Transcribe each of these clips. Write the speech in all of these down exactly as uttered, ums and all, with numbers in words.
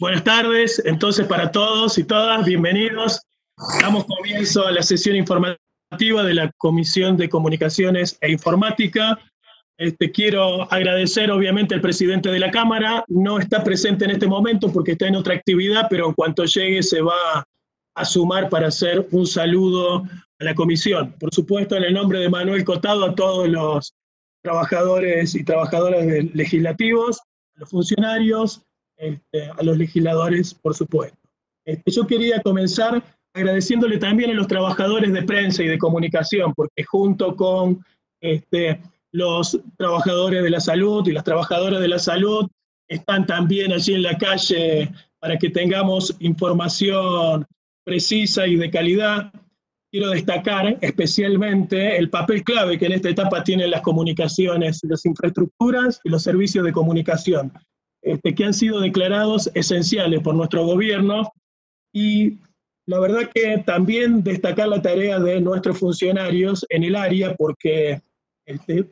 Buenas tardes, entonces, para todos y todas, bienvenidos. Damos comienzo a la sesión informativa de la Comisión de Comunicaciones e Informática. Este, quiero agradecer, obviamente, al presidente de la Cámara. No está presente en este momento porque está en otra actividad, pero en cuanto llegue se va a sumar para hacer un saludo a la Comisión. Por supuesto, en el nombre de Manuel Cotado, a todos los trabajadores y trabajadoras legislativos, a los funcionarios, Este, a los legisladores, por supuesto. Este, yo quería comenzar agradeciéndole también a los trabajadores de prensa y de comunicación, porque junto con este, los trabajadores de la salud y las trabajadoras de la salud están también allí en la calle para que tengamos información precisa y de calidad. Quiero destacar especialmente el papel clave que en esta etapa tienen las comunicaciones, las infraestructuras y los servicios de comunicación. Este, que han sido declarados esenciales por nuestro gobierno, y la verdad que también destacar la tarea de nuestros funcionarios en el área, porque este,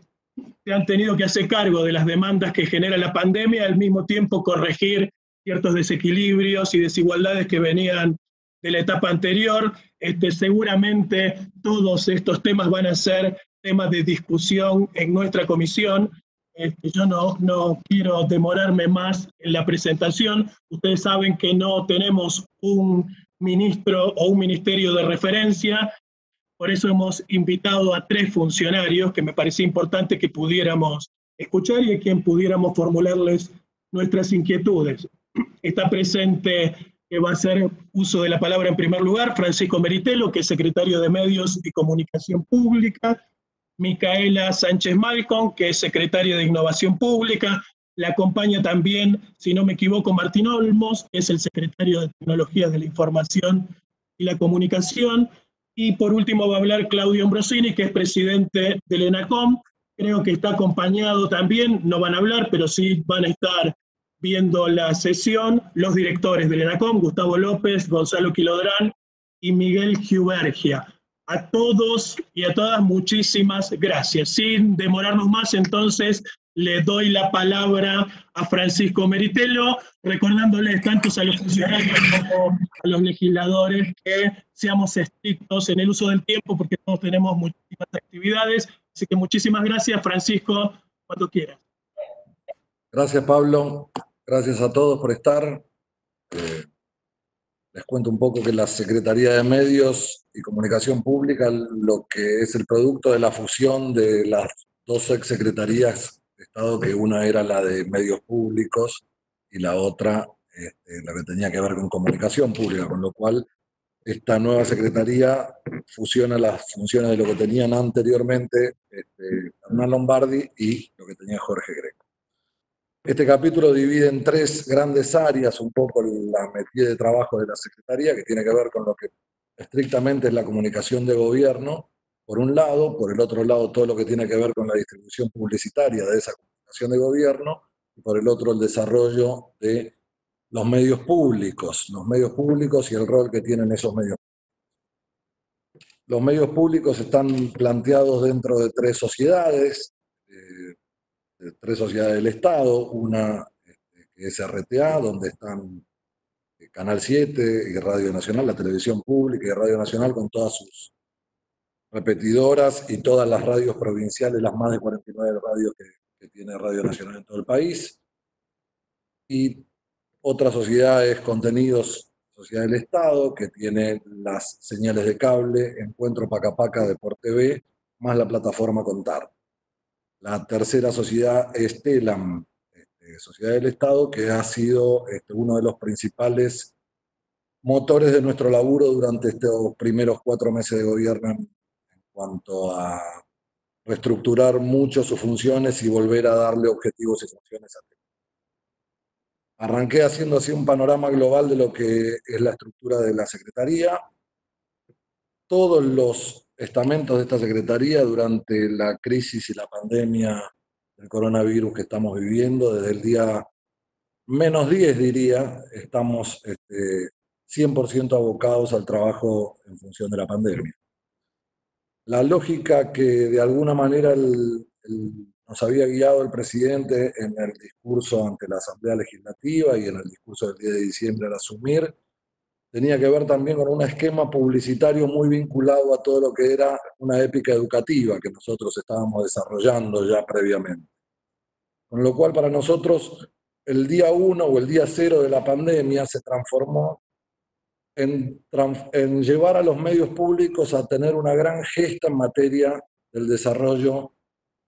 se han tenido que hacer cargo de las demandas que genera la pandemia, al mismo tiempo corregir ciertos desequilibrios y desigualdades que venían de la etapa anterior. Este, seguramente todos estos temas van a ser temas de discusión en nuestra comisión. Este, yo no, no quiero demorarme más en la presentación. Ustedes saben que no tenemos un ministro o un ministerio de referencia, por eso hemos invitado a tres funcionarios que me parecía importante que pudiéramos escuchar y a quien pudiéramos formularles nuestras inquietudes. Está presente, que va a hacer uso de la palabra en primer lugar, Francisco Meritelo, que es secretario de Medios y Comunicación Pública; Micaela Sánchez Malcom, que es secretaria de Innovación Pública; la acompaña también, si no me equivoco, Martín Olmos, que es el secretario de Tecnologías de la Información y la Comunicación; y por último va a hablar Claudio Ambrosini, que es presidente del ENACOM. Creo que está acompañado también, no van a hablar, pero sí van a estar viendo la sesión, los directores del ENACOM, Gustavo López, Gonzalo Quilodrán y Miguel Giubergia. A todos y a todas, muchísimas gracias. Sin demorarnos más, entonces, le doy la palabra a Francisco Meritelo, recordándoles tanto a los funcionarios como a los legisladores que seamos estrictos en el uso del tiempo, porque todos tenemos muchísimas actividades. Así que muchísimas gracias, Francisco, cuando quieras. Gracias, Pablo. Gracias a todos por estar. Eh... Les cuento un poco que la Secretaría de Medios y Comunicación Pública, lo que es el producto de la fusión de las dos exsecretarías de Estado, que una era la de Medios Públicos y la otra este, la que tenía que ver con Comunicación Pública, con lo cual esta nueva Secretaría fusiona las funciones de lo que tenían anteriormente este, Hernán Lombardi y lo que tenía Jorge Greco. Este capítulo divide en tres grandes áreas un poco la metida de trabajo de la Secretaría, que tiene que ver con lo que estrictamente es la comunicación de gobierno, por un lado; por el otro lado, todo lo que tiene que ver con la distribución publicitaria de esa comunicación de gobierno, y por el otro, el desarrollo de los medios públicos, los medios públicos y el rol que tienen esos medios públicos. Los medios públicos están planteados dentro de tres sociedades, eh, tres sociedades del Estado: una que es R T A, donde están Canal siete y Radio Nacional, la televisión pública, y Radio Nacional con todas sus repetidoras y todas las radios provinciales, las más de cuarenta y nueve radios que, que tiene Radio Nacional en todo el país; y otra sociedad es Contenidos, sociedad del Estado, que tiene las señales de cable, Encuentro, Pacapaca, Deport T V, más la plataforma Contar. La tercera sociedad es TELAM, este, Sociedad del Estado, que ha sido este, uno de los principales motores de nuestro laburo durante estos primeros cuatro meses de gobierno en, en cuanto a reestructurar mucho sus funciones y volver a darle objetivos y funciones a TELAM. Arranqué haciendo así un panorama global de lo que es la estructura de la Secretaría. Todos los estamentos de esta Secretaría durante la crisis y la pandemia del coronavirus que estamos viviendo, desde el día menos diez, diría, estamos este, cien por ciento abocados al trabajo en función de la pandemia. La lógica que de alguna manera el, el nos había guiado el presidente en el discurso ante la Asamblea Legislativa y en el discurso del diez de diciembre al asumir, tenía que ver también con un esquema publicitario muy vinculado a todo lo que era una épica educativa que nosotros estábamos desarrollando ya previamente. Con lo cual para nosotros el día uno o el día cero de la pandemia se transformó en, en llevar a los medios públicos a tener una gran gesta en materia del desarrollo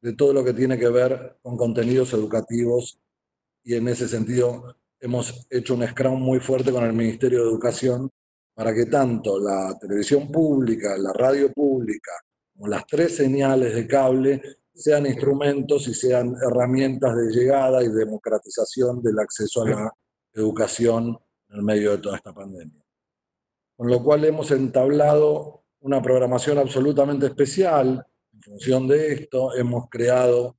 de todo lo que tiene que ver con contenidos educativos, y en ese sentido hemos hecho un scrum muy fuerte con el Ministerio de Educación para que tanto la televisión pública, la radio pública, como las tres señales de cable sean instrumentos y sean herramientas de llegada y democratización del acceso a la educación en el medio de toda esta pandemia. Con lo cual hemos entablado una programación absolutamente especial. En función de esto hemos creado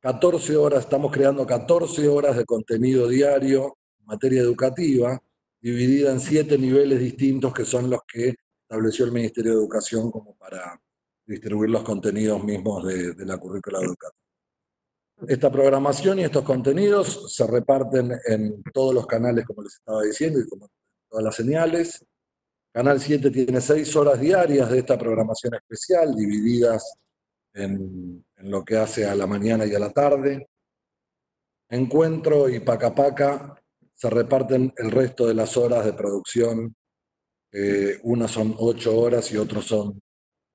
catorce horas, estamos creando catorce horas de contenido diario en materia educativa, dividida en siete niveles distintos que son los que estableció el Ministerio de Educación como para distribuir los contenidos mismos de, de la currícula educativa. Esta programación y estos contenidos se reparten en todos los canales, como les estaba diciendo, y como todas las señales. Canal siete tiene seis horas diarias de esta programación especial, divididas en, en lo que hace a la mañana y a la tarde. Encuentro y Paca Paca se reparten el resto de las horas de producción. Eh, unas son ocho horas y otras son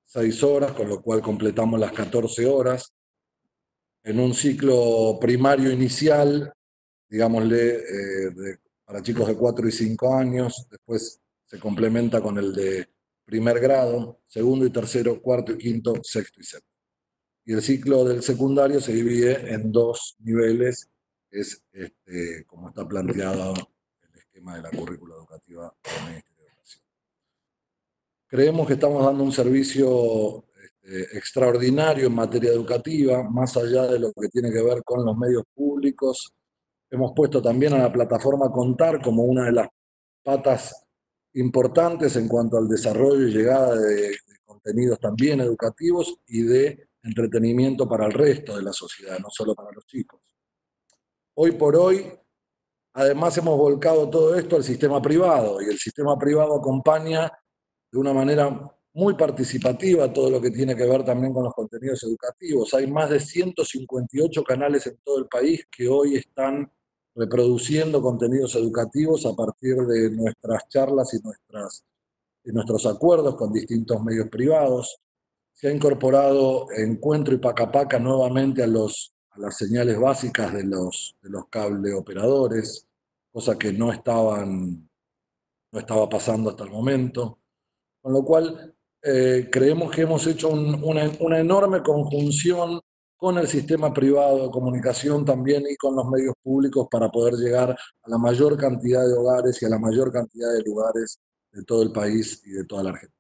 seis horas, con lo cual completamos las catorce horas. En un ciclo primario inicial, digámosle, eh, de, para chicos de cuatro y cinco años, después se complementa con el de primer grado, segundo y tercero, cuarto y quinto, sexto y séptimo. Y el ciclo del secundario se divide en dos niveles, es este, como está planteado el esquema de la currícula educativa del Ministerio de Educación. Creemos que estamos dando un servicio este, extraordinario en materia educativa, más allá de lo que tiene que ver con los medios públicos. Hemos puesto también a la plataforma Contar como una de las patas importantes en cuanto al desarrollo y llegada de, de contenidos también educativos y de entretenimiento para el resto de la sociedad, no solo para los chicos. Hoy por hoy, además hemos volcado todo esto al sistema privado, y el sistema privado acompaña de una manera muy participativa todo lo que tiene que ver también con los contenidos educativos. Hay más de ciento cincuenta y ocho canales en todo el país que hoy están reproduciendo contenidos educativos a partir de nuestras charlas y, nuestras, y nuestros acuerdos con distintos medios privados. Se ha incorporado Encuentro y Paca Paca nuevamente a, los, a las señales básicas de los, de los cable operadores, cosa que no, estaban, no estaba pasando hasta el momento. Con lo cual eh, creemos que hemos hecho un, una, una enorme conjunción con el sistema privado de comunicación también y con los medios públicos para poder llegar a la mayor cantidad de hogares y a la mayor cantidad de lugares de todo el país y de toda la Argentina.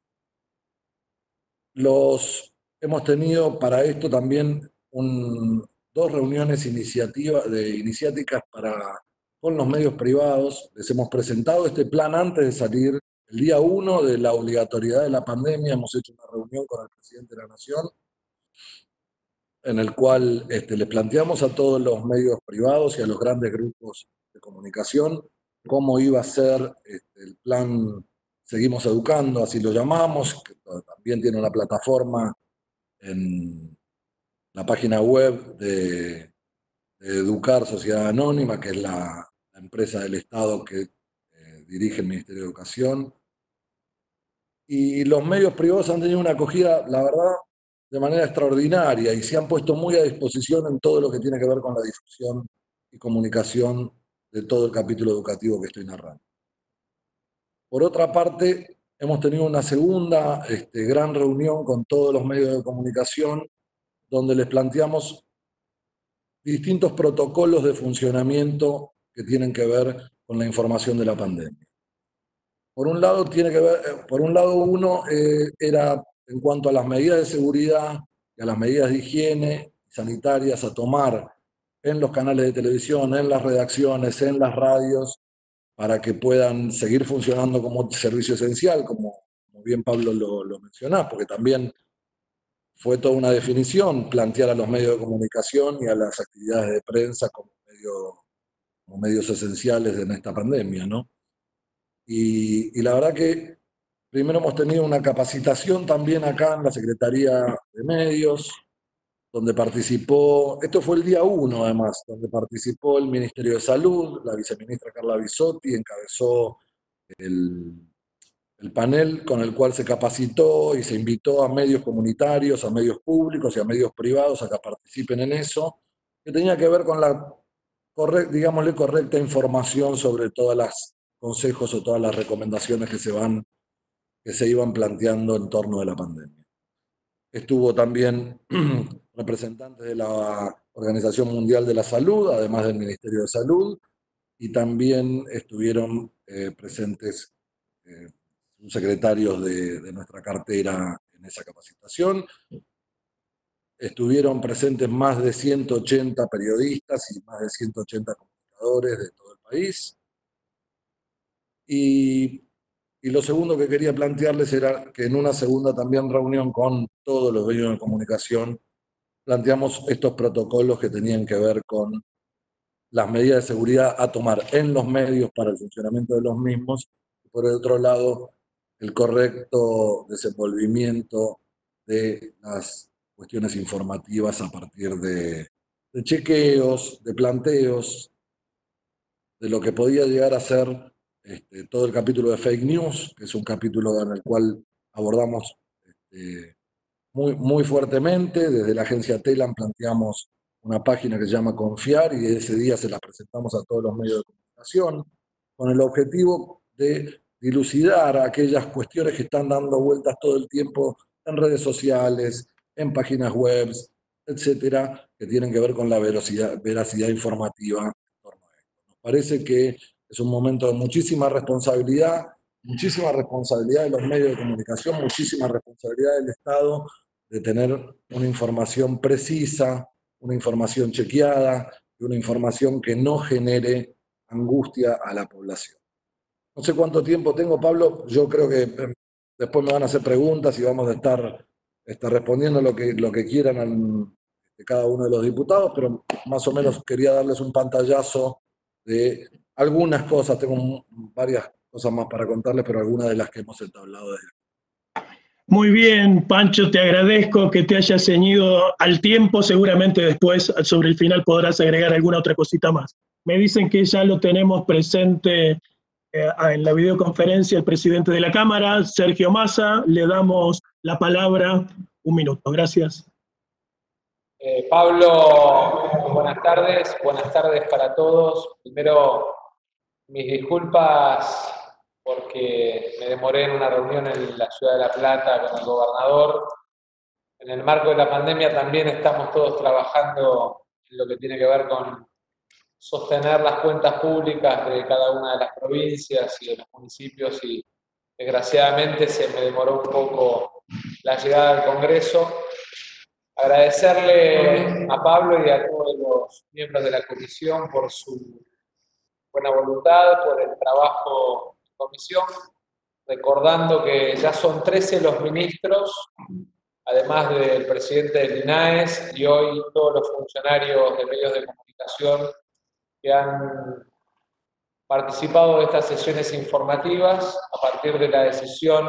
Los, hemos tenido para esto también un, dos reuniones iniciativa, de, iniciáticas para, con los medios privados. Les hemos presentado este plan antes de salir. El día uno de la obligatoriedad de la pandemia hemos hecho una reunión con el presidente de la Nación, en el cual este, les planteamos a todos los medios privados y a los grandes grupos de comunicación cómo iba a ser este, el plan Seguimos Educando, así lo llamamos, que también tiene una plataforma en la página web de, de Educar Sociedad Anónima, que es la, la empresa del Estado que eh, dirige el Ministerio de Educación. Y los medios privados han tenido una acogida, la verdad, de manera extraordinaria, y se han puesto muy a disposición en todo lo que tiene que ver con la difusión y comunicación de todo el capítulo educativo que estoy narrando. Por otra parte, hemos tenido una segunda este, gran reunión con todos los medios de comunicación, donde les planteamos distintos protocolos de funcionamiento que tienen que ver con la información de la pandemia. Por un lado, tiene que ver, por un lado uno eh, era... en cuanto a las medidas de seguridad y a las medidas de higiene sanitarias a tomar en los canales de televisión, en las redacciones, en las radios, para que puedan seguir funcionando como servicio esencial, como, como bien Pablo lo, lo mencionaba, porque también fue toda una definición plantear a los medios de comunicación y a las actividades de prensa como, medio, como medios esenciales en esta pandemia, ¿no? Y, y la verdad que primero hemos tenido una capacitación también acá en la Secretaría de Medios, donde participó, esto fue el día uno además, donde participó el Ministerio de Salud, la viceministra Carla Bisotti encabezó el, el panel con el cual se capacitó y se invitó a medios comunitarios, a medios públicos y a medios privados a que participen en eso, que tenía que ver con la, correct, digámosle, correcta información sobre todas las consejos o todas las recomendaciones que se, van, que se iban planteando en torno de la pandemia. Estuvo también representantes de la Organización Mundial de la Salud, además del Ministerio de Salud, y también estuvieron eh, presentes eh, subsecretarios de, de nuestra cartera en esa capacitación. Estuvieron presentes más de ciento ochenta periodistas y más de ciento ochenta comunicadores de todo el país. Y... Y lo segundo que quería plantearles era que en una segunda también reunión con todos los medios de comunicación planteamos estos protocolos que tenían que ver con las medidas de seguridad a tomar en los medios para el funcionamiento de los mismos, y por el otro lado, el correcto desenvolvimiento de las cuestiones informativas a partir de, de chequeos, de planteos, de lo que podía llegar a ser Este, todo el capítulo de fake news, que es un capítulo en el cual abordamos este, muy, muy fuertemente. Desde la agencia Telam planteamos una página que se llama Confiar y ese día se la presentamos a todos los medios de comunicación con el objetivo de dilucidar aquellas cuestiones que están dando vueltas todo el tiempo en redes sociales, en páginas web, etcétera, que tienen que ver con la veracidad, veracidad informativa. Nos parece que es un momento de muchísima responsabilidad, muchísima responsabilidad de los medios de comunicación, muchísima responsabilidad del Estado de tener una información precisa, una información chequeada, y una información que no genere angustia a la población. No sé cuánto tiempo tengo, Pablo, yo creo que después me van a hacer preguntas y vamos a estar este, respondiendo lo que, lo que quieran al, de cada uno de los diputados, pero más o menos quería darles un pantallazo de algunas cosas, tengo varias cosas más para contarles, pero algunas de las que hemos entablado desde aquí. Muy bien, Pancho, te agradezco que te hayas ceñido al tiempo, seguramente después, sobre el final, podrás agregar alguna otra cosita más. Me dicen que ya lo tenemos presente eh, en la videoconferencia el presidente de la Cámara, Sergio Massa, le damos la palabra, un minuto, gracias. Eh, Pablo, buenas tardes, buenas tardes para todos. Primero, mis disculpas porque me demoré en una reunión en la ciudad de La Plata con el gobernador. En el marco de la pandemia también estamos todos trabajando en lo que tiene que ver con sostener las cuentas públicas de cada una de las provincias y de los municipios y desgraciadamente se me demoró un poco la llegada al Congreso. Agradecerle a Pablo y a todos los miembros de la comisión por su buena voluntad, por el trabajo en comisión, recordando que ya son trece los ministros, además del presidente del INAES y hoy todos los funcionarios de medios de comunicación que han participado de estas sesiones informativas a partir de la decisión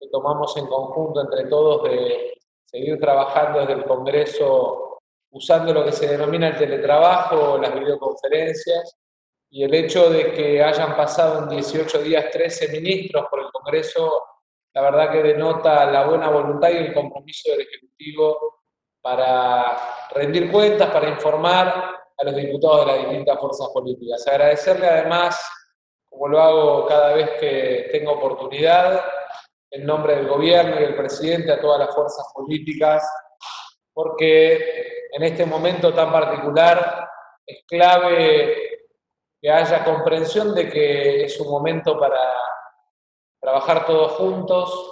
que tomamos en conjunto entre todos de seguir trabajando desde el Congreso usando lo que se denomina el teletrabajo, las videoconferencias, y el hecho de que hayan pasado en dieciocho días trece ministros por el Congreso, la verdad que denota la buena voluntad y el compromiso del Ejecutivo para rendir cuentas, para informar a los diputados de las distintas fuerzas políticas. Agradecerle además, como lo hago cada vez que tengo oportunidad, en nombre del gobierno y del presidente, a todas las fuerzas políticas, porque en este momento tan particular es clave que haya comprensión de que es un momento para trabajar todos juntos,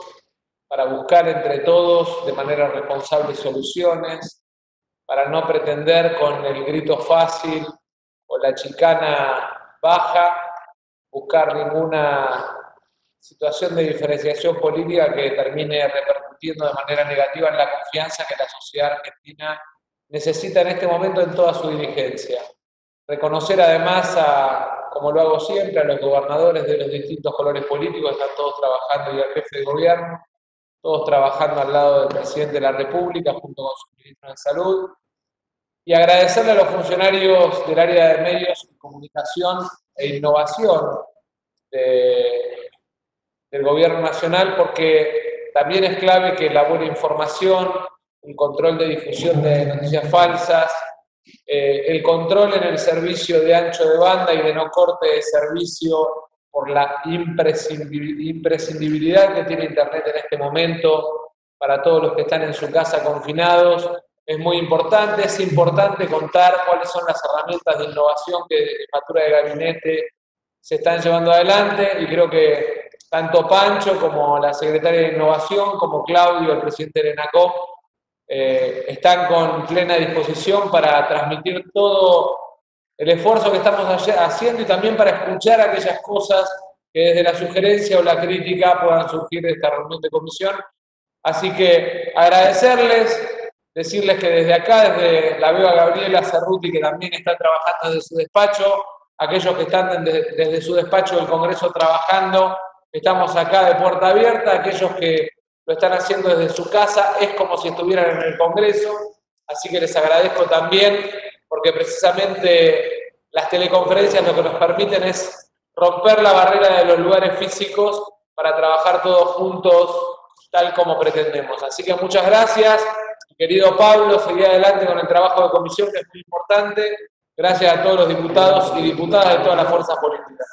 para buscar entre todos de manera responsable soluciones, para no pretender con el grito fácil o la chicana baja buscar ninguna situación de diferenciación política que termine repercutiendo de manera negativa en la confianza que la sociedad argentina necesita en este momento en toda su dirigencia. Reconocer además, a, como lo hago siempre, a los gobernadores de los distintos colores políticos, están todos trabajando, y al jefe de gobierno, todos trabajando al lado del presidente de la República, junto con su ministro de Salud, y agradecerle a los funcionarios del área de medios, comunicación e innovación de, del Gobierno Nacional, porque también es clave que la buena información, el control de difusión de noticias falsas, eh, el control en el servicio de ancho de banda y de no corte de servicio, por la imprescindibilidad que tiene Internet en este momento para todos los que están en su casa confinados, es muy importante. Es importante contar cuáles son las herramientas de innovación que de jefatura de gabinete se están llevando adelante, y creo que tanto Pancho como la secretaria de Innovación, como Claudio, el presidente de ENACOM, eh, están con plena disposición para transmitir todo el esfuerzo que estamos haciendo y también para escuchar aquellas cosas que desde la sugerencia o la crítica puedan surgir de esta reunión de comisión. Así que agradecerles, decirles que desde acá, desde la veo a Gabriela Cerruti, que también está trabajando desde su despacho, aquellos que están desde, desde su despacho del Congreso trabajando, estamos acá de puerta abierta, aquellos que lo están haciendo desde su casa, es como si estuvieran en el Congreso, así que les agradezco también, porque precisamente las teleconferencias lo que nos permiten es romper la barrera de los lugares físicos para trabajar todos juntos tal como pretendemos. Así que muchas gracias, querido Pablo, seguí adelante con el trabajo de comisión, que es muy importante. Gracias a todos los diputados y diputadas de todas las fuerzas políticas.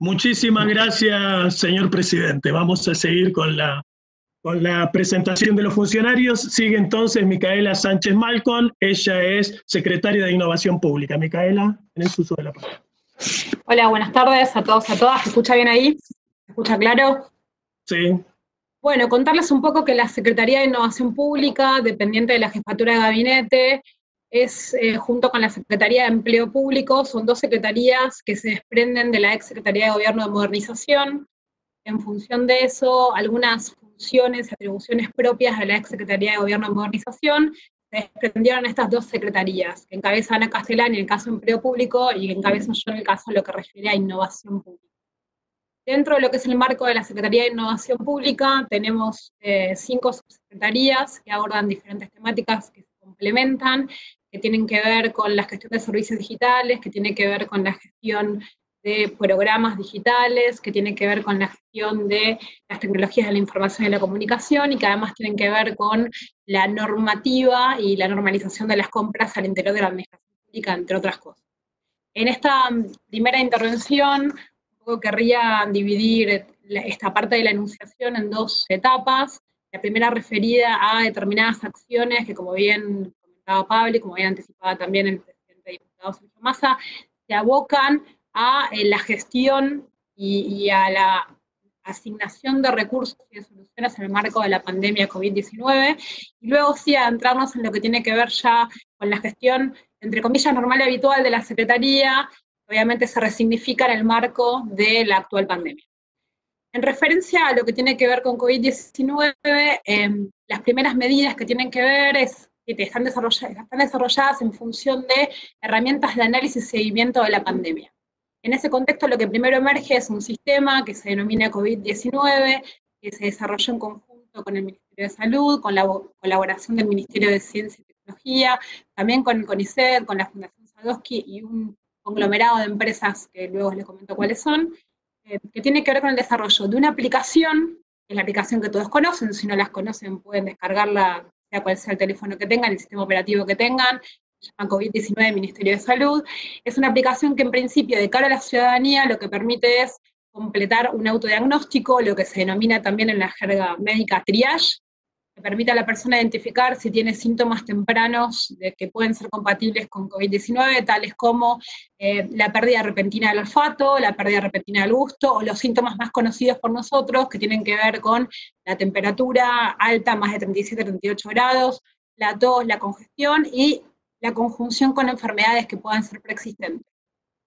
Muchísimas gracias, señor presidente. Vamos a seguir con la... Con la presentación de los funcionarios. Sigue entonces Micaela Sánchez Malcón, ella es secretaria de Innovación Pública. Micaela, tenés uso de la palabra. Hola, buenas tardes a todos, a todas. ¿Se escucha bien ahí? ¿Se escucha claro? Sí. Bueno, contarles un poco que la Secretaría de Innovación Pública, dependiente de la Jefatura de Gabinete, es, eh, junto con la Secretaría de Empleo Público, son dos secretarías que se desprenden de la ex Secretaría de Gobierno de Modernización. En función de eso, algunas funciones y atribuciones propias de la ex Secretaría de Gobierno de Modernización se desprendieron estas dos secretarías, que encabeza Ana Castellán en el caso de Empleo Público y que encabezo yo en el caso de lo que refiere a Innovación Pública. Dentro de lo que es el marco de la Secretaría de Innovación Pública tenemos eh, cinco subsecretarías que abordan diferentes temáticas que se complementan, que tienen que ver con la gestión de servicios digitales, que tienen que ver con la gestión de programas digitales, que tienen que ver con la gestión de las tecnologías de la información y la comunicación, y que además tienen que ver con la normativa y la normalización de las compras al interior de la administración pública, entre otras cosas. En esta primera intervención, yo querría dividir esta parte de la enunciación en dos etapas. La primera referida a determinadas acciones que, como bien comentaba Pablo y como bien anticipaba también el presidente diputado Sergio Massa, se abocan a la gestión y, y a la asignación de recursos y de soluciones en el marco de la pandemia COVID diecinueve, y luego sí adentrarnos en lo que tiene que ver ya con la gestión, entre comillas, normal y habitual de la Secretaría, que obviamente se resignifica en el marco de la actual pandemia. En referencia a lo que tiene que ver con COVID diecinueve, eh, las primeras medidas que tienen que ver es que están desarrolladas, están desarrolladas en función de herramientas de análisis y seguimiento de la pandemia. En ese contexto lo que primero emerge es un sistema que se denomina COVID diecinueve, que se desarrolló en conjunto con el Ministerio de Salud, con la colaboración del Ministerio de Ciencia y Tecnología, también con el CONICET, con la Fundación Sadowski y un conglomerado de empresas, que luego les comento cuáles son, eh, que tiene que ver con el desarrollo de una aplicación, que es la aplicación que todos conocen, si no las conocen pueden descargarla, sea cual sea el teléfono que tengan, el sistema operativo que tengan, se llama COVID diecinueve Ministerio de Salud. Es una aplicación que en principio de cara a la ciudadanía lo que permite es completar un autodiagnóstico, lo que se denomina también en la jerga médica triage, que permite a la persona identificar si tiene síntomas tempranos de que pueden ser compatibles con COVID diecinueve, tales como eh, la pérdida repentina del olfato, la pérdida repentina del gusto, o los síntomas más conocidos por nosotros que tienen que ver con la temperatura alta, más de treinta y siete a treinta y ocho grados, la tos, la congestión y la conjunción con enfermedades que puedan ser preexistentes.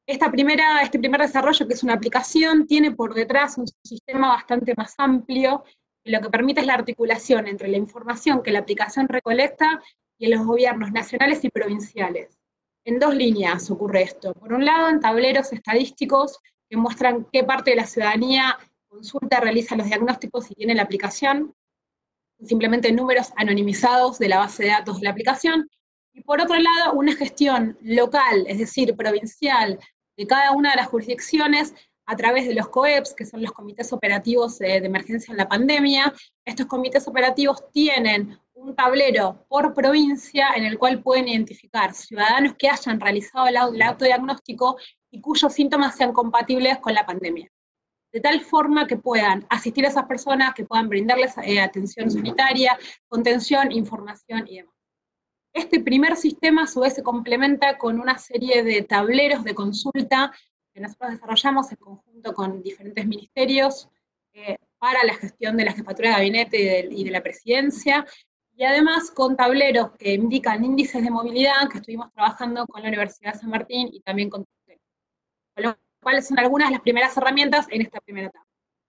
Esta primera, este primer desarrollo, que es una aplicación, tiene por detrás un sistema bastante más amplio, y lo que permite es la articulación entre la información que la aplicación recolecta y los gobiernos nacionales y provinciales. En dos líneas ocurre esto. Por un lado, en tableros estadísticos que muestran qué parte de la ciudadanía consulta, realiza los diagnósticos y tiene la aplicación, simplemente números anonimizados de la base de datos de la aplicación. Y por otro lado, una gestión local, es decir, provincial, de cada una de las jurisdicciones a través de los COEPS, que son los comités operativos de emergencia en la pandemia. Estos comités operativos tienen un tablero por provincia en el cual pueden identificar ciudadanos que hayan realizado el autodiagnóstico y cuyos síntomas sean compatibles con la pandemia. De tal forma que puedan asistir a esas personas, que puedan brindarles eh, atención sanitaria, contención, información y demás. Este primer sistema a su vez se complementa con una serie de tableros de consulta que nosotros desarrollamos en conjunto con diferentes ministerios eh, para la gestión de la Jefatura de Gabinete y de, y de la Presidencia, y además con tableros que indican índices de movilidad que estuvimos trabajando con la Universidad de San Martín y también con Tucumán, cuáles son algunas de las primeras herramientas en esta primera etapa.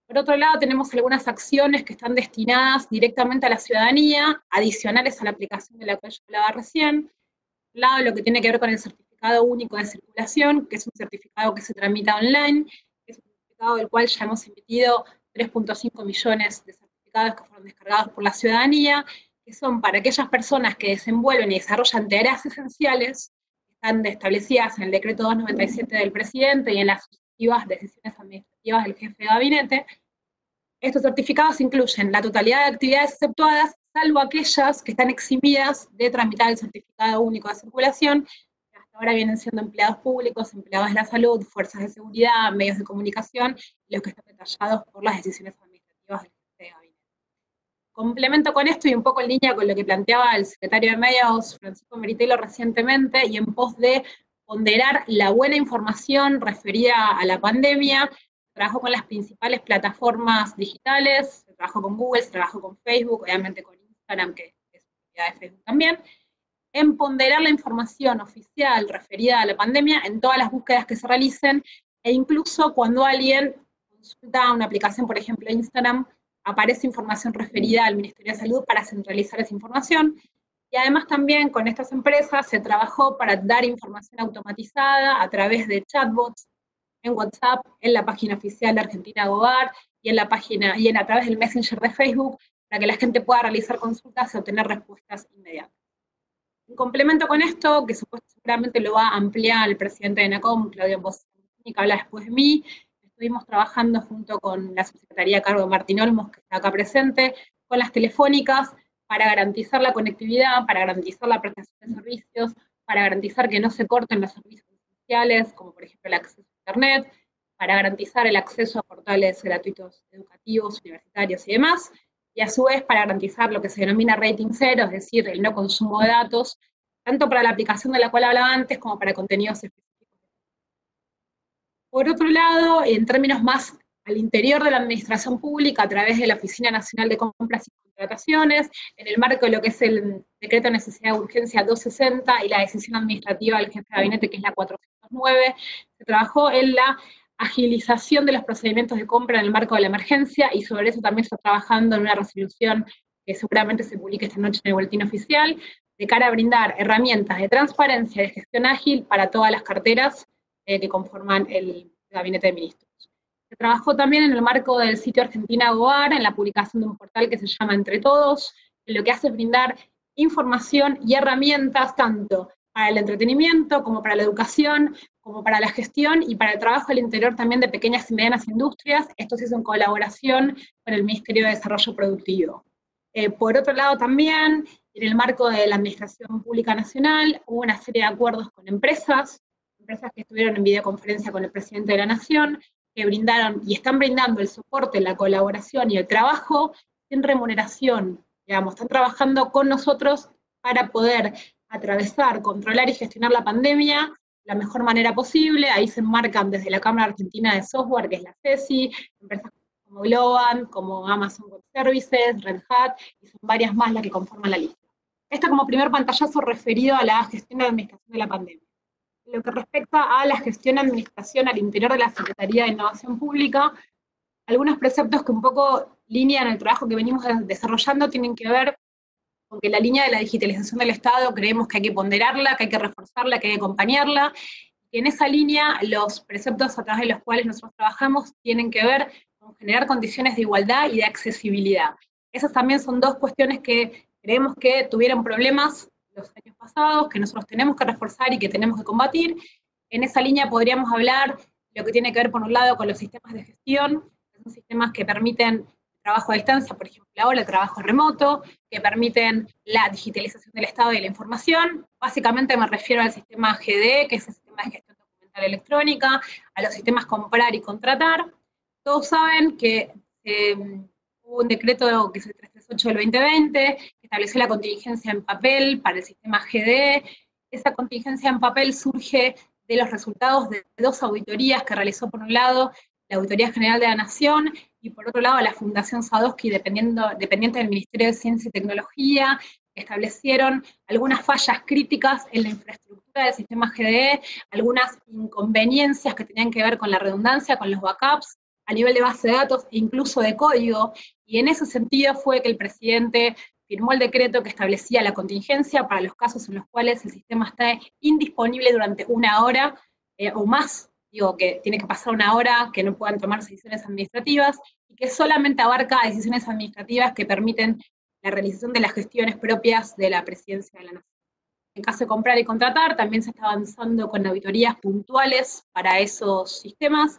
Por otro lado, tenemos algunas acciones que están destinadas directamente a la ciudadanía, adicionales a la aplicación de la cual yo hablaba recién. Por un lado, lo que tiene que ver con el certificado único de circulación, que es un certificado que se tramita online, que es un certificado del cual ya hemos emitido tres punto cinco millones de certificados que fueron descargados por la ciudadanía, que son para aquellas personas que desenvuelven y desarrollan tareas esenciales, están establecidas en el decreto doscientos noventa y siete del presidente y en las sucesivas decisiones administrativas del jefe de gabinete. Estos certificados incluyen la totalidad de actividades exceptuadas, salvo aquellas que están eximidas de tramitar el certificado único de circulación, que hasta ahora vienen siendo empleados públicos, empleados de la salud, fuerzas de seguridad, medios de comunicación, los que están detallados por las decisiones administrativas del jefe de gabinete. Complemento con esto y un poco en línea con lo que planteaba el secretario de Medios, Francisco Meritelo, recientemente, y en pos de ponderar la buena información referida a la pandemia, trabajó con las principales plataformas digitales, trabajó con Google, trabajó con Facebook, obviamente con Instagram, que es propiedad de Facebook también, en ponderar la información oficial referida a la pandemia en todas las búsquedas que se realicen, e incluso cuando alguien consulta una aplicación, por ejemplo Instagram, aparece información referida al Ministerio de Salud para centralizar esa información, y además también con estas empresas se trabajó para dar información automatizada a través de chatbots en WhatsApp, en la página oficial de Argentina Gobar, y en la página, y en, a través del Messenger de Facebook, para que la gente pueda realizar consultas y obtener respuestas inmediatas. En complemento con esto, que seguramente lo va a ampliar el presidente de NACOM, Claudio Bosantini, que habla después de mí, estuvimos trabajando junto con la subsecretaría a cargo de Martín Olmos, que está acá presente, con las telefónicas, para garantizar la conectividad, para garantizar la prestación de servicios, para garantizar que no se corten los servicios esenciales, como por ejemplo el acceso a Internet, para garantizar el acceso a portales gratuitos educativos, universitarios y demás, y a su vez para garantizar lo que se denomina rating cero, es decir, el no consumo de datos, tanto para la aplicación de la cual hablaba antes, como para contenidos específicos. Por otro lado, en términos más al interior de la administración pública, a través de la Oficina Nacional de Compras y Contrataciones, en el marco de lo que es el Decreto de Necesidad de Urgencia doscientos sesenta y la decisión administrativa del jefe de gabinete, que es la cuatrocientos nueve, se trabajó en la agilización de los procedimientos de compra en el marco de la emergencia, y sobre eso también está trabajando en una resolución que seguramente se publique esta noche en el boletín oficial, de cara a brindar herramientas de transparencia y de gestión ágil para todas las carteras que conforman el Gabinete de Ministros. Se trabajó también en el marco del sitio Argentina Gobar, en la publicación de un portal que se llama Entre Todos, que lo que hace es brindar información y herramientas tanto para el entretenimiento, como para la educación, como para la gestión, y para el trabajo al interior también de pequeñas y medianas industrias. Esto se hizo en colaboración con el Ministerio de Desarrollo Productivo. Eh, por otro lado también, en el marco de la Administración Pública Nacional, hubo una serie de acuerdos con empresas, empresas que estuvieron en videoconferencia con el presidente de la Nación, que brindaron y están brindando el soporte, la colaboración y el trabajo sin remuneración, digamos, están trabajando con nosotros para poder atravesar, controlar y gestionar la pandemia de la mejor manera posible. Ahí se enmarcan desde la Cámara Argentina de Software, que es la CESI, empresas como Globan, como Amazon Web Services, Red Hat, y son varias más las que conforman la lista. Esto como primer pantallazo referido a la gestión de la administración de la pandemia. En lo que respecta a la gestión y administración al interior de la Secretaría de Innovación Pública, algunos preceptos que un poco linean el trabajo que venimos desarrollando tienen que ver con que la línea de la digitalización del Estado creemos que hay que ponderarla, que hay que reforzarla, que hay que acompañarla. Y en esa línea, los preceptos a través de los cuales nosotros trabajamos tienen que ver con generar condiciones de igualdad y de accesibilidad. Esas también son dos cuestiones que creemos que tuvieron problemas los años pasados, que nosotros tenemos que reforzar y que tenemos que combatir. En esa línea podríamos hablar lo que tiene que ver, por un lado, con los sistemas de gestión, que son sistemas que permiten trabajo a distancia, por ejemplo, ahora el trabajo remoto, que permiten la digitalización del Estado y de la información. Básicamente me refiero al sistema G D E, que es el sistema de gestión documental electrónica, a los sistemas comprar y contratar. Todos saben que eh, hubo un decreto que es el trescientos treinta y ocho del veinte veinte, que estableció la contingencia en papel para el sistema G D E. Esa contingencia en papel surge de los resultados de dos auditorías que realizó, por un lado, la Auditoría General de la Nación, y por otro lado la Fundación Sadowski, dependiendo, dependiente del Ministerio de Ciencia y Tecnología, establecieron algunas fallas críticas en la infraestructura del sistema G D E, algunas inconveniencias que tenían que ver con la redundancia, con los backups, a nivel de base de datos e incluso de código, y en ese sentido fue que el presidente firmó el decreto que establecía la contingencia para los casos en los cuales el sistema está indisponible durante una hora eh, o más, digo, que tiene que pasar una hora, que no puedan tomarse decisiones administrativas, y que solamente abarca decisiones administrativas que permiten la realización de las gestiones propias de la Presidencia de la Nación. En caso de comprar y contratar, también se está avanzando con auditorías puntuales para esos sistemas,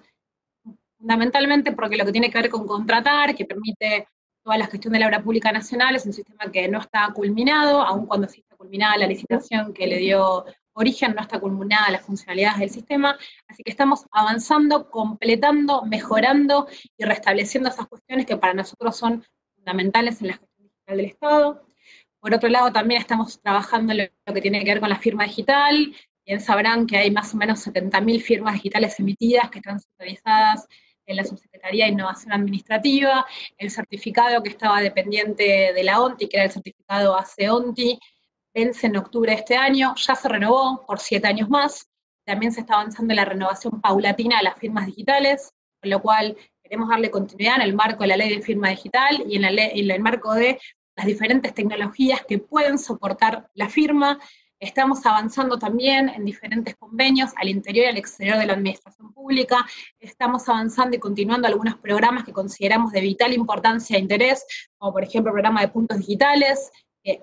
fundamentalmente porque lo que tiene que ver con contratar, que permite toda la gestión de la obra pública nacional, es un sistema que no está culminado, aun cuando sí está culminada la licitación que le dio origen, no está culminada las funcionalidades del sistema, así que estamos avanzando, completando, mejorando y restableciendo esas cuestiones que para nosotros son fundamentales en la gestión digital del Estado. Por otro lado, también estamos trabajando en lo que tiene que ver con la firma digital. Bien sabrán que hay más o menos setenta mil firmas digitales emitidas que están centralizadas en la Subsecretaría de Innovación Administrativa. El certificado que estaba dependiente de la O N T I, que era el certificado A C O N T I, vence en octubre de este año, ya se renovó por siete años más, también se está avanzando en la renovación paulatina de las firmas digitales, con lo cual queremos darle continuidad en el marco de la ley de firma digital y en, la ley, en el marco de las diferentes tecnologías que pueden soportar la firma. Estamos avanzando también en diferentes convenios al interior y al exterior de la administración pública, estamos avanzando y continuando algunos programas que consideramos de vital importancia e interés, como por ejemplo el programa de puntos digitales,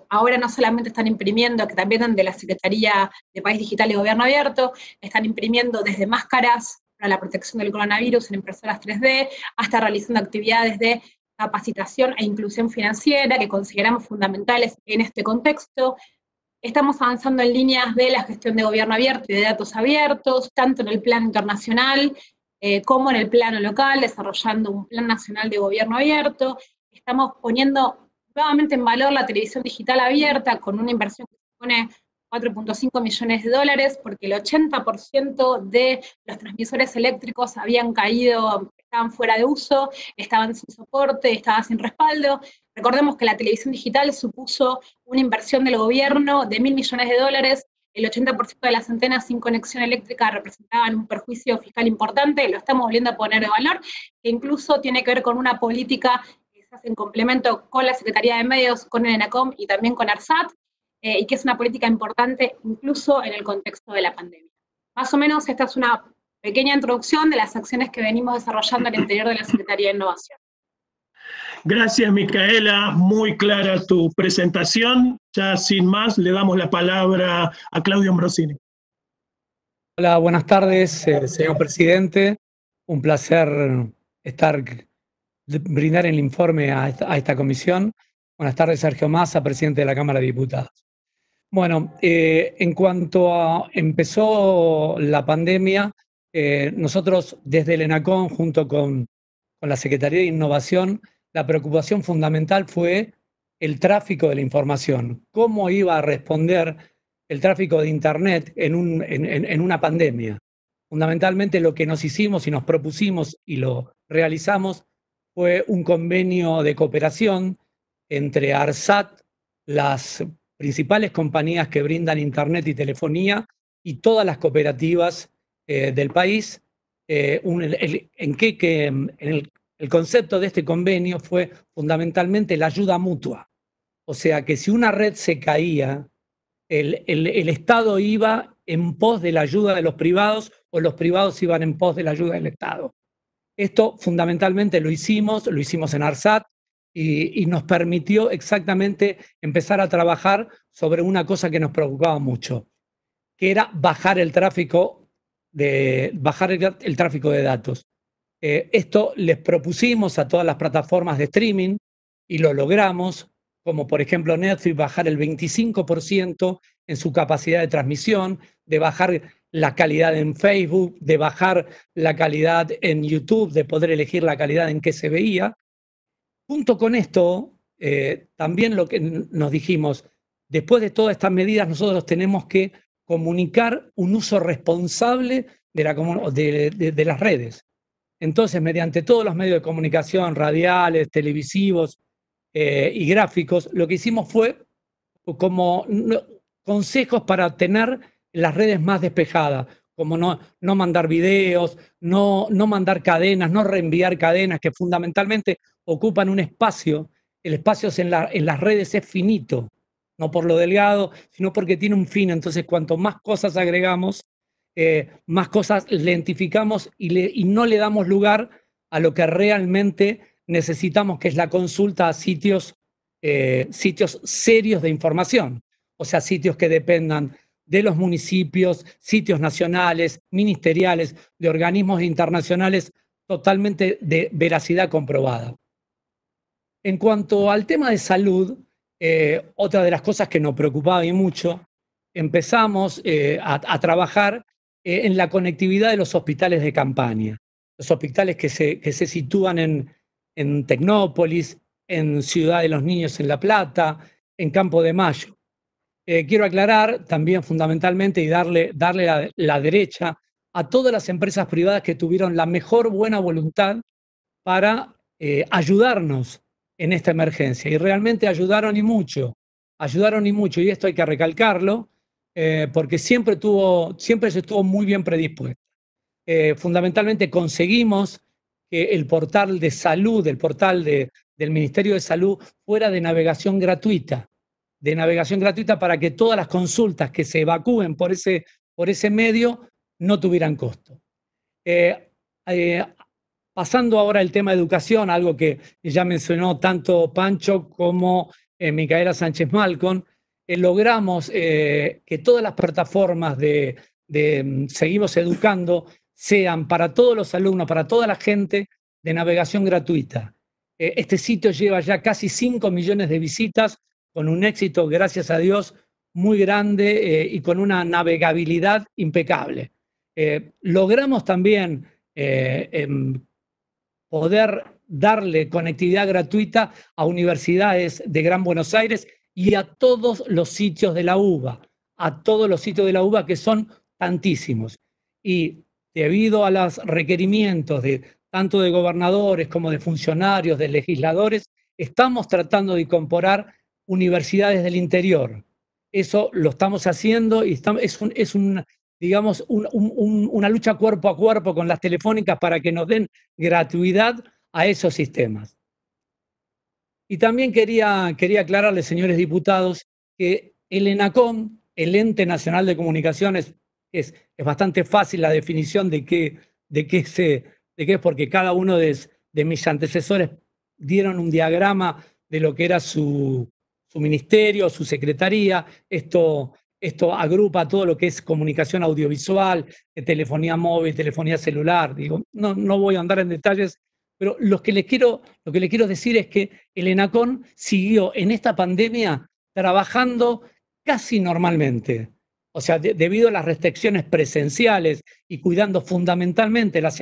ahora no solamente están imprimiendo, que también de la Secretaría de País Digital y Gobierno Abierto, están imprimiendo desde máscaras para la protección del coronavirus en impresoras tres D, hasta realizando actividades de capacitación e inclusión financiera que consideramos fundamentales en este contexto. Estamos avanzando en líneas de la gestión de gobierno abierto y de datos abiertos, tanto en el plano internacional eh, como en el plano local, desarrollando un plan nacional de gobierno abierto. Estamos poniendo nuevamente en valor la televisión digital abierta, con una inversión que supone cuatro punto cinco millones de dólares, porque el ochenta por ciento de los transmisores eléctricos habían caído, estaban fuera de uso, estaban sin soporte, estaban sin respaldo. Recordemos que la televisión digital supuso una inversión del gobierno de mil millones de dólares, el ochenta por ciento de las antenas sin conexión eléctrica representaban un perjuicio fiscal importante, lo estamos volviendo a poner de valor, que incluso tiene que ver con una política en complemento con la Secretaría de Medios, con el ENACOM y también con ARSAT, eh, y que es una política importante incluso en el contexto de la pandemia. Más o menos esta es una pequeña introducción de las acciones que venimos desarrollando al interior de la Secretaría de Innovación. Gracias, Micaela, muy clara tu presentación. Ya sin más le damos la palabra a Claudio Ambrosini. Hola, buenas tardes, eh, señor presidente. Un placer estar... brindar el informe a esta, a esta comisión. Buenas tardes, Sergio Massa, presidente de la Cámara de Diputados. Bueno, eh, en cuanto a, empezó la pandemia, eh, nosotros desde el ENACOM, junto con, con la Secretaría de Innovación, la preocupación fundamental fue el tráfico de la información. ¿Cómo iba a responder el tráfico de Internet en, un, en, en, en una pandemia? Fundamentalmente lo que nos hicimos y nos propusimos y lo realizamos fue un convenio de cooperación entre ARSAT, las principales compañías que brindan Internet y telefonía, y todas las cooperativas eh, del país. Eh, un, el, en que, que en el, el concepto de este convenio fue fundamentalmente la ayuda mutua. O sea que si una red se caía, el, el, el Estado iba en pos de la ayuda de los privados o los privados iban en pos de la ayuda del Estado. Esto fundamentalmente lo hicimos, lo hicimos en ARSAT y, y nos permitió exactamente empezar a trabajar sobre una cosa que nos preocupaba mucho, que era bajar el tráfico de, bajar el, el tráfico de datos. Eh, esto les propusimos a todas las plataformas de streaming y lo logramos, como por ejemplo Netflix, bajar el veinticinco por ciento en su capacidad de transmisión, de bajar la calidad en Facebook, de bajar la calidad en YouTube, de poder elegir la calidad en que se veía. Junto con esto, eh, también lo que nos dijimos, después de todas estas medidas nosotros tenemos que comunicar un uso responsable de, la, de, de, de las redes. Entonces, mediante todos los medios de comunicación, radiales, televisivos eh, y gráficos, lo que hicimos fue como consejos para tener las redes más despejadas, como no, no mandar videos, no, no mandar cadenas, no reenviar cadenas, que fundamentalmente ocupan un espacio. El espacio en, la, en las redes es finito, no por lo delgado, sino porque tiene un fin. Entonces, cuanto más cosas agregamos, eh, más cosas lentificamos y, le, y no le damos lugar a lo que realmente necesitamos, que es la consulta a sitios, eh, sitios serios de información. O sea, sitios que dependan de los municipios, sitios nacionales, ministeriales, de organismos internacionales, totalmente de veracidad comprobada. En cuanto al tema de salud, eh, otra de las cosas que nos preocupaba y mucho, empezamos eh, a, a trabajar eh, en la conectividad de los hospitales de campaña. Los hospitales que se, que se sitúan en, en Tecnópolis, en Ciudad de los Niños en La Plata, en Campo de Mayo. Eh, quiero aclarar también fundamentalmente y darle, darle la, la derecha a todas las empresas privadas que tuvieron la mejor buena voluntad para eh, ayudarnos en esta emergencia. Y realmente ayudaron y mucho, ayudaron y mucho. Y esto hay que recalcarlo eh, porque siempre, tuvo, siempre se estuvo muy bien predispuesta. Eh, fundamentalmente conseguimos que el portal de salud, el portal de, del Ministerio de Salud, fuera de navegación gratuita. de navegación gratuita para que todas las consultas que se evacúen por ese, por ese medio no tuvieran costo. Eh, eh, pasando ahora al tema de educación, algo que ya mencionó tanto Pancho como eh, Micaela Sánchez Malcón, eh, logramos eh, que todas las plataformas de, de Seguimos Educando sean para todos los alumnos, para toda la gente, de navegación gratuita. Eh, este sitio lleva ya casi cinco millones de visitas, con un éxito, gracias a Dios, muy grande eh, y con una navegabilidad impecable. Eh, logramos también eh, eh, poder darle conectividad gratuita a universidades de Gran Buenos Aires y a todos los sitios de la UBA, a todos los sitios de la UBA que son tantísimos. Y debido a los requerimientos de, tanto de gobernadores como de funcionarios, de legisladores, estamos tratando de incorporar universidades del interior. Eso lo estamos haciendo y estamos, es, un, es un, digamos, un, un, una lucha cuerpo a cuerpo con las telefónicas para que nos den gratuidad a esos sistemas. Y también quería, quería aclararles, señores diputados, que el ENACOM, el Ente Nacional de Comunicaciones, es, es bastante fácil la definición de qué de qué se, de qué es, porque cada uno de, de mis antecesores dieron un diagrama de lo que era su... su ministerio, su secretaría. Esto, esto agrupa todo lo que es comunicación audiovisual, telefonía móvil, telefonía celular. Digo, no, no voy a andar en detalles, pero lo que les quiero, lo que les quiero decir es que el ENACON siguió en esta pandemia trabajando casi normalmente. O sea, de, debido a las restricciones presenciales y cuidando fundamentalmente la,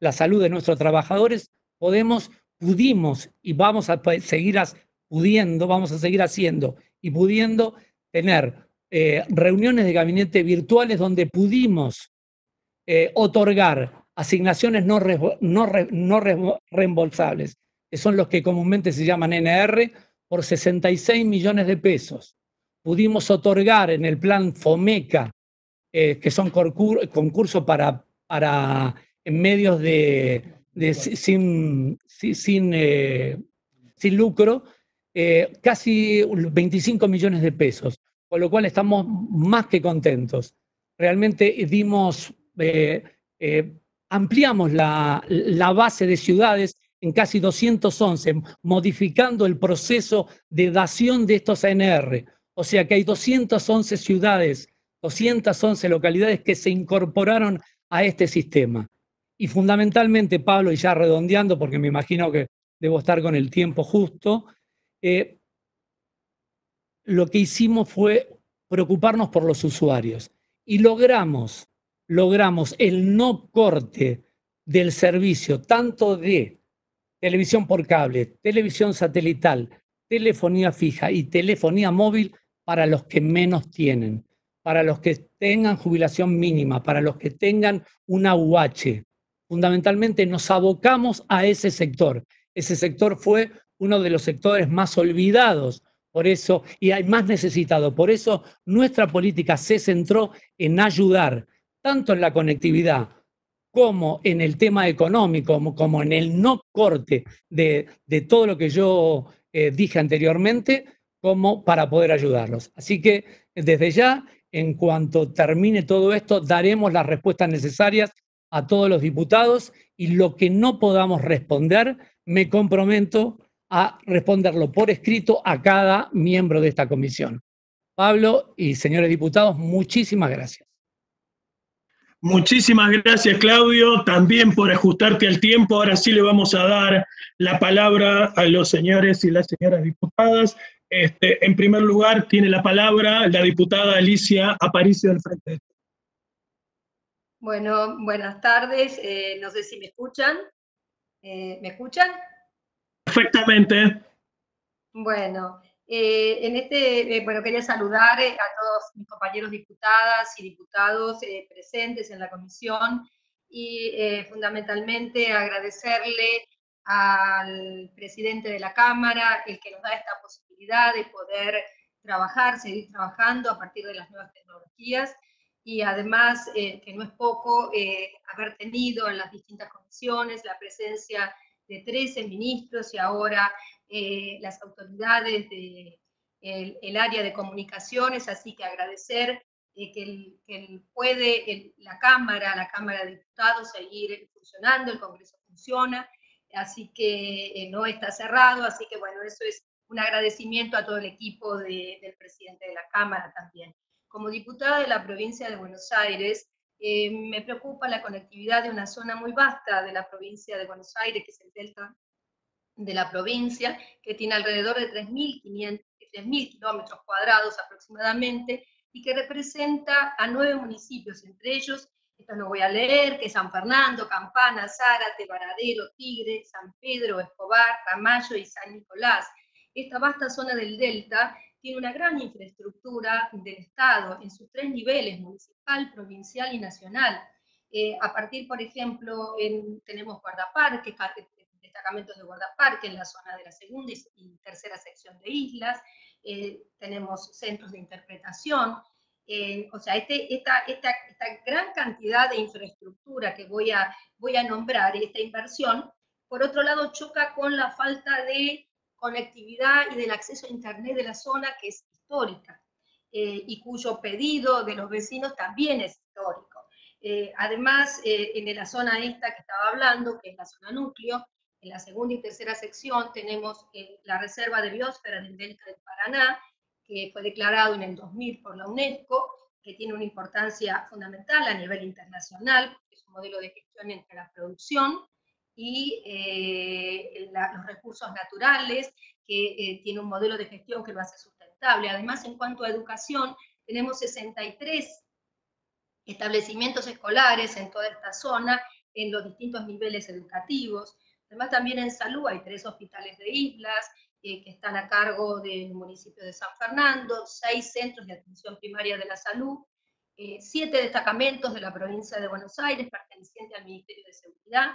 la salud de nuestros trabajadores, podemos, pudimos y vamos a seguir haciendo pudiendo, vamos a seguir haciendo y pudiendo tener eh, reuniones de gabinete virtuales donde pudimos eh, otorgar asignaciones no, re, no, re, no re, reembolsables, que son los que comúnmente se llaman N R, por sesenta y seis millones de pesos. Pudimos otorgar en el plan FOMECA eh, que son concursos para, para medios de, de, sin, sin, eh, sin lucro, eh, casi veinticinco millones de pesos, con lo cual estamos más que contentos. Realmente dimos, eh, eh, ampliamos la, la base de ciudades en casi doscientas once, modificando el proceso de dación de estos A N R. O sea que hay doscientas once ciudades, doscientas once localidades que se incorporaron a este sistema. Y fundamentalmente, Pablo, y ya redondeando, porque me imagino que debo estar con el tiempo justo, eh, lo que hicimos fue preocuparnos por los usuarios. Y logramos, logramos el no corte del servicio, tanto de televisión por cable, televisión satelital, telefonía fija y telefonía móvil para los que menos tienen, para los que tengan jubilación mínima, para los que tengan una U H. Fundamentalmente nos abocamos a ese sector. Ese sector fue uno de los sectores más olvidados, por eso, y hay más necesitado. Por eso nuestra política se centró en ayudar tanto en la conectividad como en el tema económico, como, como en el no corte de, de todo lo que yo eh, dije anteriormente, como para poder ayudarlos. Así que desde ya, en cuanto termine todo esto, daremos las respuestas necesarias a todos los diputados y lo que no podamos responder, me comprometo a responderlo por escrito a cada miembro de esta comisión. Pablo y señores diputados, muchísimas gracias. Muchísimas gracias, Claudio, también por ajustarte al tiempo. Ahora sí le vamos a dar la palabra a los señores y las señoras diputadas. Este, en primer lugar, tiene la palabra la diputada Alicia Aparicio del Frente. Bueno, buenas tardes. Eh, no sé si me escuchan. Eh, ¿Me escuchan? Perfectamente. Bueno, eh, en este, eh, bueno, quería saludar eh, a todos mis compañeros diputadas y diputados eh, presentes en la comisión y eh, fundamentalmente agradecerle al presidente de la Cámara el que nos da esta posibilidad de poder trabajar, seguir trabajando a partir de las nuevas tecnologías y además, eh, que no es poco, eh, haber tenido en las distintas comisiones la presencia de trece ministros y ahora eh, las autoridades del de, el área de comunicaciones, así que agradecer eh, que, el, que el puede el, la Cámara, la Cámara de Diputados seguir funcionando, el Congreso funciona, así que eh, no está cerrado, así que bueno, eso es un agradecimiento a todo el equipo de, del presidente de la Cámara también. Como diputada de la provincia de Buenos Aires, Eh, me preocupa la conectividad de una zona muy vasta de la provincia de Buenos Aires, que es el delta de la provincia, que tiene alrededor de tres mil kilómetros cuadrados aproximadamente, y que representa a nueve municipios, entre ellos, estos no voy a leer, que San Fernando, Campana, Zárate, Varadero, Tigre, San Pedro, Escobar, Ramallo y San Nicolás. Esta vasta zona del delta tiene una gran infraestructura del Estado en sus tres niveles, municipal, provincial y nacional. Eh, a partir, por ejemplo, en, tenemos guardaparques, destacamentos de guardaparques en la zona de la segunda y tercera sección de islas, eh, tenemos centros de interpretación, eh, o sea, este, esta, esta, esta gran cantidad de infraestructura que voy a, voy a nombrar, esta inversión, por otro lado choca con la falta de conectividad y del acceso a internet de la zona, que es histórica, eh, y cuyo pedido de los vecinos también es histórico. Eh, además, eh, en la zona esta que estaba hablando, que es la zona núcleo, en la segunda y tercera sección tenemos eh, la reserva de biosfera del delta del Paraná, que fue declarado en el dos mil por la UNESCO, que tiene una importancia fundamental a nivel internacional, porque es un modelo de gestión entre la producción y eh, la, los recursos naturales, que eh, tiene un modelo de gestión que lo hace sustentable. Además, en cuanto a educación, tenemos sesenta y tres establecimientos escolares en toda esta zona, en los distintos niveles educativos. Además, también en salud hay tres hospitales de islas eh, que están a cargo del municipio de San Fernando, seis centros de atención primaria de la salud, eh, siete destacamentos de la provincia de Buenos Aires, perteneciente al Ministerio de Seguridad.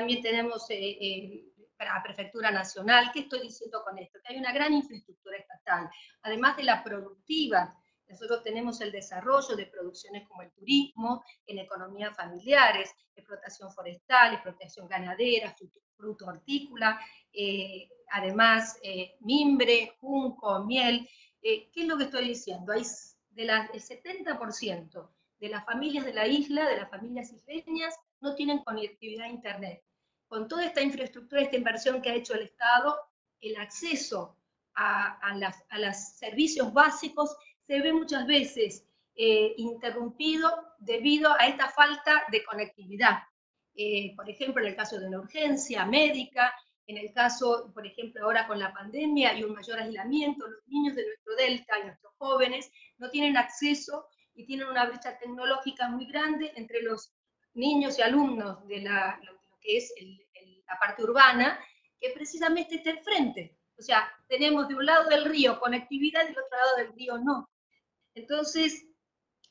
También tenemos eh, eh, la Prefectura Nacional. ¿Qué estoy diciendo con esto? Que hay una gran infraestructura estatal, además de la productiva Nosotros tenemos el desarrollo de producciones como el turismo, en economías familiares, explotación forestal, explotación ganadera, fruto hortícola, eh, además eh, mimbre, junco, miel. Eh, ¿Qué es lo que estoy diciendo? Hay de las, el setenta por ciento de las familias de la isla, de las familias isleñas, no tienen conectividad a Internet. Con toda esta infraestructura, esta inversión que ha hecho el Estado, el acceso a, a, las, a los servicios básicos se ve muchas veces eh, interrumpido debido a esta falta de conectividad. Eh, por ejemplo, en el caso de una urgencia médica, en el caso, por ejemplo, ahora con la pandemia y un mayor aislamiento, los niños de nuestro delta, nuestros jóvenes, no tienen acceso y tienen una brecha tecnológica muy grande entre los niños y alumnos de la, lo que es el, el, la parte urbana, que precisamente está enfrente. O sea, tenemos de un lado del río conectividad y del otro lado del río no. Entonces,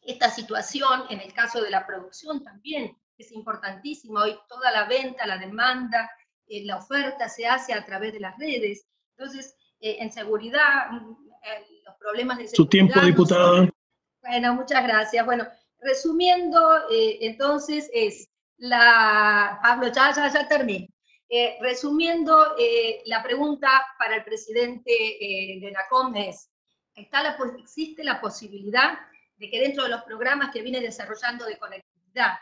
esta situación, en el caso de la producción también, es importantísima. Hoy toda la venta, la demanda, eh, la oferta se hace a través de las redes. Entonces, eh, en seguridad, eh, los problemas de seguridad... Su tiempo, diputada. No son... Bueno, muchas gracias. Bueno, resumiendo, eh, entonces, es la... Pablo, ya, ya, ya terminé. Eh, resumiendo, eh, la pregunta para el presidente eh, de NACOM es, ¿está la, ¿existe la posibilidad de que dentro de los programas que viene desarrollando de conectividad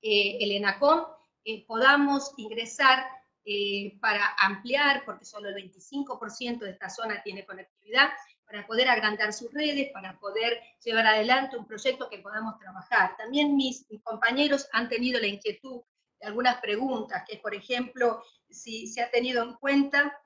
eh, el ENACOM eh, podamos ingresar eh, para ampliar, porque solo el veinticinco por ciento de esta zona tiene conectividad, para poder agrandar sus redes, para poder llevar adelante un proyecto que podamos trabajar? También mis, mis compañeros han tenido la inquietud algunas preguntas, que por ejemplo, si se ha tenido en cuenta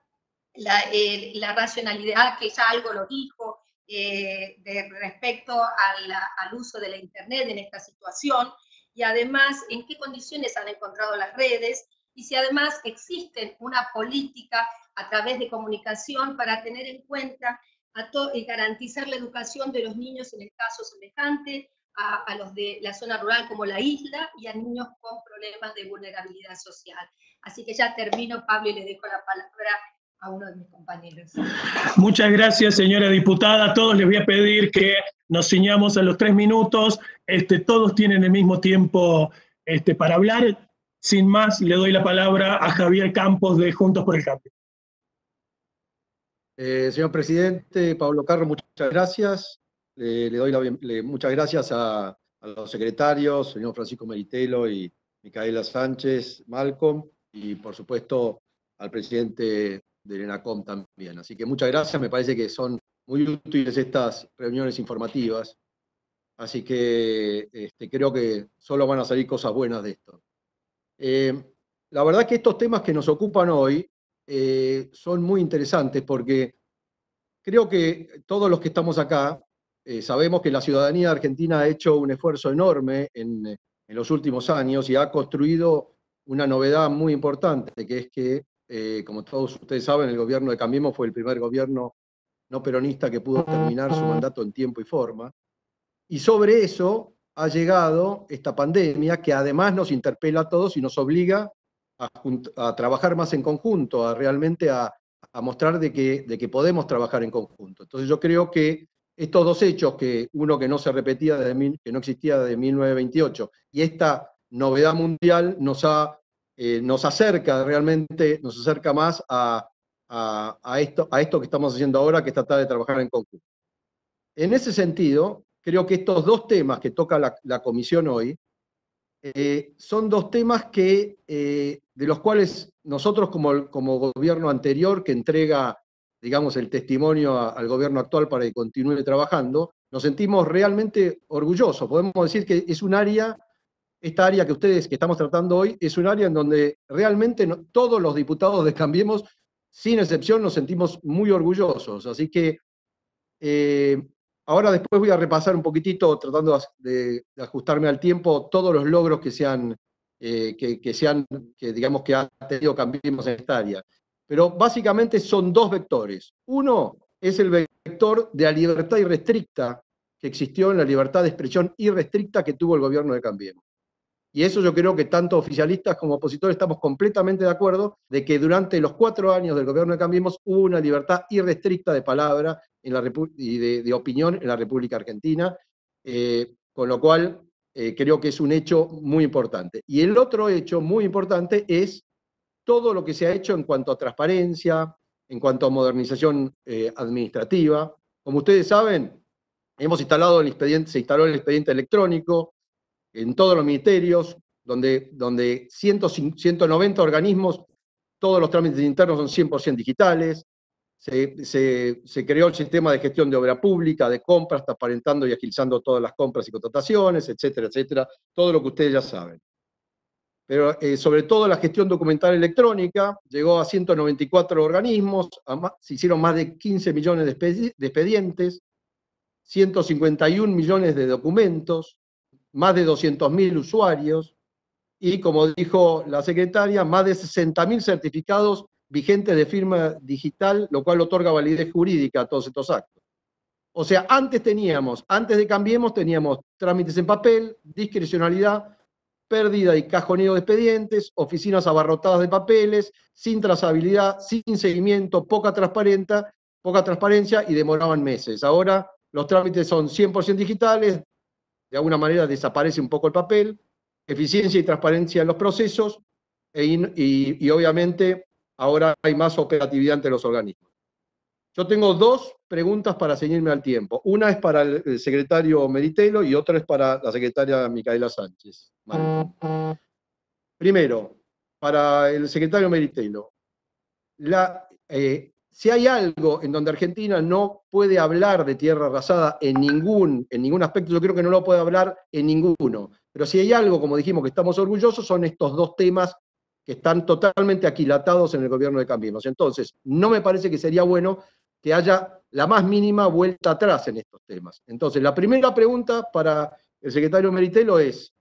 la, eh, la racionalidad, que ya algo lo dijo, eh, de respecto a la, al uso de la Internet en esta situación, y además en qué condiciones han encontrado las redes, y si además existe una política a través de comunicación para tener en cuenta a y garantizar la educación de los niños en el caso semejante, A, a los de la zona rural como la isla y a niños con problemas de vulnerabilidad social. Así que ya termino, Pablo, y le dejo la palabra a uno de mis compañeros. Muchas gracias, señora diputada. A todos les voy a pedir que nos ciñamos a los tres minutos. Este, todos tienen el mismo tiempo este, para hablar. Sin más, le doy la palabra a Javier Campos de Juntos por el Cambio. Eh, señor presidente, Pablo Carro, muchas gracias. Le, le doy la, le, muchas gracias a, a los secretarios, señor Francisco Meritelo y Micaela Sánchez, Malcolm, y por supuesto al presidente del ENACOM también. Así que muchas gracias, me parece que son muy útiles estas reuniones informativas, así que este, creo que solo van a salir cosas buenas de esto. Eh, la verdad que estos temas que nos ocupan hoy eh, son muy interesantes porque creo que todos los que estamos acá, Eh, sabemos que la ciudadanía argentina ha hecho un esfuerzo enorme en, en los últimos años y ha construido una novedad muy importante, que es que, eh, como todos ustedes saben, el gobierno de Cambiemos fue el primer gobierno no peronista que pudo terminar su mandato en tiempo y forma. Y sobre eso ha llegado esta pandemia que además nos interpela a todos y nos obliga a, a trabajar más en conjunto, a realmente a, a mostrar de que, de que podemos trabajar en conjunto. Entonces yo creo que estos dos hechos, que uno que no se repetía, desde, que no existía desde mil novecientos veintiocho, y esta novedad mundial nos, ha, eh, nos acerca realmente, nos acerca más a, a, a, esto, a esto que estamos haciendo ahora, que es tratar de trabajar en conjunto. En ese sentido, creo que estos dos temas que toca la, la comisión hoy, eh, son dos temas que, eh, de los cuales nosotros como, como gobierno anterior que entrega digamos, el testimonio a, al gobierno actual para que continúe trabajando, nos sentimos realmente orgullosos. Podemos decir que es un área, esta área que ustedes, que estamos tratando hoy, es un área en donde realmente no, todos los diputados de Cambiemos, sin excepción, nos sentimos muy orgullosos. Así que, eh, ahora después voy a repasar un poquitito, tratando de, de ajustarme al tiempo, todos los logros que se han, eh, que, que se han, que digamos que ha tenido Cambiemos en esta área. Pero básicamente son dos vectores. Uno es el vector de la libertad irrestricta que existió en la libertad de expresión irrestricta que tuvo el gobierno de Cambiemos. Y eso yo creo que tanto oficialistas como opositores estamos completamente de acuerdo de que durante los cuatro años del gobierno de Cambiemos hubo una libertad irrestricta de palabra en la Repu y de, de opinión en la República Argentina, eh, con lo cual eh, creo que es un hecho muy importante. Y el otro hecho muy importante es todo lo que se ha hecho en cuanto a transparencia, en cuanto a modernización eh, administrativa. Como ustedes saben, hemos instalado el expediente, se instaló el expediente electrónico en todos los ministerios, donde, donde ciento noventa organismos, todos los trámites internos son cien por ciento digitales. Se, se, se creó el sistema de gestión de obra pública, de compras, transparentando y agilizando todas las compras y contrataciones, etcétera, etcétera, todo lo que ustedes ya saben. Pero eh, sobre todo la gestión documental electrónica, llegó a ciento noventa y cuatro organismos, a más, se hicieron más de quince millones de expedientes, ciento cincuenta y un millones de documentos, más de doscientos mil usuarios, y como dijo la secretaria, más de sesenta mil certificados vigentes de firma digital, lo cual otorga validez jurídica a todos estos actos. O sea, antes teníamos, antes de Cambiemos, teníamos trámites en papel, discrecionalidad, pérdida y cajoneo de expedientes, oficinas abarrotadas de papeles, sin trazabilidad, sin seguimiento, poca transparencia, poca transparencia y demoraban meses. Ahora los trámites son cien por ciento digitales, de alguna manera desaparece un poco el papel, eficiencia y transparencia en los procesos, e in, y, y obviamente ahora hay más operatividad entre los organismos. Yo tengo dos preguntas para ceñirme al tiempo. Una es para el secretario Meritelo y otra es para la secretaria Micaela Sánchez. Vale. Primero, para el secretario Meritelo, la, eh, si hay algo en donde Argentina no puede hablar de tierra arrasada en ningún, en ningún aspecto, yo creo que no lo puede hablar en ninguno, pero si hay algo, como dijimos, que estamos orgullosos, son estos dos temas que están totalmente aquilatados en el gobierno de Cambiemos. Entonces, no me parece que sería bueno que haya la más mínima vuelta atrás en estos temas. Entonces, la primera pregunta para el secretario Meritelo es,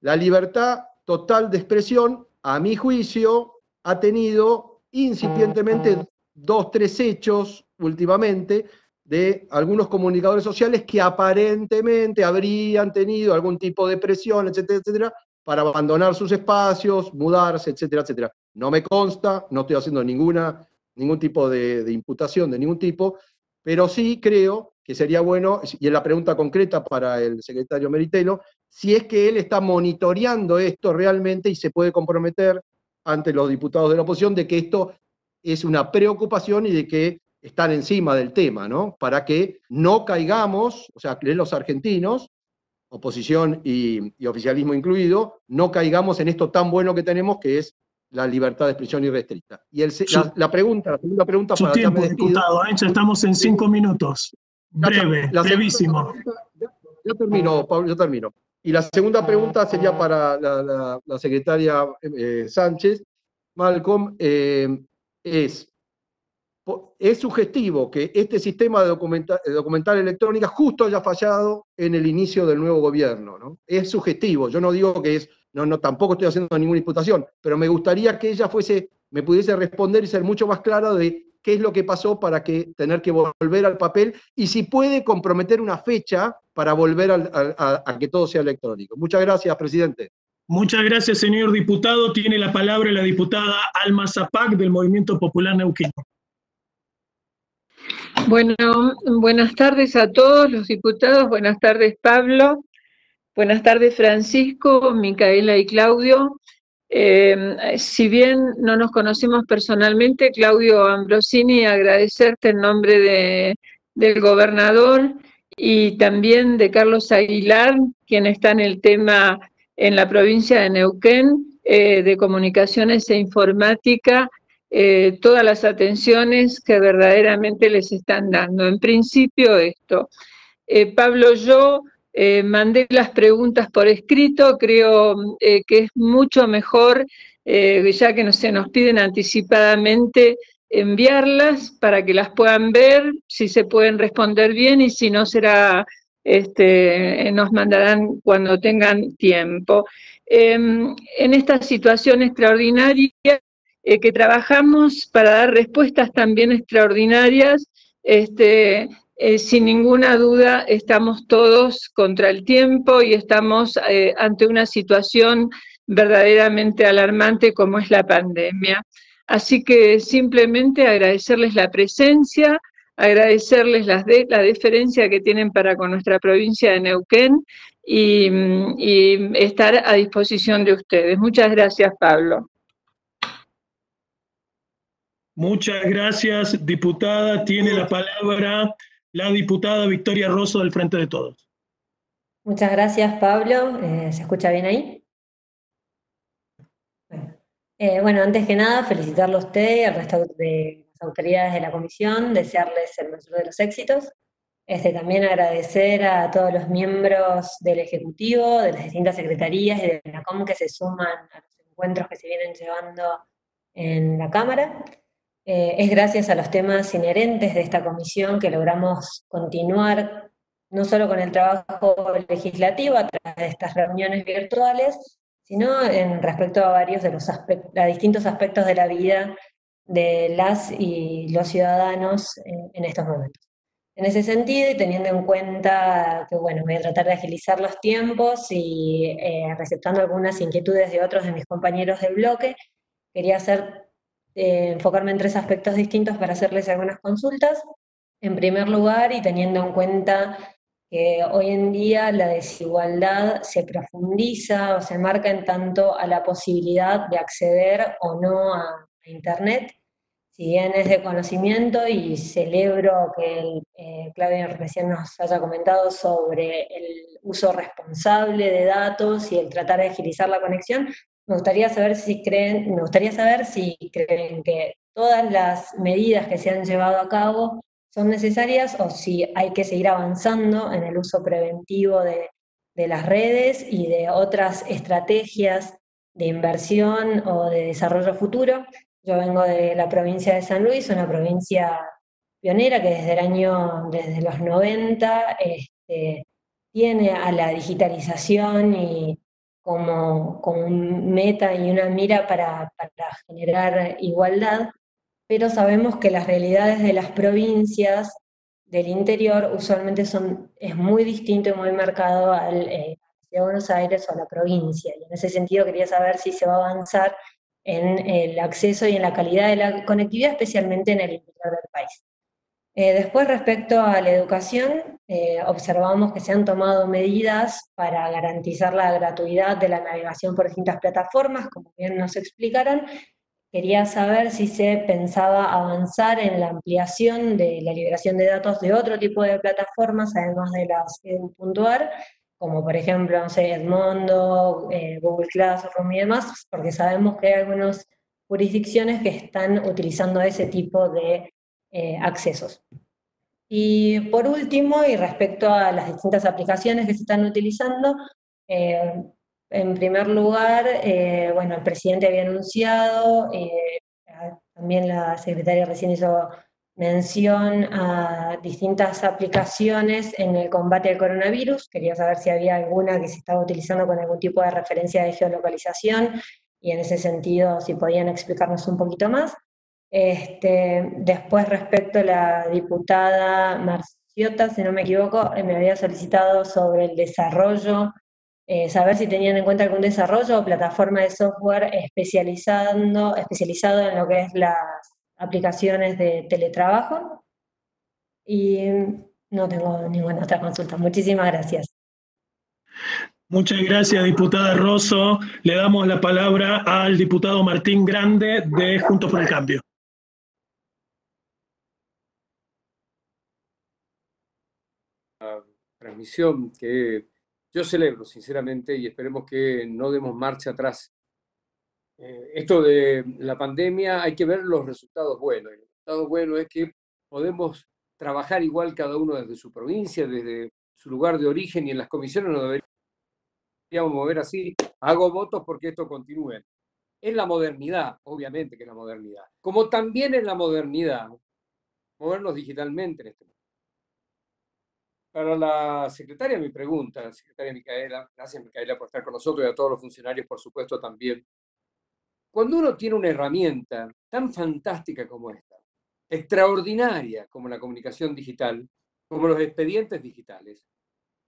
la libertad total de expresión, a mi juicio, ha tenido incipientemente dos, tres hechos últimamente de algunos comunicadores sociales que aparentemente habrían tenido algún tipo de presión, etcétera, etcétera, para abandonar sus espacios, mudarse, etcétera, etcétera. No me consta, no estoy haciendo ninguna, ningún tipo de, de imputación de ningún tipo, pero sí creo que sería bueno, y es la pregunta concreta para el secretario Meritelo, si es que él está monitoreando esto realmente y se puede comprometer ante los diputados de la oposición de que esto es una preocupación y de que están encima del tema, ¿no? Para que no caigamos, o sea, que los argentinos, oposición y, y oficialismo incluido, no caigamos en esto tan bueno que tenemos, que es la libertad de expresión irrestricta. Y el, su, la, la pregunta, la segunda pregunta... Su para tiempo, diputado, ¿eh? Ya estamos en cinco minutos. Breve, la, la brevísimo. Pregunta, ya, ya termino, Pablo, ya termino. Y la segunda pregunta sería para la, la, la secretaria eh, Sánchez, Malcolm, eh, es... Es sugestivo que este sistema de documental, de documental electrónica justo haya fallado en el inicio del nuevo gobierno, ¿no? Es sugestivo, yo no digo que es, no, no, tampoco estoy haciendo ninguna imputación, pero me gustaría que ella fuese, me pudiese responder y ser mucho más clara de qué es lo que pasó para que tener que volver al papel y si puede comprometer una fecha para volver al, a, a, a que todo sea electrónico. Muchas gracias, presidente. Muchas gracias, señor diputado. Tiene la palabra la diputada Alma Zapac del Movimiento Popular Neuquino. Bueno, buenas tardes a todos los diputados, buenas tardes Pablo, buenas tardes Francisco, Micaela y Claudio. Eh, si bien no nos conocemos personalmente, Claudio Ambrosini, agradecerte en nombre de, del gobernador y también de Carlos Aguilar, quien está en el tema en la provincia de Neuquén, eh, de comunicaciones e informática, Eh, todas las atenciones que verdaderamente les están dando. En principio esto. Eh, Pablo, yo eh, mandé las preguntas por escrito, creo eh, que es mucho mejor, eh, ya que no se nos piden anticipadamente, enviarlas para que las puedan ver, si se pueden responder bien y si no será, este, nos mandarán cuando tengan tiempo. Eh, en esta situación extraordinaria, Eh, que trabajamos para dar respuestas también extraordinarias, este, eh, sin ninguna duda estamos todos contra el tiempo y estamos eh, ante una situación verdaderamente alarmante como es la pandemia. Así que simplemente agradecerles la presencia, agradecerles las de, la deferencia que tienen para con nuestra provincia de Neuquén y, y estar a disposición de ustedes. Muchas gracias, Pablo. Muchas gracias, diputada. Tiene la palabra la diputada Victoria Rosso del Frente de Todos. Muchas gracias, Pablo. Eh, ¿se escucha bien ahí? Eh, bueno, antes que nada, felicitarlo a usted y al resto de las autoridades de la comisión, desearles el mayor de los éxitos. Este, también agradecer a todos los miembros del Ejecutivo, de las distintas secretarías y de la COM que se suman a los encuentros que se vienen llevando en la Cámara. Eh, es gracias a los temas inherentes de esta comisión que logramos continuar no solo con el trabajo legislativo a través de estas reuniones virtuales, sino en respecto a varios de los aspectos, a distintos aspectos de la vida de las y los ciudadanos en, en estos momentos. En ese sentido, y teniendo en cuenta que, bueno, voy a tratar de agilizar los tiempos y eh, receptando algunas inquietudes de otros de mis compañeros de bloque, quería hacer, eh, enfocarme en tres aspectos distintos para hacerles algunas consultas. En primer lugar, y teniendo en cuenta que hoy en día la desigualdad se profundiza o se marca en tanto a la posibilidad de acceder o no a Internet. Si bien es de conocimiento, y celebro que eh, Claudia recién nos haya comentado sobre el uso responsable de datos y el tratar de agilizar la conexión, me gustaría saber si creen, me gustaría saber si creen que todas las medidas que se han llevado a cabo son necesarias o si hay que seguir avanzando en el uso preventivo de, de las redes y de otras estrategias de inversión o de desarrollo futuro. Yo vengo de la provincia de San Luis, una provincia pionera que desde el año, desde los noventa, este, tiene a la digitalización y como, como un meta y una mira para, para generar igualdad. Pero sabemos que las realidades de las provincias del interior usualmente son, es muy distinto y muy marcado al eh, de Buenos Aires o a la provincia, y en ese sentido quería saber si se va a avanzar en el acceso y en la calidad de la conectividad, especialmente en el interior del país. Eh, después, respecto a la educación, eh, observamos que se han tomado medidas para garantizar la gratuidad de la navegación por distintas plataformas, como bien nos explicaron. Quería saber si se pensaba avanzar en la ampliación de la liberación de datos de otro tipo de plataformas, además de las edu punto a r, como por ejemplo, no sé, Edmondo, eh, Google Classroom y demás, porque sabemos que hay algunas jurisdicciones que están utilizando ese tipo de eh, accesos. Y por último, y respecto a las distintas aplicaciones que se están utilizando, eh, en primer lugar, eh, bueno, el presidente había anunciado, eh, también la secretaria recién hizo mención a distintas aplicaciones en el combate al coronavirus. Quería saber si había alguna que se estaba utilizando con algún tipo de referencia de geolocalización, y en ese sentido si podían explicarnos un poquito más. Este, después, respecto a la diputada Marciota, si no me equivoco, me había solicitado sobre el desarrollo, Eh, saber si tenían en cuenta algún desarrollo o plataforma de software especializando, especializado en lo que es las aplicaciones de teletrabajo. Y no tengo ninguna otra consulta. Muchísimas gracias. Muchas gracias, diputada Rosso. Le damos la palabra al diputado Martín Grande de Juntos por el Cambio. La transmisión que... yo celebro, sinceramente, y esperemos que no demos marcha atrás. Eh, esto de la pandemia, hay que ver los resultados buenos. El resultado bueno es que podemos trabajar igual cada uno desde su provincia, desde su lugar de origen, y en las comisiones nos deberíamos mover así. Hago votos porque esto continúe. Es la modernidad, obviamente que es la modernidad. Como también es la modernidad movernos digitalmente en este momento. Para la secretaria, mi pregunta, secretaria Micaela, gracias Micaela por estar con nosotros y a todos los funcionarios, por supuesto, también. Cuando uno tiene una herramienta tan fantástica como esta, extraordinaria como la comunicación digital, como los expedientes digitales,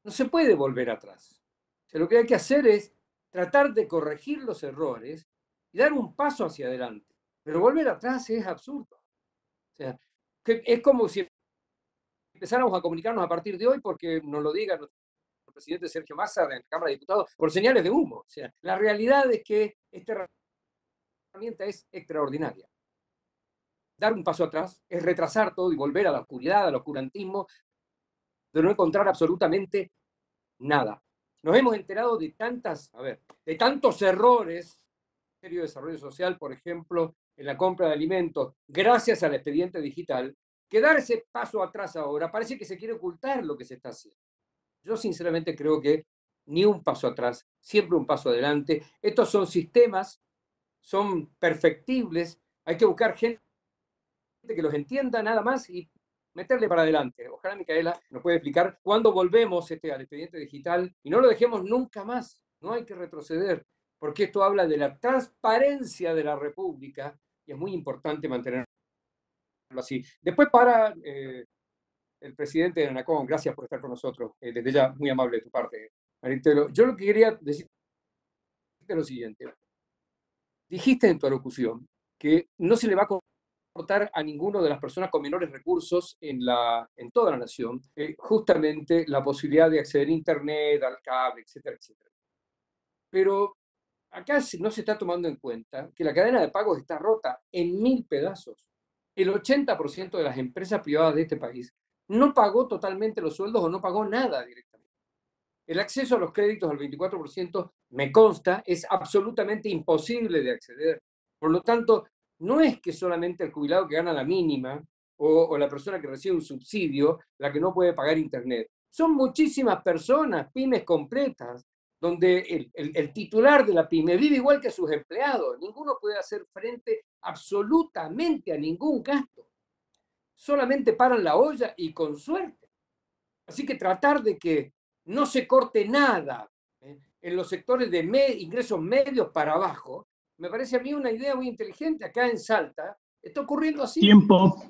no se puede volver atrás. O sea, lo que hay que hacer es tratar de corregir los errores y dar un paso hacia adelante. Pero volver atrás es absurdo. O sea, que es como si empezáramos a comunicarnos a partir de hoy, porque nos lo diga nuestro presidente Sergio Massa de la Cámara de Diputados, por señales de humo. O sea, la realidad es que esta herramienta es extraordinaria. Dar un paso atrás es retrasar todo y volver a la oscuridad, al oscurantismo, de no encontrar absolutamente nada. Nos hemos enterado de tantas, a ver, de tantos errores del Ministerio de Desarrollo Social, por ejemplo, en la compra de alimentos, gracias al expediente digital, que dar ese paso atrás ahora parece que se quiere ocultar lo que se está haciendo. Yo sinceramente creo que ni un paso atrás, siempre un paso adelante. Estos son sistemas, son perfectibles, hay que buscar gente que los entienda nada más y meterle para adelante. Ojalá Micaela nos puede explicar cuándo volvemos este, al expediente digital y no lo dejemos nunca más. No hay que retroceder, porque esto habla de la transparencia de la República y es muy importante mantenerlo así. Después para eh, el presidente de ANACOM, gracias por estar con nosotros, eh, desde ya muy amable de tu parte, Marintelo. Yo lo que quería decir es lo siguiente. Dijiste en tu alocución que no se le va a aportar a ninguno de las personas con menores recursos en, la, en toda la nación, eh, justamente la posibilidad de acceder a Internet, al cable, etcétera, etcétera. Pero acá no se está tomando en cuenta que la cadena de pagos está rota en mil pedazos. El ochenta por ciento de las empresas privadas de este país no pagó totalmente los sueldos o no pagó nada directamente. El acceso a los créditos al veinticuatro por ciento, me consta, es absolutamente imposible de acceder. Por lo tanto, no es que solamente el jubilado que gana la mínima o, o la persona que recibe un subsidio la que no puede pagar Internet. Son muchísimas personas, pymes completas, donde el, el, el titular de la pyme vive igual que sus empleados. Ninguno puede hacer frente absolutamente a ningún gasto. Solamente paran la olla y con suerte. Así que tratar de que no se corte nada ¿eh? en los sectores de me, ingresos medios para abajo, me parece a mí una idea muy inteligente. Acá en Salta está ocurriendo así. Tiempo.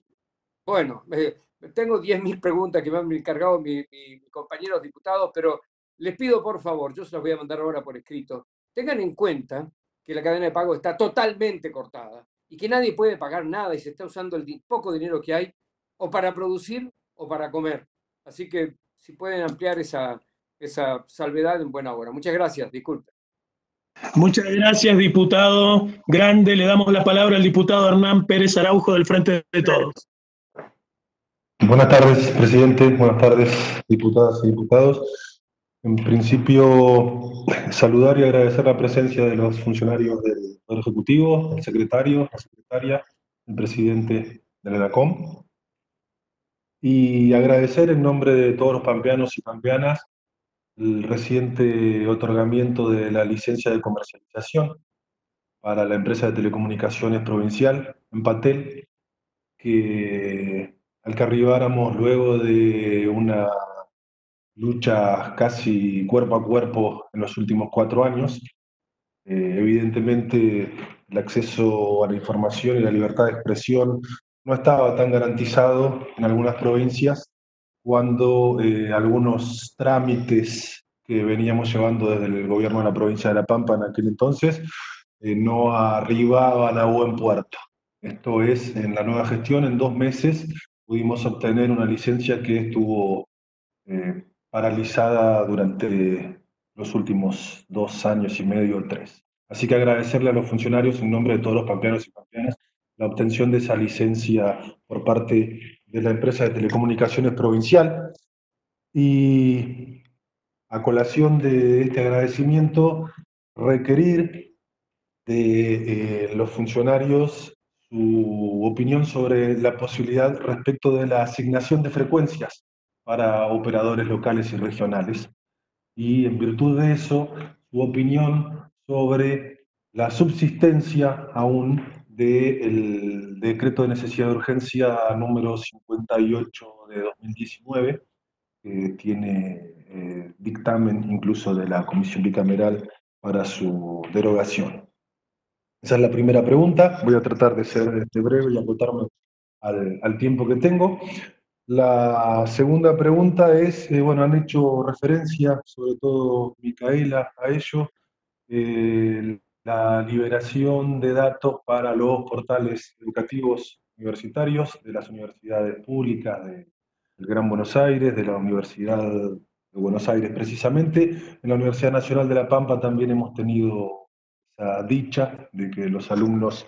Bueno, eh, tengo diez mil preguntas que me han encargado mis mi, mi compañeros diputados, pero les pido por favor, yo se las voy a mandar ahora por escrito, tengan en cuenta que la cadena de pago está totalmente cortada y que nadie puede pagar nada y se está usando el poco dinero que hay o para producir o para comer. Así que si pueden ampliar esa, esa salvedad en buena hora. Muchas gracias, disculpen. Muchas gracias, diputado Grande. Le damos la palabra al diputado Hernán Pérez Araujo del Frente de Todos. Buenas tardes, presidente. Buenas tardes, diputadas y diputados. En principio, saludar y agradecer la presencia de los funcionarios del Poder Ejecutivo, el secretario, la secretaria, el presidente de la ANACOM. Y agradecer en nombre de todos los pampeanos y pampeanas el reciente otorgamiento de la licencia de comercialización para la empresa de telecomunicaciones provincial, Empatel, que al que arribáramos luego de una lucha casi cuerpo a cuerpo en los últimos cuatro años, eh, evidentemente el acceso a la información y la libertad de expresión no estaba tan garantizado en algunas provincias, cuando eh, algunos trámites que veníamos llevando desde el gobierno de la provincia de La Pampa en aquel entonces eh, no arribaban a buen puerto. Esto es, en la nueva gestión, en dos meses pudimos obtener una licencia que estuvo eh, paralizada durante los últimos dos años y medio o tres. Así que agradecerle a los funcionarios en nombre de todos los pampeanos y pampeanas la obtención de esa licencia por parte de la empresa de telecomunicaciones provincial. Y a colación de este agradecimiento, requerir de eh, los funcionarios su opinión sobre la posibilidad respecto de la asignación de frecuencias para operadores locales y regionales. Y en virtud de eso, su opinión sobre la subsistencia aún del decreto de necesidad de urgencia número cincuenta y ocho de dos mil diecinueve, que tiene eh, dictamen incluso de la Comisión Bicameral para su derogación. Esa es la primera pregunta. Voy a tratar de ser este, breve y acotarme al, al tiempo que tengo. La segunda pregunta es, eh, bueno, han hecho referencia, sobre todo Micaela, a ello, eh, la liberación de datos para los portales educativos universitarios de las universidades públicas de, del Gran Buenos Aires, de la Universidad de Buenos Aires precisamente. En la Universidad Nacional de La Pampa también hemos tenido esa dicha de que los alumnos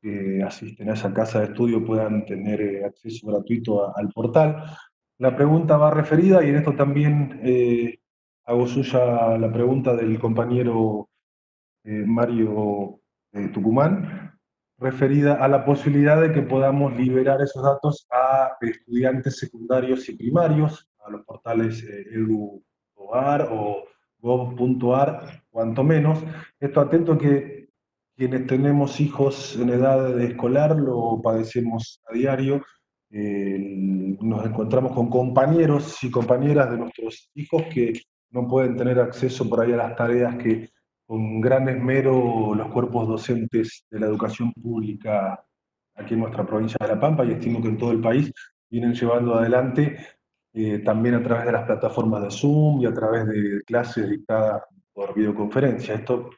que asisten a esa casa de estudio puedan tener acceso gratuito a, al portal. La pregunta va referida, y en esto también eh, hago suya la pregunta del compañero eh, Mario eh, Tucumán, referida a la posibilidad de que podamos liberar esos datos a estudiantes secundarios y primarios, a los portales eh, edu punto a r o gov punto a r, cuanto menos. Esto atento a que quienes tenemos hijos en edad de escolar lo padecemos a diario. Eh, nos encontramos con compañeros y compañeras de nuestros hijos que no pueden tener acceso por ahí a las tareas que con gran esmero los cuerpos docentes de la educación pública aquí en nuestra provincia de La Pampa, y estimo que en todo el país, vienen llevando adelante eh, también a través de las plataformas de Zoom y a través de clases dictadas por videoconferencia. Esto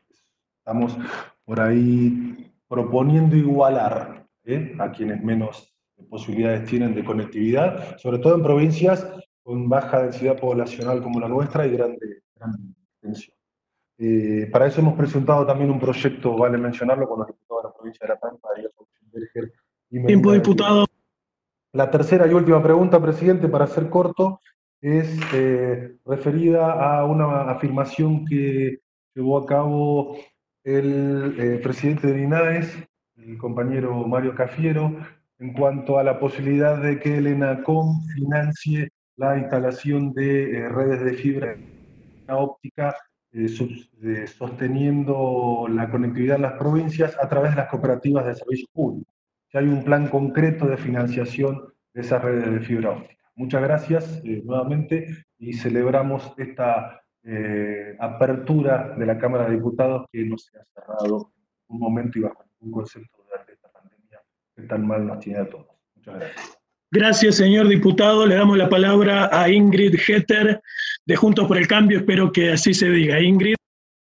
estamos por ahí proponiendo igualar ¿eh? a quienes menos posibilidades tienen de conectividad, sobre todo en provincias con baja densidad poblacional como la nuestra y grande, grande extensión. Eh, para eso hemos presentado también un proyecto, vale mencionarlo, con los diputados de la provincia de La Pampa, Arias Berger y Medina. Tiempo, diputado. La tercera y última pregunta, presidente, para ser corto, es eh, referida a una afirmación que llevó a cabo el eh, presidente de INAES, el compañero Mario Cafiero, en cuanto a la posibilidad de que el ENACOM financie la instalación de eh, redes de fibra óptica, eh, sub, eh, sosteniendo la conectividad en las provincias a través de las cooperativas de servicio público. Si hay un plan concreto de financiación de esas redes de fibra óptica. Muchas gracias eh, nuevamente, y celebramos esta eh, apertura de la Cámara de Diputados, que no se ha cerrado en un momento y bajo ningún concepto tan mal nos tiene a todos. Muchas gracias. Gracias, señor diputado. Le damos la palabra a Ingrid Hetter, de Juntos por el Cambio. Espero que así se diga. Ingrid.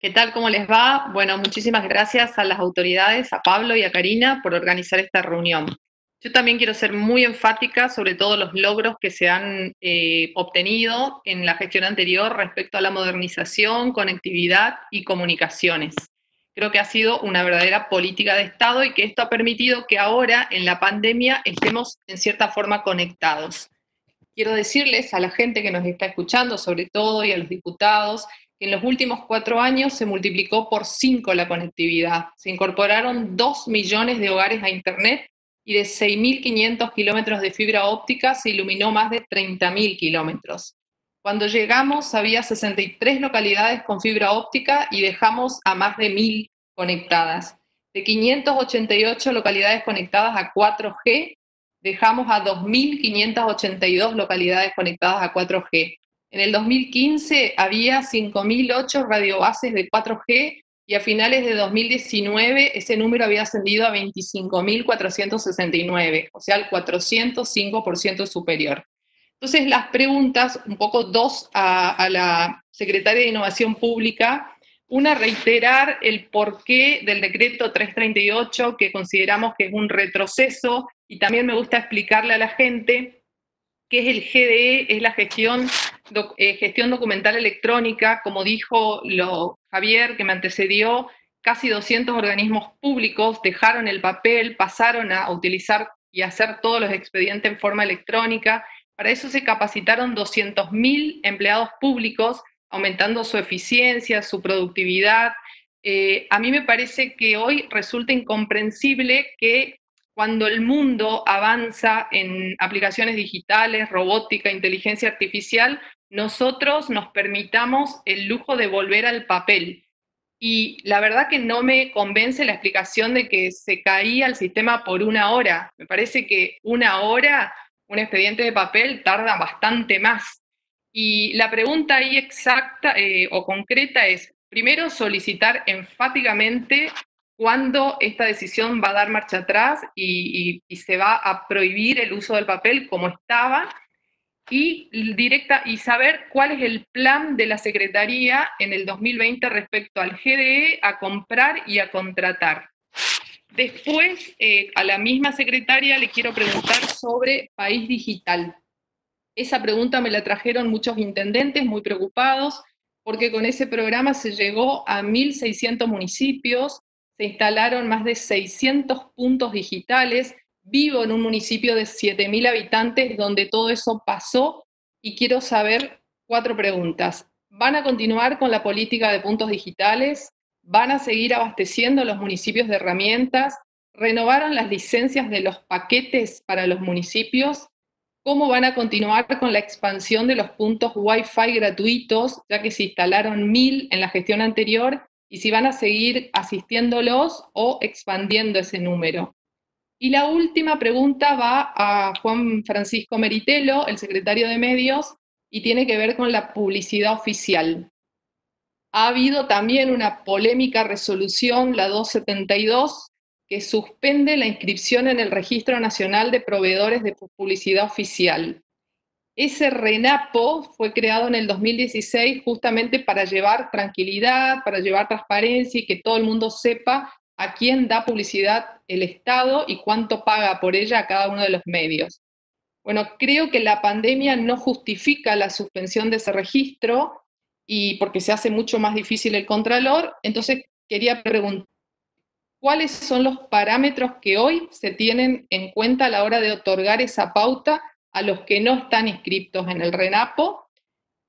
¿Qué tal? ¿Cómo les va? Bueno, muchísimas gracias a las autoridades, a Pablo y a Karina, por organizar esta reunión. Yo también quiero ser muy enfática sobre todos los logros que se han eh, obtenido en la gestión anterior respecto a la modernización, conectividad y comunicaciones. Creo que ha sido una verdadera política de Estado y que esto ha permitido que ahora, en la pandemia, estemos en cierta forma conectados. Quiero decirles a la gente que nos está escuchando, sobre todo, y a los diputados, que en los últimos cuatro años se multiplicó por cinco la conectividad. Se incorporaron dos millones de hogares a Internet y de seis mil quinientos kilómetros de fibra óptica se iluminó más de treinta mil kilómetros. Cuando llegamos había sesenta y tres localidades con fibra óptica y dejamos a más de mil conectadas. De quinientas ochenta y ocho localidades conectadas a cuatro G, dejamos a dos mil quinientas ochenta y dos localidades conectadas a cuatro G. En el dos mil quince había cinco mil ocho radiobases de cuatro G y a finales de dos mil diecinueve ese número había ascendido a veinticinco mil cuatrocientos sesenta y nueve, o sea, el cuatrocientos cinco por ciento superior. Entonces, las preguntas, un poco dos a, a la Secretaria de Innovación Pública. Una, reiterar el porqué del decreto trescientos treinta y ocho, que consideramos que es un retroceso, y también me gusta explicarle a la gente qué es el G D E, es la gestión, doc, eh, gestión documental electrónica, como dijo lo, Javier, que me antecedió, casi doscientos organismos públicos dejaron el papel, pasaron a utilizar y hacer todos los expedientes en forma electrónica. Para eso se capacitaron doscientos mil empleados públicos, aumentando su eficiencia, su productividad. Eh, a mí me parece que hoy resulta incomprensible que cuando el mundo avanza en aplicaciones digitales, robótica, inteligencia artificial, nosotros nos permitamos el lujo de volver al papel. Y la verdad que no me convence la explicación de que se caía el sistema por una hora. Me parece que una hora... un expediente de papel tarda bastante más. Y la pregunta ahí exacta eh, o concreta es, primero, solicitar enfáticamente cuándo esta decisión va a dar marcha atrás y, y, y se va a prohibir el uso del papel como estaba, y, directa, y saber cuál es el plan de la Secretaría en el dos mil veinte respecto al G D E a comprar y a contratar. Después, eh, a la misma secretaria le quiero preguntar sobre País Digital. Esa pregunta me la trajeron muchos intendentes muy preocupados, porque con ese programa se llegó a mil seiscientos municipios, se instalaron más de seiscientos puntos digitales. Vivo en un municipio de siete mil habitantes donde todo eso pasó, y quiero saber cuatro preguntas. ¿Van a continuar con la política de puntos digitales? ¿Van a seguir abasteciendo los municipios de herramientas? ¿Renovaron las licencias de los paquetes para los municipios? ¿Cómo van a continuar con la expansión de los puntos Wi-Fi gratuitos, ya que se instalaron mil en la gestión anterior, y si van a seguir asistiéndolos o expandiendo ese número? Y la última pregunta va a Juan Francisco Meritelo, el secretario de Medios, y tiene que ver con la publicidad oficial. Ha habido también una polémica resolución, la doscientos setenta y dos, que suspende la inscripción en el Registro Nacional de Proveedores de Publicidad Oficial. Ese RENAPO fue creado en el dos mil dieciséis justamente para llevar tranquilidad, para llevar transparencia y que todo el mundo sepa a quién da publicidad el Estado y cuánto paga por ella a cada uno de los medios. Bueno, creo que la pandemia no justifica la suspensión de ese registro, y porque se hace mucho más difícil el contralor. Entonces quería preguntar, ¿cuáles son los parámetros que hoy se tienen en cuenta a la hora de otorgar esa pauta a los que no están inscriptos en el RENAPO?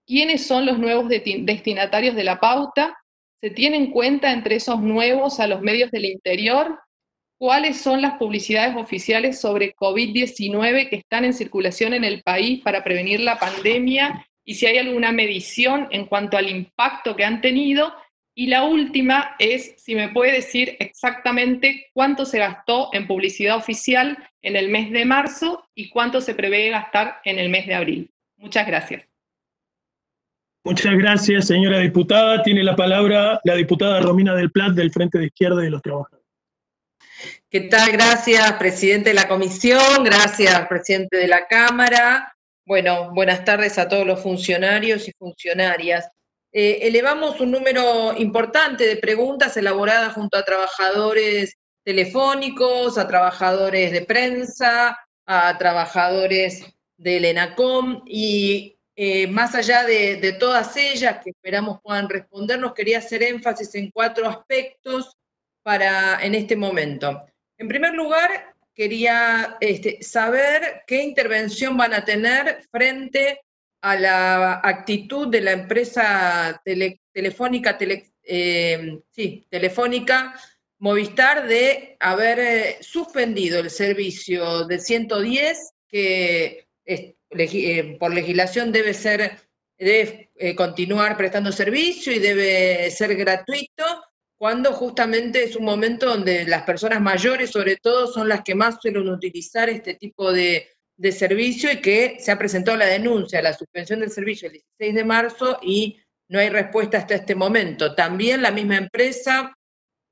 ¿Quiénes son los nuevos destinatarios de la pauta? ¿Se tiene en cuenta entre esos nuevos a los medios del interior? ¿Cuáles son las publicidades oficiales sobre COVID diecinueve que están en circulación en el país para prevenir la pandemia? Y si hay alguna medición en cuanto al impacto que han tenido. Y la última es si me puede decir exactamente cuánto se gastó en publicidad oficial en el mes de marzo y cuánto se prevé gastar en el mes de abril. Muchas gracias. Muchas gracias, señora diputada. Tiene la palabra la diputada Romina del Plat, del Frente de Izquierda y de los Trabajadores. ¿Qué tal? Gracias, presidente de la comisión. Gracias, presidente de la Cámara. Bueno, buenas tardes a todos los funcionarios y funcionarias. Eh, elevamos un número importante de preguntas elaboradas junto a trabajadores telefónicos, a trabajadores de prensa, a trabajadores del ENACOM, y eh, más allá de, de todas ellas, que esperamos puedan respondernos, quería hacer énfasis en cuatro aspectos para, en este momento. En primer lugar, quería este, saber qué intervención van a tener frente a a la actitud de la empresa tele, telefónica, tele, eh, sí, telefónica Movistar de haber suspendido el servicio de ciento diez, que es, eh, por legislación debe ser debe, eh, continuar prestando servicio y debe ser gratuito, cuando justamente es un momento donde las personas mayores, sobre todo, son las que más suelen utilizar este tipo de de servicio, y que se ha presentado la denuncia de la suspensión del servicio el dieciséis de marzo y no hay respuesta hasta este momento. También la misma empresa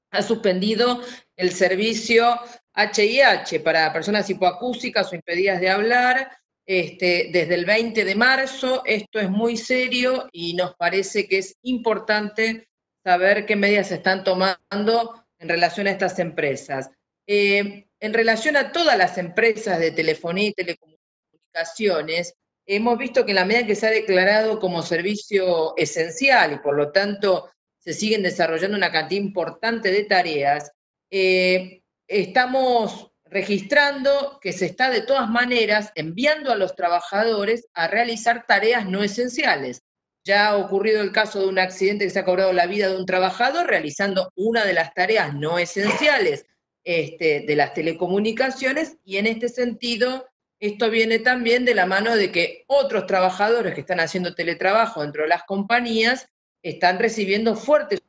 ha suspendido el servicio H I H para personas hipoacúsicas o impedidas de hablar este, desde el veinte de marzo. Esto es muy serio y nos parece que es importante saber qué medidas se están tomando en relación a estas empresas. Eh, En relación a todas las empresas de telefonía y telecomunicaciones, hemos visto que en la medida que se ha declarado como servicio esencial y por lo tanto se siguen desarrollando una cantidad importante de tareas, eh, estamos registrando que se está de todas maneras enviando a los trabajadores a realizar tareas no esenciales. Ya ha ocurrido el caso de un accidente que se ha cobrado la vida de un trabajador realizando una de las tareas no esenciales Este, de las telecomunicaciones, y en este sentido esto viene también de la mano de que otros trabajadores que están haciendo teletrabajo dentro de las compañías están recibiendo fuertes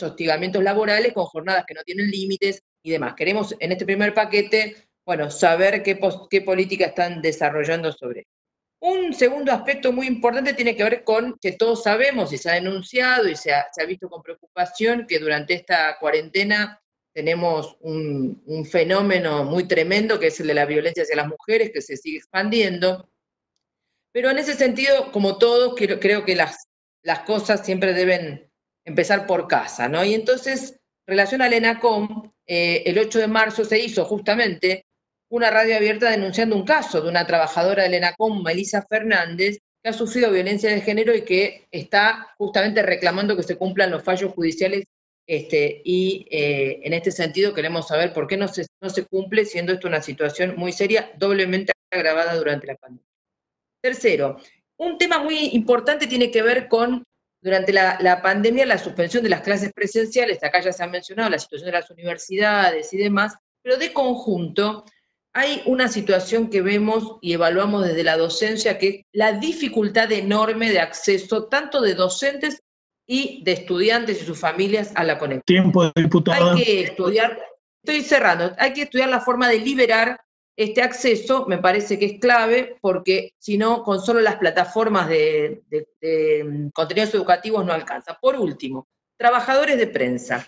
hostigamientos laborales con jornadas que no tienen límites y demás. Queremos en este primer paquete, bueno, saber qué, qué política están desarrollando sobre esto. Un segundo aspecto muy importante tiene que ver con que todos sabemos y se ha denunciado y se ha, se ha visto con preocupación que durante esta cuarentena tenemos un, un fenómeno muy tremendo que es el de la violencia hacia las mujeres, que se sigue expandiendo. Pero en ese sentido, como todos, creo, creo que las, las cosas siempre deben empezar por casa, ¿no? Y entonces, en relación al ENACOM, eh, el ocho de marzo se hizo justamente una radio abierta denunciando un caso de una trabajadora del ENACOM, Melissa Fernández, que ha sufrido violencia de género y que está justamente reclamando que se cumplan los fallos judiciales. Este, y eh, en este sentido queremos saber por qué no se, no se cumple, siendo esto una situación muy seria, doblemente agravada durante la pandemia. Tercero, un tema muy importante tiene que ver con, durante la, la pandemia, la suspensión de las clases presenciales. Acá ya se ha mencionado la situación de las universidades y demás, pero de conjunto hay una situación que vemos y evaluamos desde la docencia, que es la dificultad enorme de acceso tanto de docentes y de estudiantes y sus familias a la conexión. Tiempo, diputada. Hay que estudiar, estoy cerrando, hay que estudiar la forma de liberar este acceso, me parece que es clave, porque si no, con solo las plataformas de, de, de contenidos educativos no alcanza. Por último, trabajadores de prensa.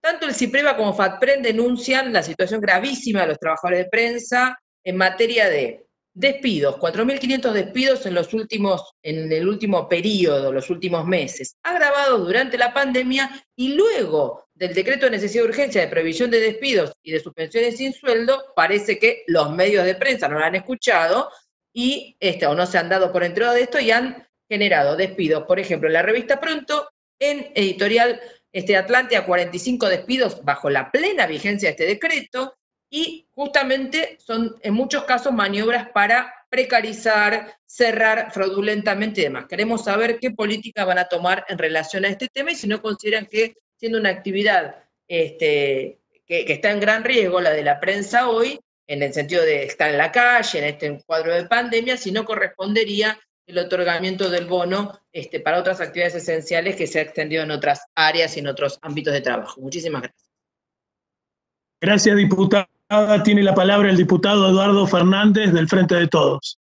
Tanto el CIPREVA como FATPREN denuncian la situación gravísima de los trabajadores de prensa en materia de despidos, cuatro mil quinientos despidos en, los últimos, en el último periodo, los últimos meses, agravados durante la pandemia y luego del decreto de necesidad de urgencia de prohibición de despidos y de suspensiones sin sueldo. Parece que los medios de prensa no lo han escuchado y este, o no se han dado por enterados de esto y han generado despidos. Por ejemplo, en la revista Pronto, en editorial este, Atlántida, cuarenta y cinco despidos bajo la plena vigencia de este decreto. Y justamente son, en muchos casos, maniobras para precarizar, cerrar fraudulentamente y demás. Queremos saber qué política van a tomar en relación a este tema y si no consideran que, siendo una actividad este, que, que está en gran riesgo, la de la prensa hoy, en el sentido de estar en la calle, en este cuadro de pandemia, si no correspondería el otorgamiento del bono este, para otras actividades esenciales que se ha extendido en otras áreas y en otros ámbitos de trabajo. Muchísimas gracias. Gracias, diputada. Tiene la palabra el diputado Eduardo Fernández del Frente de Todos.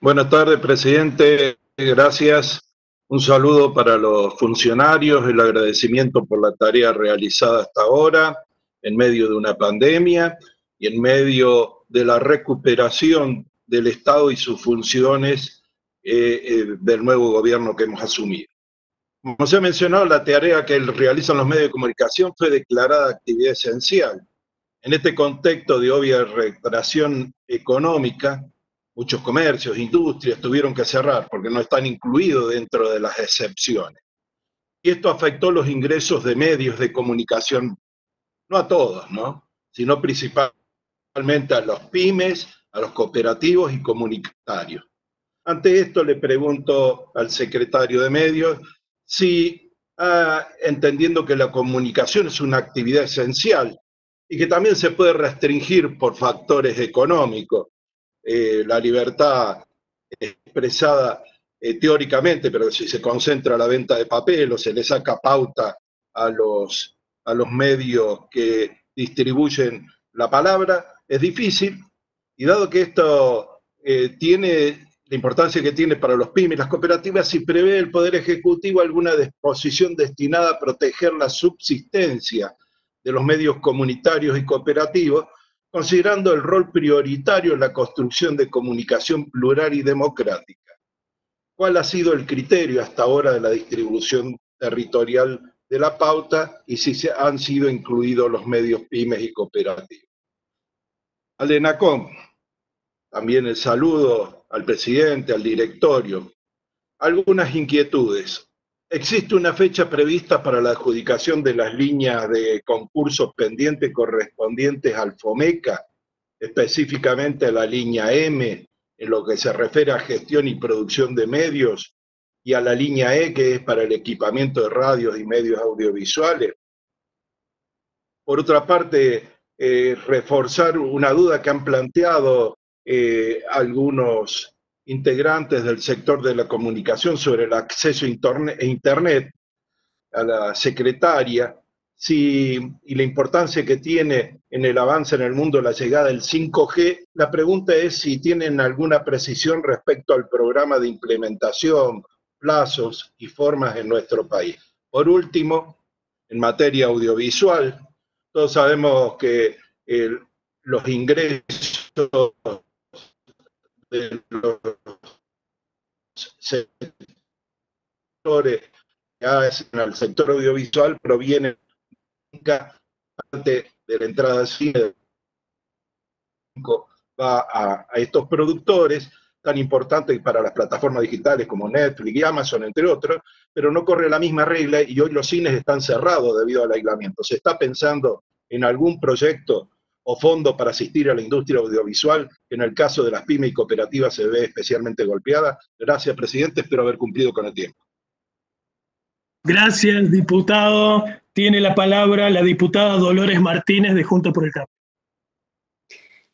Buenas tardes, presidente. Gracias. Un saludo para los funcionarios, el agradecimiento por la tarea realizada hasta ahora, en medio de una pandemia y en medio de la recuperación del Estado y sus funciones eh, eh, del nuevo gobierno que hemos asumido. Como se ha mencionado, la tarea que realizan los medios de comunicación fue declarada actividad esencial. En este contexto de obvia retracción económica, muchos comercios, industrias tuvieron que cerrar porque no están incluidos dentro de las excepciones. Y esto afectó los ingresos de medios de comunicación, no a todos, ¿no? Sino principalmente a los pymes, a los cooperativos y comunitarios. Ante esto le pregunto al secretario de Medios si, ah, entendiendo que la comunicación es una actividad esencial, y que también se puede restringir por factores económicos, eh, la libertad expresada eh, teóricamente, pero si se concentra la venta de papel o se le saca pauta a los, a los medios que distribuyen la palabra, es difícil, y dado que esto eh, tiene la importancia que tiene para los pymes, las cooperativas, si prevé el Poder Ejecutivo alguna disposición destinada a proteger la subsistencia de los medios comunitarios y cooperativos, considerando el rol prioritario en la construcción de comunicación plural y democrática. ¿Cuál ha sido el criterio hasta ahora de la distribución territorial de la pauta y si se han sido incluidos los medios pymes y cooperativos? Al ENACOM, también el saludo al presidente, al directorio. Algunas inquietudes. Existe una fecha prevista para la adjudicación de las líneas de concursos pendientes correspondientes al FOMECA, específicamente a la línea M, en lo que se refiere a gestión y producción de medios, y a la línea E, que es para el equipamiento de radios y medios audiovisuales. Por otra parte, eh, reforzar una duda que han planteado eh, algunos integrantes del sector de la comunicación sobre el acceso a internet, a la secretaria, si, y la importancia que tiene en el avance en el mundo la llegada del cinco G, la pregunta es si tienen alguna precisión respecto al programa de implementación, plazos y formas en nuestro país. Por último, en materia audiovisual, todos sabemos que eh, los ingresos de los sectores que hacen al sector audiovisual provienen nunca antes de la entrada al cine va a, a estos productores tan importantes para las plataformas digitales como Netflix y Amazon, entre otros, pero no corre la misma regla y hoy los cines están cerrados debido al aislamiento. ¿Se está pensando en algún proyecto o fondo para asistir a la industria audiovisual, que en el caso de las pymes y cooperativas se ve especialmente golpeada? Gracias, presidente, espero haber cumplido con el tiempo. Gracias, diputado. Tiene la palabra la diputada Dolores Martínez de Juntos por el Cambio.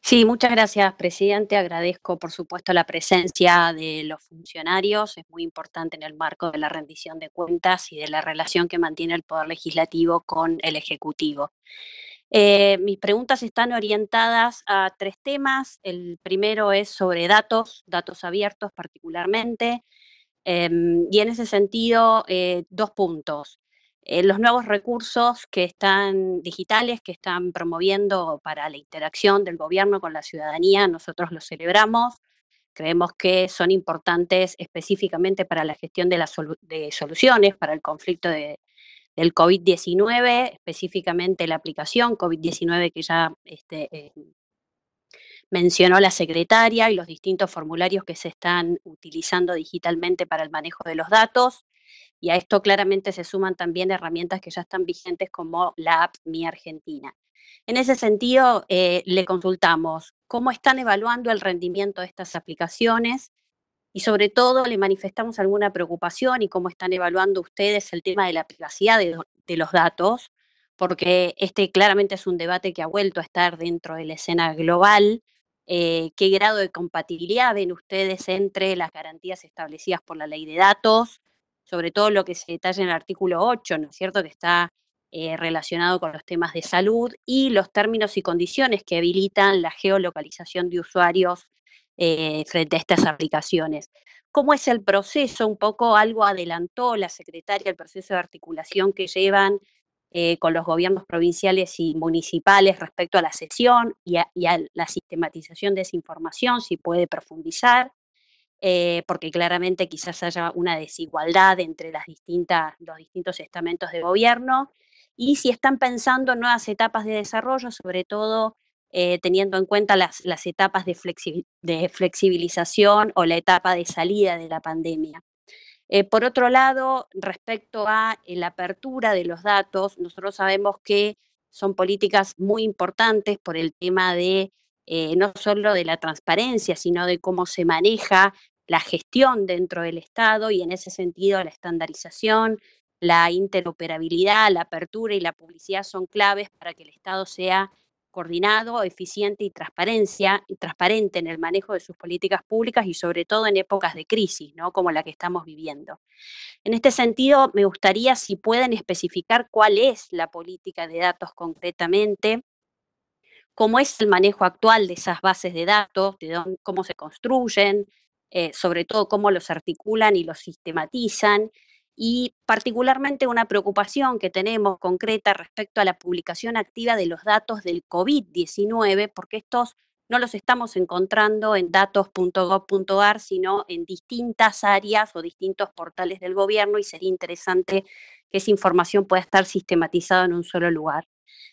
Sí, muchas gracias, presidente. Agradezco, por supuesto, la presencia de los funcionarios. Es muy importante en el marco de la rendición de cuentas y de la relación que mantiene el Poder Legislativo con el Ejecutivo. Eh, mis preguntas están orientadas a tres temas. El primero es sobre datos, datos abiertos particularmente, eh, y en ese sentido eh, dos puntos. Eh, los nuevos recursos que están digitales, que están promoviendo para la interacción del gobierno con la ciudadanía, nosotros los celebramos. Creemos que son importantes específicamente para la gestión de las solu- de soluciones, para el conflicto de del COVID diecinueve, específicamente la aplicación COVID diecinueve que ya este, eh, mencionó la secretaria y los distintos formularios que se están utilizando digitalmente para el manejo de los datos. Y a esto claramente se suman también herramientas que ya están vigentes como la app Mi Argentina. En ese sentido, eh, le consultamos cómo están evaluando el rendimiento de estas aplicaciones. Y sobre todo le manifestamos alguna preocupación y cómo están evaluando ustedes el tema de la privacidad de, de los datos, porque este claramente es un debate que ha vuelto a estar dentro de la escena global. Eh, ¿Qué grado de compatibilidad ven ustedes entre las garantías establecidas por la ley de datos? Sobre todo lo que se detalla en el artículo ocho, ¿no es cierto?, que está eh, relacionado con los temas de salud y los términos y condiciones que habilitan la geolocalización de usuarios Eh, frente a estas aplicaciones. ¿Cómo es el proceso? Un poco algo adelantó la secretaria, el proceso de articulación que llevan eh, con los gobiernos provinciales y municipales respecto a la cesión y a, y a la sistematización de esa información, si puede profundizar, eh, porque claramente quizás haya una desigualdad entre las distintas, los distintos estamentos de gobierno, y si están pensando en nuevas etapas de desarrollo, sobre todo Eh, teniendo en cuenta las, las etapas de, flexi- de flexibilización o la etapa de salida de la pandemia. Eh, por otro lado, respecto a eh, la apertura de los datos, nosotros sabemos que son políticas muy importantes por el tema de eh, no solo de la transparencia, sino de cómo se maneja la gestión dentro del Estado y en ese sentido la estandarización, la interoperabilidad, la apertura y la publicidad son claves para que el Estado sea coordinado, eficiente y transparencia y transparente en el manejo de sus políticas públicas y sobre todo en épocas de crisis, ¿no?, como la que estamos viviendo. En este sentido, me gustaría si pueden especificar cuál es la política de datos concretamente, cómo es el manejo actual de esas bases de datos, de dónde, cómo se construyen, eh, sobre todo cómo los articulan y los sistematizan. Y particularmente una preocupación que tenemos concreta respecto a la publicación activa de los datos del COVID diecinueve, porque estos no los estamos encontrando en datos punto gov punto ar, sino en distintas áreas o distintos portales del gobierno, y sería interesante que esa información pueda estar sistematizada en un solo lugar.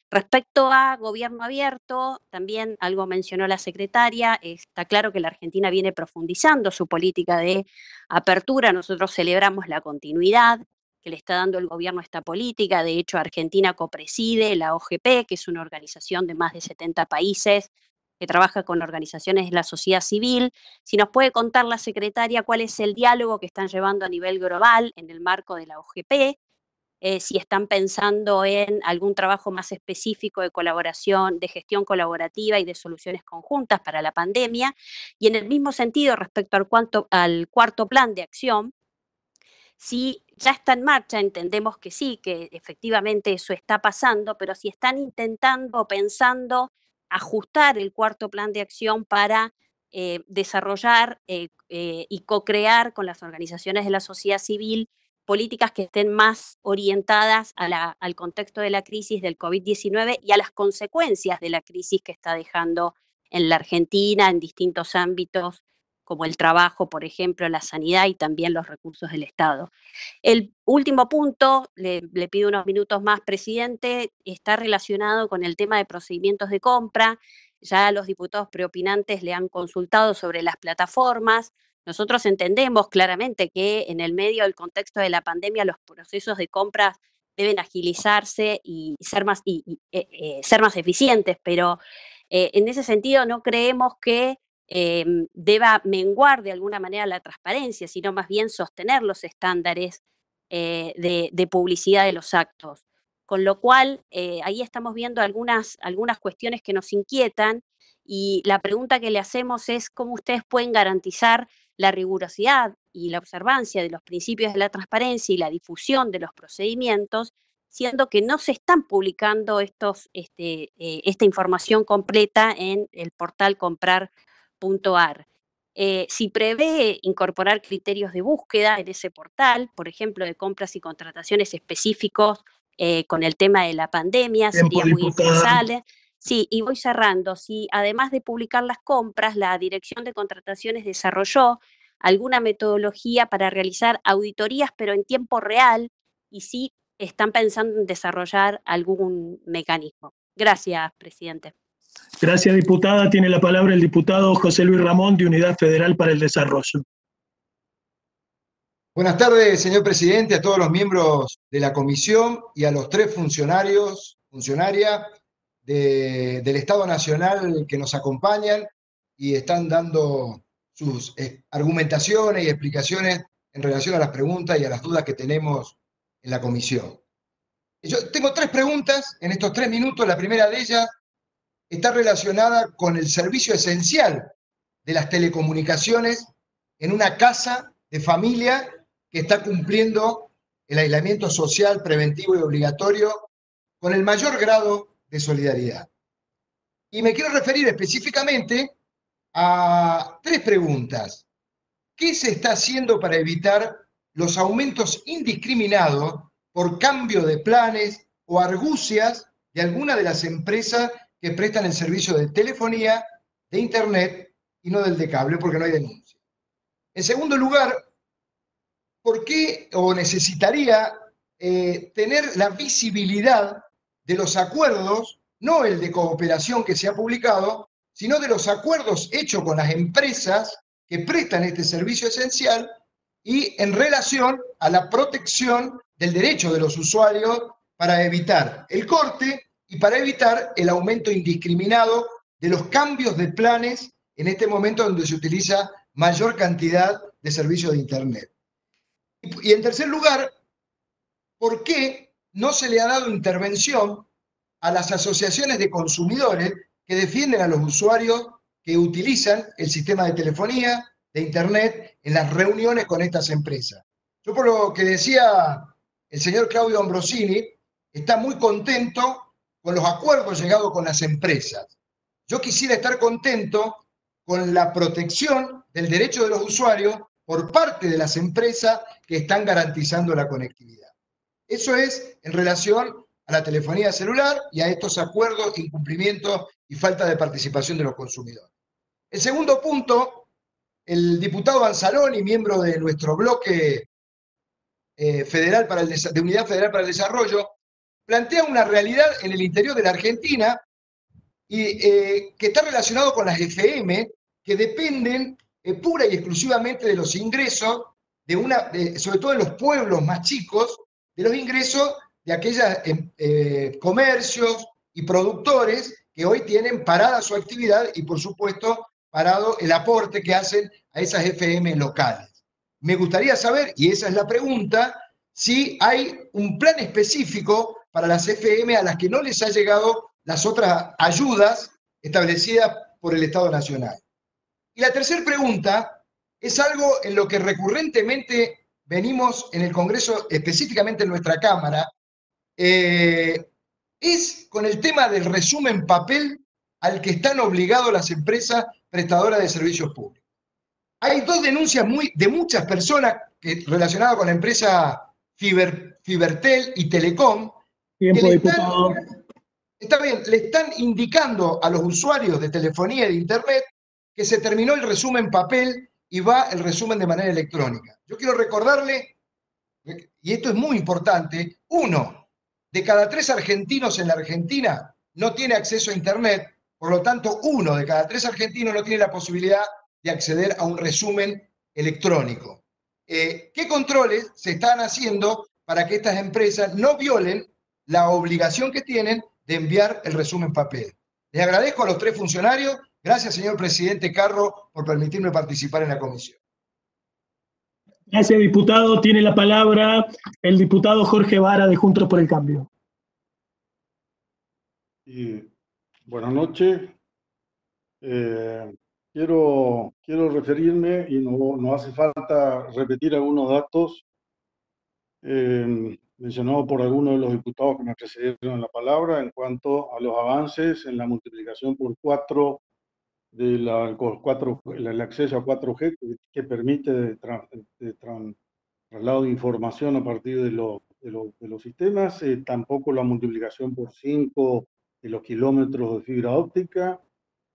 Respecto a gobierno abierto, también algo mencionó la secretaria, está claro que la Argentina viene profundizando su política de apertura, nosotros celebramos la continuidad que le está dando el gobierno a esta política, de hecho Argentina copreside la O G P, que es una organización de más de setenta países que trabaja con organizaciones de la sociedad civil. Si nos puede contar la secretaria cuál es el diálogo que están llevando a nivel global en el marco de la O G P, Eh, si están pensando en algún trabajo más específico de colaboración, de gestión colaborativa y de soluciones conjuntas para la pandemia. Y en el mismo sentido, respecto al, cuanto, al cuarto plan de acción, si ya está en marcha, entendemos que sí, que efectivamente eso está pasando, pero si están intentando o pensando ajustar el cuarto plan de acción para eh, desarrollar eh, eh, y co-crear con las organizaciones de la sociedad civil políticas que estén más orientadas a la, al contexto de la crisis del COVID diecinueve y a las consecuencias de la crisis que está dejando en la Argentina, en distintos ámbitos, como el trabajo, por ejemplo, la sanidad y también los recursos del Estado. El último punto, le, le pido unos minutos más, presidente, está relacionado con el tema de procedimientos de compra. Ya los diputados preopinantes le han consultado sobre las plataformas. Nosotros entendemos claramente que en el medio del contexto de la pandemia los procesos de compras deben agilizarse y ser más, y, y, eh, eh, ser más eficientes, pero eh, en ese sentido no creemos que eh, deba menguar de alguna manera la transparencia, sino más bien sostener los estándares eh, de, de publicidad de los actos. Con lo cual, eh, ahí estamos viendo algunas, algunas cuestiones que nos inquietan y la pregunta que le hacemos es cómo ustedes pueden garantizar la rigurosidad y la observancia de los principios de la transparencia y la difusión de los procedimientos, siendo que no se están publicando estos, este, eh, esta información completa en el portal comprar punto ar. Eh, si prevé incorporar criterios de búsqueda en ese portal, por ejemplo, de compras y contrataciones específicos eh, con el tema de la pandemia, sería muy interesante. Sí, y voy cerrando. Si además de publicar las compras, la Dirección de Contrataciones desarrolló alguna metodología para realizar auditorías, pero en tiempo real, y si están pensando en desarrollar algún mecanismo. Gracias, presidente. Gracias, diputada. Tiene la palabra el diputado José Luis Ramón, de Unidad Federal para el Desarrollo. Buenas tardes, señor presidente, a todos los miembros de la comisión y a los tres funcionarios, funcionarias de, del Estado Nacional que nos acompañan y están dando sus argumentaciones y explicaciones en relación a las preguntas y a las dudas que tenemos en la comisión. Yo tengo tres preguntas en estos tres minutos. La primera de ellas está relacionada con el servicio esencial de las telecomunicaciones en una casa de familia que está cumpliendo el aislamiento social preventivo y obligatorio con el mayor grado de solidaridad. Y me quiero referir específicamente a tres preguntas. ¿Qué se está haciendo para evitar los aumentos indiscriminados por cambio de planes o argucias de alguna de las empresas que prestan el servicio de telefonía, de internet y no del de cable, porque no hay denuncia? En segundo lugar, ¿por qué o necesitaría eh, tener la visibilidad de los acuerdos, no el de cooperación que se ha publicado, sino de los acuerdos hechos con las empresas que prestan este servicio esencial y en relación a la protección del derecho de los usuarios para evitar el corte y para evitar el aumento indiscriminado de los cambios de planes en este momento donde se utiliza mayor cantidad de servicios de internet? Y en tercer lugar, ¿por qué no se le ha dado intervención a las asociaciones de consumidores que defienden a los usuarios que utilizan el sistema de telefonía, de internet, en las reuniones con estas empresas? Yo, por lo que decía el señor Claudio Ambrosini, está muy contento con los acuerdos llegados con las empresas. Yo quisiera estar contento con la protección del derecho de los usuarios por parte de las empresas que están garantizando la conectividad. Eso es en relación a la telefonía celular y a estos acuerdos, incumplimientos y falta de participación de los consumidores. El segundo punto. El diputado Anzaloni, miembro de nuestro bloque eh, federal para el de Unidad Federal para el Desarrollo, plantea una realidad en el interior de la Argentina y, eh, que está relacionado con las F M, que dependen eh, pura y exclusivamente de los ingresos, de una, de, sobre todo en los pueblos más chicos, de los ingresos de aquellos eh, eh, comercios y productores que hoy tienen parada su actividad y, por supuesto, parado el aporte que hacen a esas F M locales. Me gustaría saber, y esa es la pregunta, si hay un plan específico para las F M a las que no les ha llegado las otras ayudas establecidas por el Estado Nacional. Y la tercera pregunta es algo en lo que recurrentemente venimos en el Congreso, específicamente en nuestra Cámara, eh, es con el tema del resumen papel al que están obligados las empresas prestadoras de servicios públicos. Hay dos denuncias muy, de muchas personas que, relacionadas con la empresa Fiber, Fibertel y Telecom. Tiempo, que le están, está bien, le están indicando a los usuarios de telefonía y de internet que se terminó el resumen papel y va el resumen de manera electrónica. Yo quiero recordarle, y esto es muy importante, uno de cada tres argentinos en la Argentina no tiene acceso a internet. Por lo tanto, uno de cada tres argentinos no tiene la posibilidad de acceder a un resumen electrónico. Eh, ¿Qué controles se están haciendo para que estas empresas no violen la obligación que tienen de enviar el resumen papel? Les agradezco a los tres funcionarios. Gracias, señor presidente Carro, por permitirme participar en la comisión. Gracias, diputado. Tiene la palabra el diputado Jorge Vara de Juntos por el Cambio. Y, buenas noches. Eh, quiero, quiero referirme, y no, no hace falta repetir algunos datos eh, mencionados por algunos de los diputados que me precedieron en la palabra en cuanto a los avances en la multiplicación por cuatro del de acceso a cuatro G que, que permite de tra, de tra, traslado de información a partir de, lo, de, lo, de los sistemas, eh, tampoco la multiplicación por cinco de los kilómetros de fibra óptica,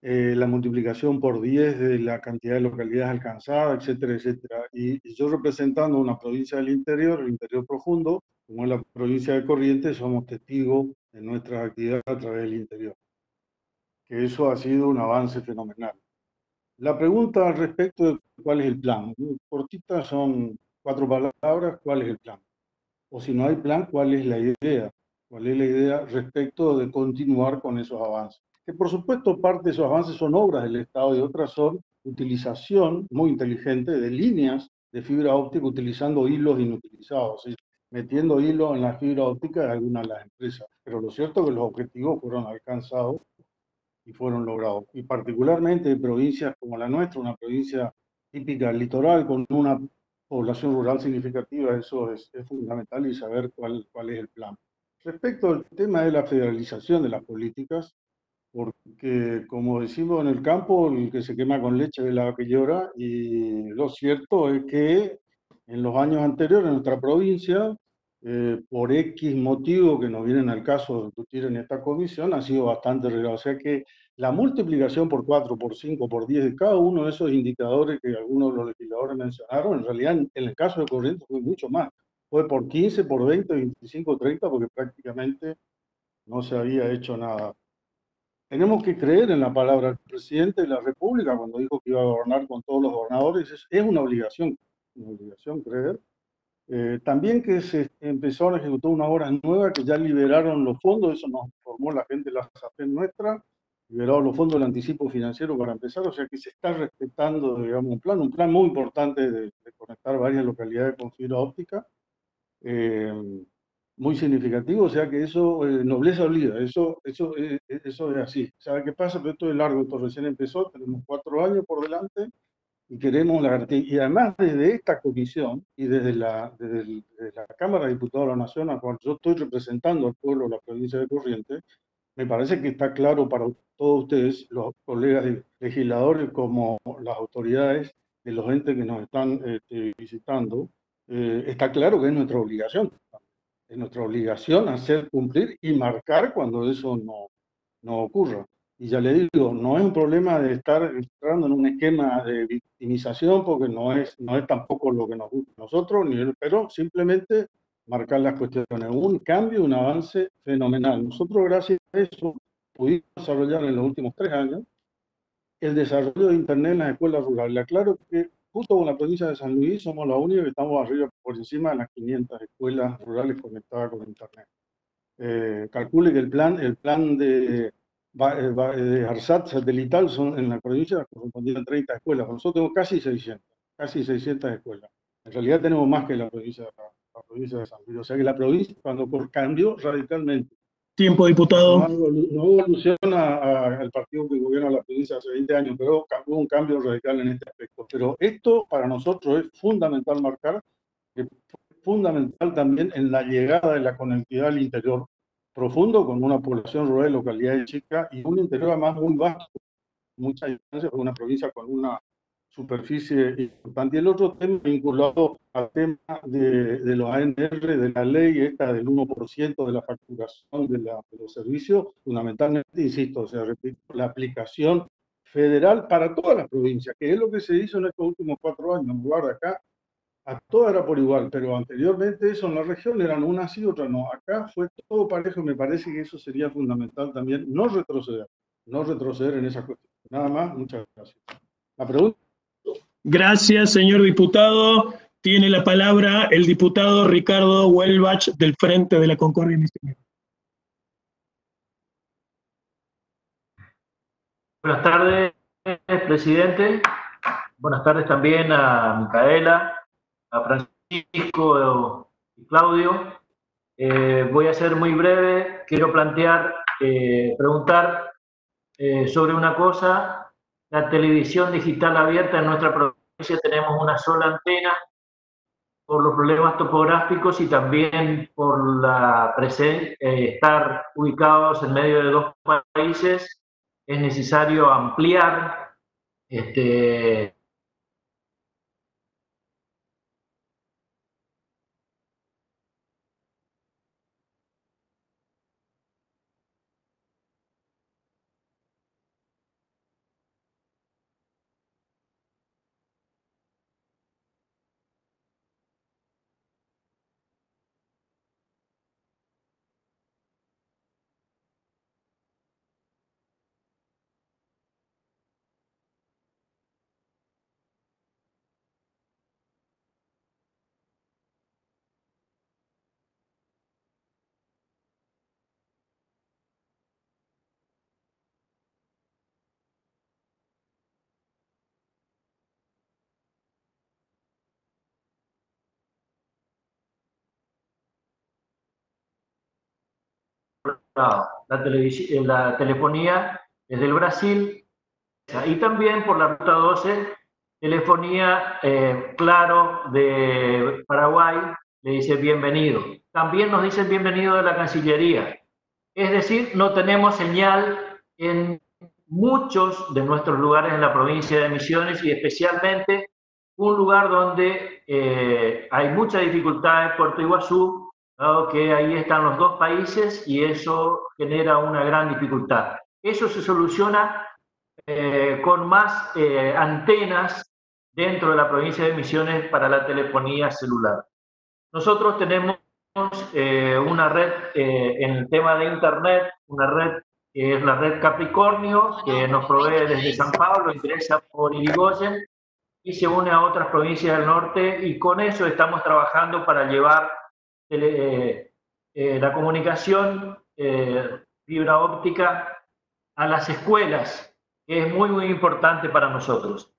eh, la multiplicación por diez de la cantidad de localidades alcanzadas, etcétera, etcétera. Y, y yo representando una provincia del interior, el interior profundo, como es la provincia de Corrientes, somos testigos de nuestras actividades a través del interior. Eso ha sido un avance fenomenal. La pregunta al respecto de cuál es el plan. Cortita, son cuatro palabras, ¿cuál es el plan? O si no hay plan, ¿cuál es la idea? ¿Cuál es la idea respecto de continuar con esos avances? Que por supuesto parte de esos avances son obras del Estado y otras son utilización muy inteligente de líneas de fibra óptica utilizando hilos inutilizados, ¿sí? Metiendo hilos en la fibra óptica de algunas de las empresas. Pero lo cierto es que los objetivos fueron alcanzados y fueron logrados. Y particularmente en provincias como la nuestra, una provincia típica litoral con una población rural significativa, eso es, es fundamental y saber cuál, cuál es el plan. Respecto al tema de la federalización de las políticas, porque como decimos en el campo, el que se quema con leche ve la que llora, y lo cierto es que en los años anteriores en nuestra provincia, Eh, por X motivo que nos vienen al caso de discutir en esta comisión, ha sido bastante reglado. O sea que la multiplicación por cuatro, por cinco, por diez de cada uno de esos indicadores que algunos de los legisladores mencionaron, en realidad en el caso de Corrientes fue mucho más. Fue por quince, por veinte, veinticinco, treinta, porque prácticamente no se había hecho nada. Tenemos que creer en la palabra del presidente de la República cuando dijo que iba a gobernar con todos los gobernadores. Es, es una obligación, una obligación creer. Eh, también que se empezaron a ejecutar unas obras nuevas que ya liberaron los fondos, eso nos informó la gente de la S A P E M nuestra, liberaron los fondos del anticipo financiero para empezar, o sea que se está respetando, digamos, un plan, un plan muy importante de, de conectar varias localidades con fibra óptica, eh, muy significativo, o sea que eso, eh, nobleza obliga, eso, eso, eh, eso es así. ¿Sabe qué pasa? Pero esto es largo, esto recién empezó, tenemos cuatro años por delante, y queremos la y además desde esta comisión y desde la, desde, el, desde la Cámara de Diputados de la Nación, a cual yo estoy representando al pueblo de la provincia de Corrientes, me parece que está claro para todos ustedes, los colegas legisladores como las autoridades de los entes que nos están eh, visitando, eh, está claro que es nuestra obligación, es nuestra obligación hacer cumplir y marcar cuando eso no, no ocurra. Y ya le digo, no es un problema de estar entrando en un esquema de victimización, porque no es, no es tampoco lo que nos gusta a nosotros, pero simplemente marcar las cuestiones. Un cambio, un avance fenomenal. Nosotros, gracias a eso, pudimos desarrollar en los últimos tres años el desarrollo de Internet en las escuelas rurales. Le aclaro que justo con la provincia de San Luis somos la única que estamos arriba por encima de las quinientas escuelas rurales conectadas con Internet. Eh, calcule que el plan, el plan de... de ARSAT satelital son en la provincia correspondían treinta escuelas. Nosotros tenemos casi seiscientas, casi seiscientas escuelas. En realidad tenemos más que la provincia, la provincia de San Luis. O sea que la provincia, cuando por cambio radicalmente. Tiempo, diputado. No, no hubo alusión al partido que gobierna la provincia hace veinte años, pero hubo un cambio radical en este aspecto. Pero esto para nosotros es fundamental marcar, que es fundamental también en la llegada de la conectividad al interior profundo, con una población rural, localidades chicas y un interior además muy vasto, muchas distancias, con una provincia con una superficie importante. Y el otro tema vinculado al tema de, de los A N R, de la ley esta del uno por ciento de la facturación de, la, de los servicios, fundamentalmente, insisto, o sea, repito, la aplicación federal para todas las provincias, que es lo que se hizo en estos últimos cuatro años, en lugar de acá. A todo era por igual, pero anteriormente eso en la región eran unas y otras no. Acá fue todo parejo, me parece que eso sería fundamental también, no retroceder. no retroceder en esa cuestión. Nada más, muchas gracias. ¿La pregunta? Gracias, señor diputado. Tiene la palabra el diputado Ricardo Huelbach del Frente de la Concordia Misionera. Buenas tardes, presidente. Buenas tardes también a Micaela, a Francisco y Claudio. Eh, voy a ser muy breve. Quiero plantear, eh, preguntar eh, sobre una cosa. La televisión digital abierta en nuestra provincia, tenemos una sola antena, por los problemas topográficos y también por la presen- eh, estar ubicados en medio de dos países. Es necesario ampliar este, La, la telefonía desde el Brasil y también por la ruta doce, telefonía eh, Claro de Paraguay le dice bienvenido. También nos dicen bienvenido de la Cancillería. Es decir, no tenemos señal en muchos de nuestros lugares en la provincia de Misiones, y especialmente un lugar donde eh, hay mucha dificultad en Puerto Iguazú, dado que ahí están los dos países y eso genera una gran dificultad. Eso se soluciona eh, con más eh, antenas dentro de la provincia de Misiones para la telefonía celular. Nosotros tenemos eh, una red eh, en el tema de internet, una red que es la red Capricornio, que nos provee desde San Pablo, ingresa por Irigoyen y se une a otras provincias del norte, y con eso estamos trabajando para llevar Eh, eh, la comunicación eh, fibra óptica a las escuelas, que es muy muy importante para nosotros.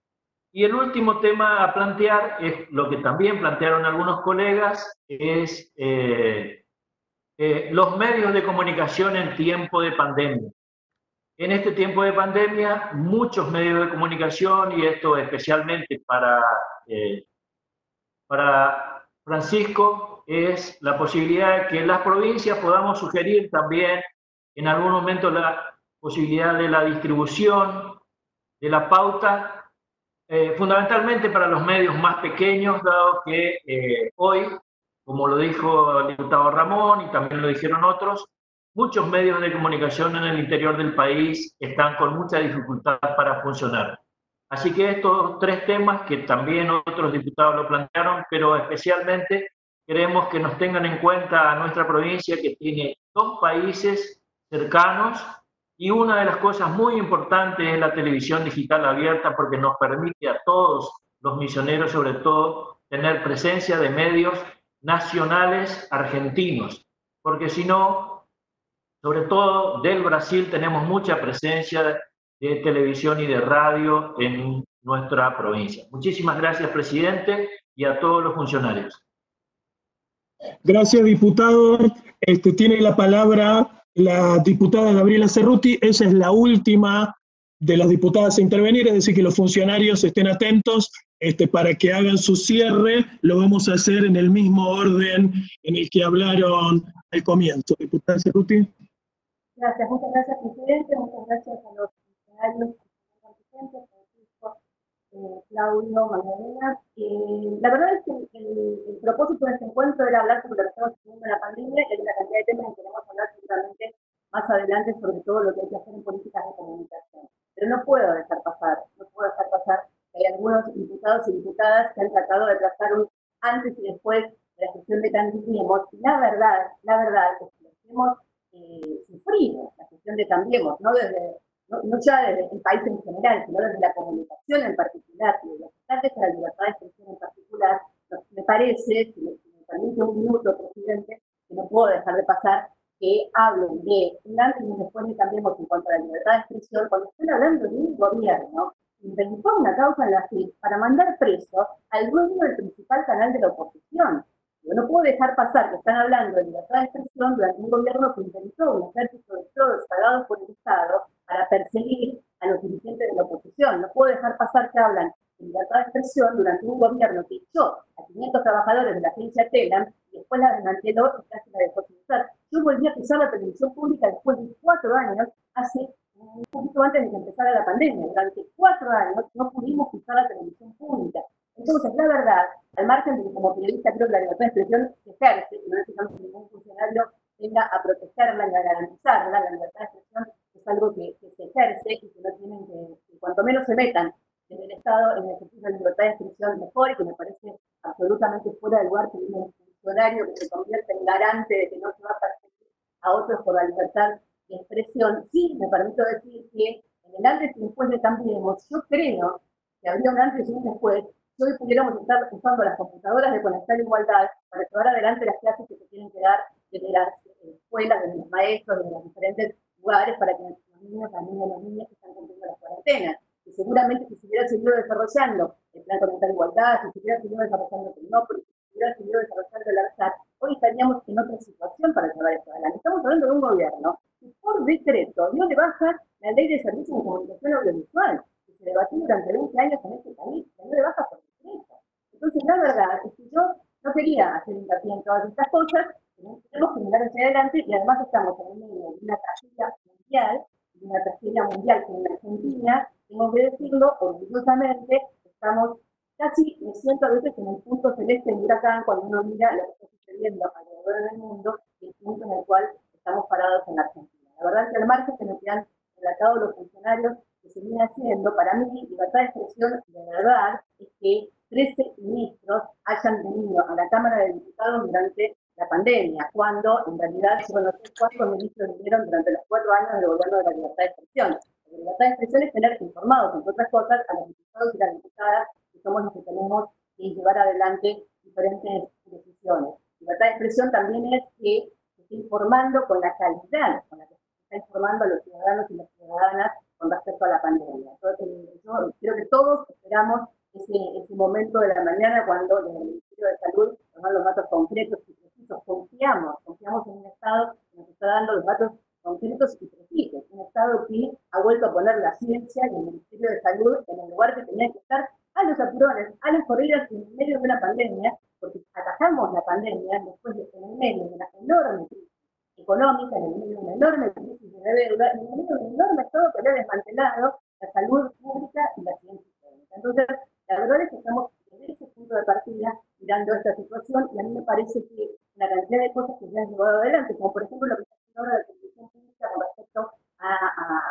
Y el último tema a plantear es lo que también plantearon algunos colegas, es eh, eh, los medios de comunicación en tiempo de pandemia. En este tiempo de pandemia, muchos medios de comunicación, y esto especialmente para eh, para Francisco, es la posibilidad de que las provincias podamos sugerir también en algún momento la posibilidad de la distribución de la pauta, eh, fundamentalmente para los medios más pequeños, dado que eh, hoy, como lo dijo el diputado Ramón y también lo dijeron otros, muchos medios de comunicación en el interior del país están con mucha dificultad para funcionar. Así que estos tres temas, que también otros diputados lo plantearon, pero especialmente queremos que nos tengan en cuenta a nuestra provincia, que tiene dos países cercanos, y una de las cosas muy importantes es la televisión digital abierta, porque nos permite a todos los misioneros, sobre todo, tener presencia de medios nacionales argentinos, porque si no, sobre todo del Brasil, tenemos mucha presencia de televisión y de radio en nuestra provincia. Muchísimas gracias, presidente, y a todos los funcionarios. Gracias, diputado. Este, tiene la palabra la diputada Gabriela Cerruti. Esa es la última de las diputadas a intervenir, es decir, que los funcionarios estén atentos este, para que hagan su cierre. Lo vamos a hacer en el mismo orden en el que hablaron al comienzo. Diputada Cerruti. Gracias, muchas gracias, presidente. Muchas gracias a los funcionarios, Francisco, eh, Claudio, Magdalena. Eh, la verdad es que el, el propósito de este encuentro era hablar sobre lo que estamos teniendo en la pandemia, y hay una cantidad de temas que queremos hablar seguramente más adelante, sobre todo lo que hay que hacer en políticas de comunicación. Pero no puedo dejar pasar, no puedo dejar pasar que hay algunos diputados y diputadas que han tratado de trazar un antes y después de la gestión de Cambiemos. La verdad, la verdad es que hemos eh, sufrido la gestión de Cambiemos, no desde... no, no ya desde el país en general, sino desde la comunicación en particular, y de los ataques a la libertad de expresión en particular, me parece, si me, si me permite un minuto, presidente, que no puedo dejar de pasar, que hablen de un antes y un después de Cambiemos en contra de la libertad de expresión, cuando están hablando de un gobierno, inventó una causa en la que, para mandar preso al dueño del principal canal de la oposición. Yo no puedo dejar pasar que están hablando de libertad de expresión durante un gobierno que inventó un ejército de todos pagados por el Estado para perseguir a los dirigentes de la oposición. No puedo dejar pasar que hablan de libertad de expresión durante un gobierno que echó a quinientos trabajadores de la agencia Telam y después la desmanteló y casi la dejó sin usar. Yo volví a pisar la televisión pública después de cuatro años, hace un poquito antes de que empezara la pandemia. Durante cuatro años no pudimos pisar la televisión pública. Entonces, la verdad, al margen de que como periodista creo que la libertad de expresión se ejerce, y no necesitamos que ningún funcionario venga a protegerla ni a garantizarla, la libertad de expresión es algo que, que se ejerce y que no tienen que, que cuanto menos se metan en el Estado en el ejercicio de libertad de expresión mejor, y que me parece absolutamente fuera de lugar que un funcionario que se convierte en garante de que no se va a perseguir a otros por la libertad de expresión. Sí, me permito decir que en el antes y después de Cambiemos, yo creo que habría un antes y un después. Hoy pudiéramos estar usando las computadoras de Conectar Igualdad para llevar adelante las clases que se tienen que dar desde las escuelas, desde los maestros, desde los diferentes lugares, para que los niños, las niñas, los niños que están cumpliendo las cuarentenas. Y seguramente si se hubiera seguido desarrollando el plan Conectar Igualdad, si se hubiera seguido desarrollando el Tecnópolis, si se hubiera seguido desarrollando el ARSAT, hoy estaríamos en otra situación para llevar esto adelante. Estamos hablando de un gobierno que por decreto no le baja la ley de servicios de comunicación audiovisual, que se debatió durante veinte años en este país, que no le baja por. Entonces, la verdad es que yo no quería hacer hincapié en todas estas cosas, tenemos que mirar hacia adelante, y además estamos en una tragedia mundial, una tragedia mundial que en la Argentina, tengo que decirlo, orgullosamente, estamos casi, me siento a veces en el punto celeste del huracán, cuando uno mira lo que está sucediendo alrededor del mundo, y el punto en el cual estamos parados en la Argentina. La verdad es que al margen que nos han relatado los funcionarios que se viene haciendo, para mí, libertad de expresión, de verdad, es que trece ministros hayan venido a la Cámara de Diputados durante la pandemia, cuando en realidad yo no sé cuántos ministros vinieron durante los cuatro años del gobierno de la libertad de expresión. La libertad de expresión es tener informados, entre otras cosas, a los diputados y las diputadas, que somos los que tenemos que llevar adelante diferentes decisiones. La libertad de expresión también es que se esté informando con la calidad, con la que se está informando a los ciudadanos y las ciudadanas con respecto a la pandemia. Entonces, yo creo que todos esperamos Ese, ese momento de la mañana cuando desde el Ministerio de Salud nos dan los datos concretos y precisos. Confiamos, confiamos en un Estado que nos está dando los datos concretos y precisos. Un Estado que ha vuelto a poner la ciencia y el Ministerio de Salud en el lugar que tenía que estar, a los apurones, a las corridas en medio de una pandemia, porque atajamos la pandemia después de, en el medio de una enorme crisis económica, en el medio de una enorme crisis de deuda, en el medio de un enorme Estado que había desmantelado la salud pública y la ciencia pública. Entonces, la verdad es que estamos en ese punto de partida mirando esta situación, y a mí me parece que la cantidad de cosas que se han llevado adelante, como por ejemplo lo que está haciendo ahora la televisión pública con respecto a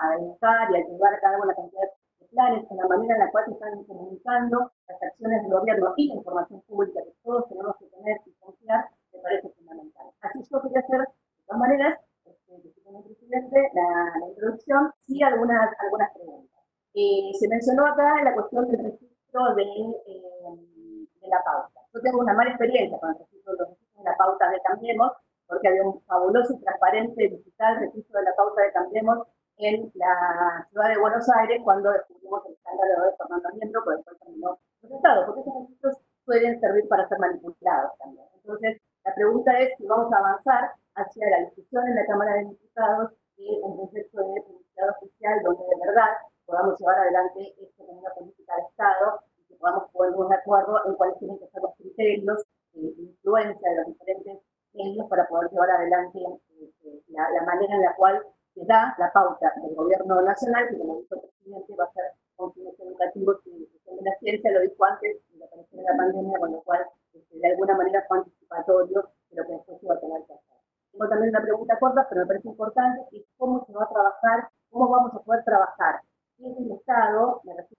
avanzar y a llevar a cada una cantidad de planes, con la manera en la cual se están comunicando las acciones del gobierno y la información pública que todos tenemos que tener y confiar, me parece fundamental. Así yo quería hacer, de todas maneras, señor presidente, la, la introducción, sí algunas, algunas preguntas. Eh, se mencionó acá la cuestión del De, eh, de la pauta. Yo tengo una mala experiencia con el registro de la pauta de Cambiemos, porque había un fabuloso y transparente digital registro de la pauta de Cambiemos en la ciudad de Buenos Aires cuando descubrimos el escándalo de Fernando Miembro, pero después terminó procesado, porque esos registros pueden servir para ser manipulados también. Entonces, la pregunta es si vamos a avanzar hacia la discusión en la Cámara de Diputados de un proyecto de publicidad oficial donde de verdad podamos llevar adelante esto como una política de Estado y que podamos poner un acuerdo en cuáles tienen que ser los criterios de eh, influencia de los diferentes medios para poder llevar adelante eh, eh, la, la manera en la cual se da la pauta del gobierno nacional, que como dijo el presidente va a ser con fines educativos y difusión de la ciencia, lo dijo antes de la aparición de la pandemia, con lo cual este, de alguna manera fue anticipatorio de lo que después se va a tener que hacer. Tengo también una pregunta corta, pero me parece importante, es cómo se va a trabajar, cómo vamos a poder trabajar desde el Estado, me refiero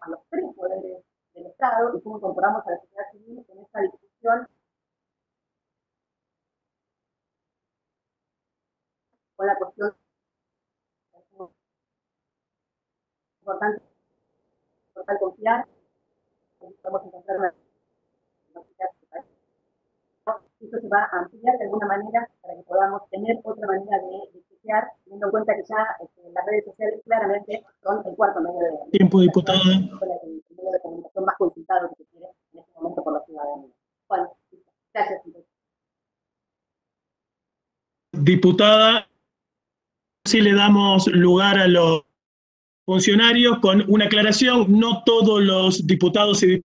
a los tres poderes del Estado, y cómo incorporamos a la sociedad civil en esta discusión con la cuestión de importante, importante confiar, podemos encontrar una sociedad que parece. Esto se va a ampliar de alguna manera para que podamos tener otra manera de chequear, teniendo en cuenta que ya este, las redes sociales claramente son el cuarto medio de tiempo, diputado. El medio de comunicación más consultado que se quiere en este momento por la ciudadanía. Bueno, gracias. Diputada, si le damos lugar a los funcionarios con una aclaración, no todos los diputados y diputadas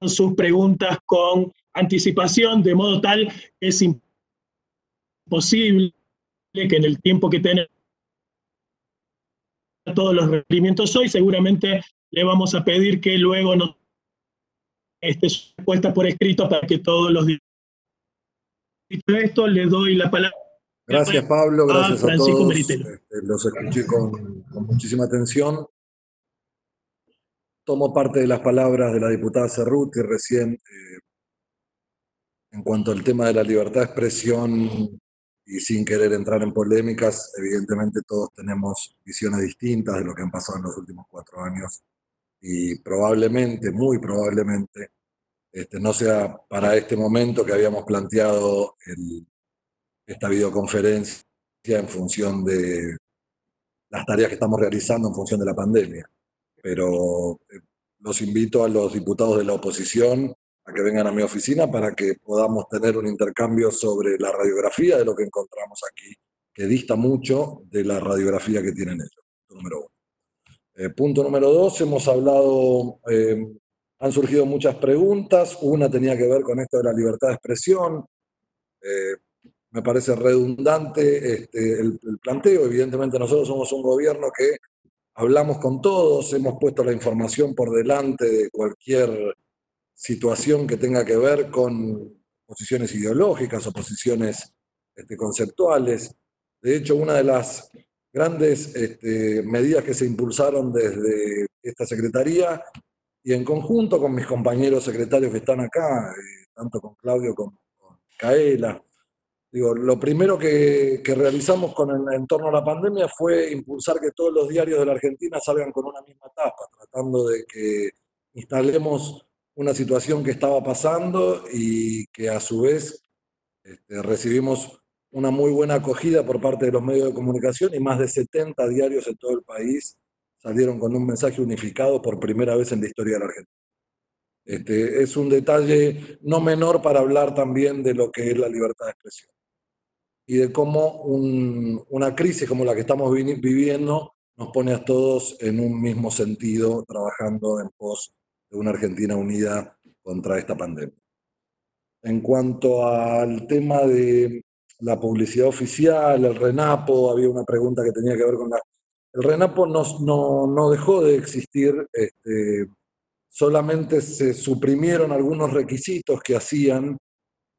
hacen sus preguntas con anticipación, de modo tal que es imposible que en el tiempo que tenemos todos los requerimientos hoy, seguramente le vamos a pedir que luego nos esté su respuesta por escrito para que todos los diputados. Dicho esto, le doy la palabra. Gracias, Pablo, gracias a, a todos. Este, los escuché con, con muchísima atención. Tomo parte de las palabras de la diputada Cerruti recién eh, en cuanto al tema de la libertad de expresión, y sin querer entrar en polémicas, evidentemente todos tenemos visiones distintas de lo que han pasado en los últimos cuatro años y probablemente, muy probablemente, este, no sea para este momento que habíamos planteado el... esta videoconferencia en función de las tareas que estamos realizando en función de la pandemia. Pero los invito a los diputados de la oposición a que vengan a mi oficina para que podamos tener un intercambio sobre la radiografía de lo que encontramos aquí, que dista mucho de la radiografía que tienen ellos. Punto número uno. Eh, punto número dos, hemos hablado, eh, han surgido muchas preguntas. Una tenía que ver con esto de la libertad de expresión. Eh, Me parece redundante este, el, el planteo. Evidentemente nosotros somos un gobierno que hablamos con todos, hemos puesto la información por delante de cualquier situación que tenga que ver con posiciones ideológicas o posiciones este, conceptuales. De hecho, una de las grandes este, medidas que se impulsaron desde esta Secretaría y en conjunto con mis compañeros secretarios que están acá, eh, tanto con Claudio como con Micaela. Digo, lo primero que, que realizamos con el, en torno a la pandemia fue impulsar que todos los diarios de la Argentina salgan con una misma tapa, tratando de que instalemos una situación que estaba pasando y que a su vez este, recibimos una muy buena acogida por parte de los medios de comunicación y más de setenta diarios en todo el país salieron con un mensaje unificado por primera vez en la historia de la Argentina. Este, es un detalle no menor para hablar también de lo que es la libertad de expresión y de cómo un, una crisis como la que estamos viviendo nos pone a todos en un mismo sentido, trabajando en pos de una Argentina unida contra esta pandemia. En cuanto al tema de la publicidad oficial, el RENAPO, había una pregunta que tenía que ver con la... El RENAPO no, no, no dejó de existir, este, solamente se suprimieron algunos requisitos que hacían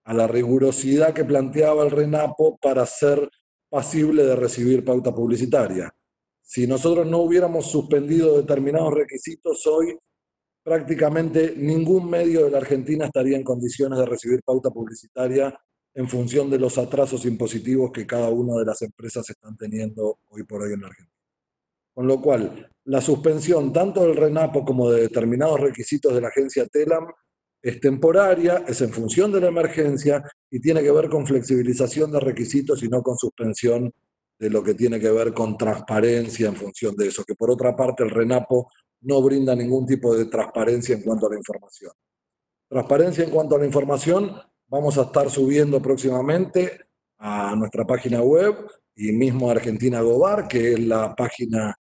a la rigurosidad que planteaba el RENAPO para ser pasible de recibir pauta publicitaria. Si nosotros no hubiéramos suspendido determinados requisitos hoy, prácticamente ningún medio de la Argentina estaría en condiciones de recibir pauta publicitaria en función de los atrasos impositivos que cada una de las empresas están teniendo hoy por hoy en la Argentina. Con lo cual, la suspensión tanto del RENAPO como de determinados requisitos de la agencia TELAM es temporaria, es en función de la emergencia y tiene que ver con flexibilización de requisitos y no con suspensión de lo que tiene que ver con transparencia en función de eso, que por otra parte el RENAPO no brinda ningún tipo de transparencia en cuanto a la información. Transparencia en cuanto a la información vamos a estar subiendo próximamente a nuestra página web y mismo a Argentina Gobar, que es la página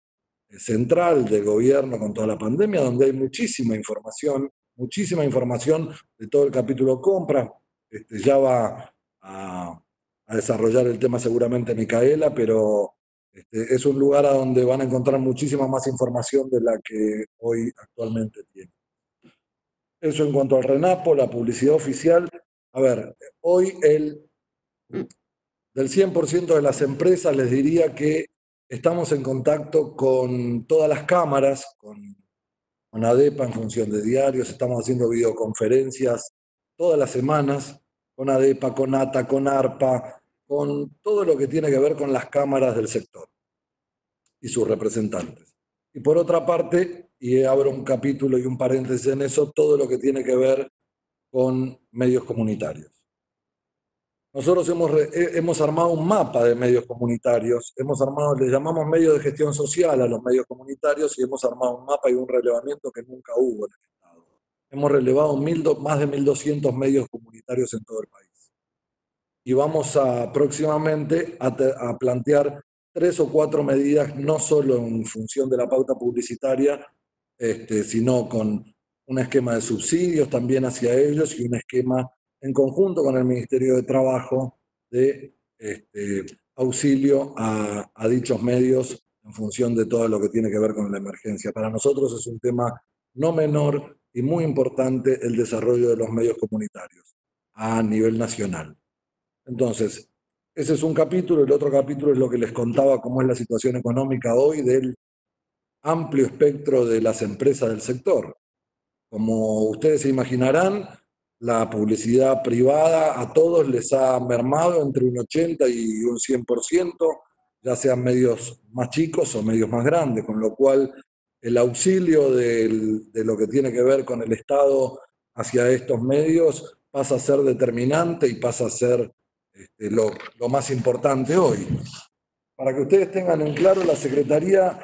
central del gobierno con toda la pandemia, donde hay muchísima información, muchísima información de todo el capítulo compra. Este, ya va a, a desarrollar el tema seguramente Micaela, pero este, es un lugar a donde van a encontrar muchísima más información de la que hoy actualmente tiene. Eso en cuanto al RENAPO, la publicidad oficial. A ver, hoy el del cien por ciento de las empresas les diría que estamos en contacto con todas las cámaras, con, con ADEPA en función de diarios, estamos haciendo videoconferencias todas las semanas, con ADEPA, con ATA, con ARPA, con todo lo que tiene que ver con las cámaras del sector y sus representantes. Y Y por otra parte, y abro un capítulo y un paréntesis en eso, todo lo que tiene que ver con medios comunitarios. Nosotros hemos, hemos armado un mapa de medios comunitarios, hemos armado, le llamamos medios de gestión social a los medios comunitarios, y hemos armado un mapa y un relevamiento que nunca hubo en el Estado. Hemos relevado más de mil doscientos medios comunitarios en todo el país. Y vamos a, próximamente a, te, a plantear tres o cuatro medidas, no solo en función de la pauta publicitaria, este, sino con un esquema de subsidios también hacia ellos y un esquema en conjunto con el Ministerio de Trabajo, de este, auxilio a, a dichos medios en función de todo lo que tiene que ver con la emergencia. Para nosotros es un tema no menor y muy importante el desarrollo de los medios comunitarios a nivel nacional. Entonces, ese es un capítulo. El otro capítulo es lo que les contaba, cómo es la situación económica hoy del amplio espectro de las empresas del sector. Como ustedes se imaginarán, la publicidad privada a todos les ha mermado entre un ochenta y un cien por ciento, ya sean medios más chicos o medios más grandes, con lo cual el auxilio del, de lo que tiene que ver con el Estado hacia estos medios pasa a ser determinante y pasa a ser este, lo, lo más importante hoy. Para que ustedes tengan en claro, la Secretaría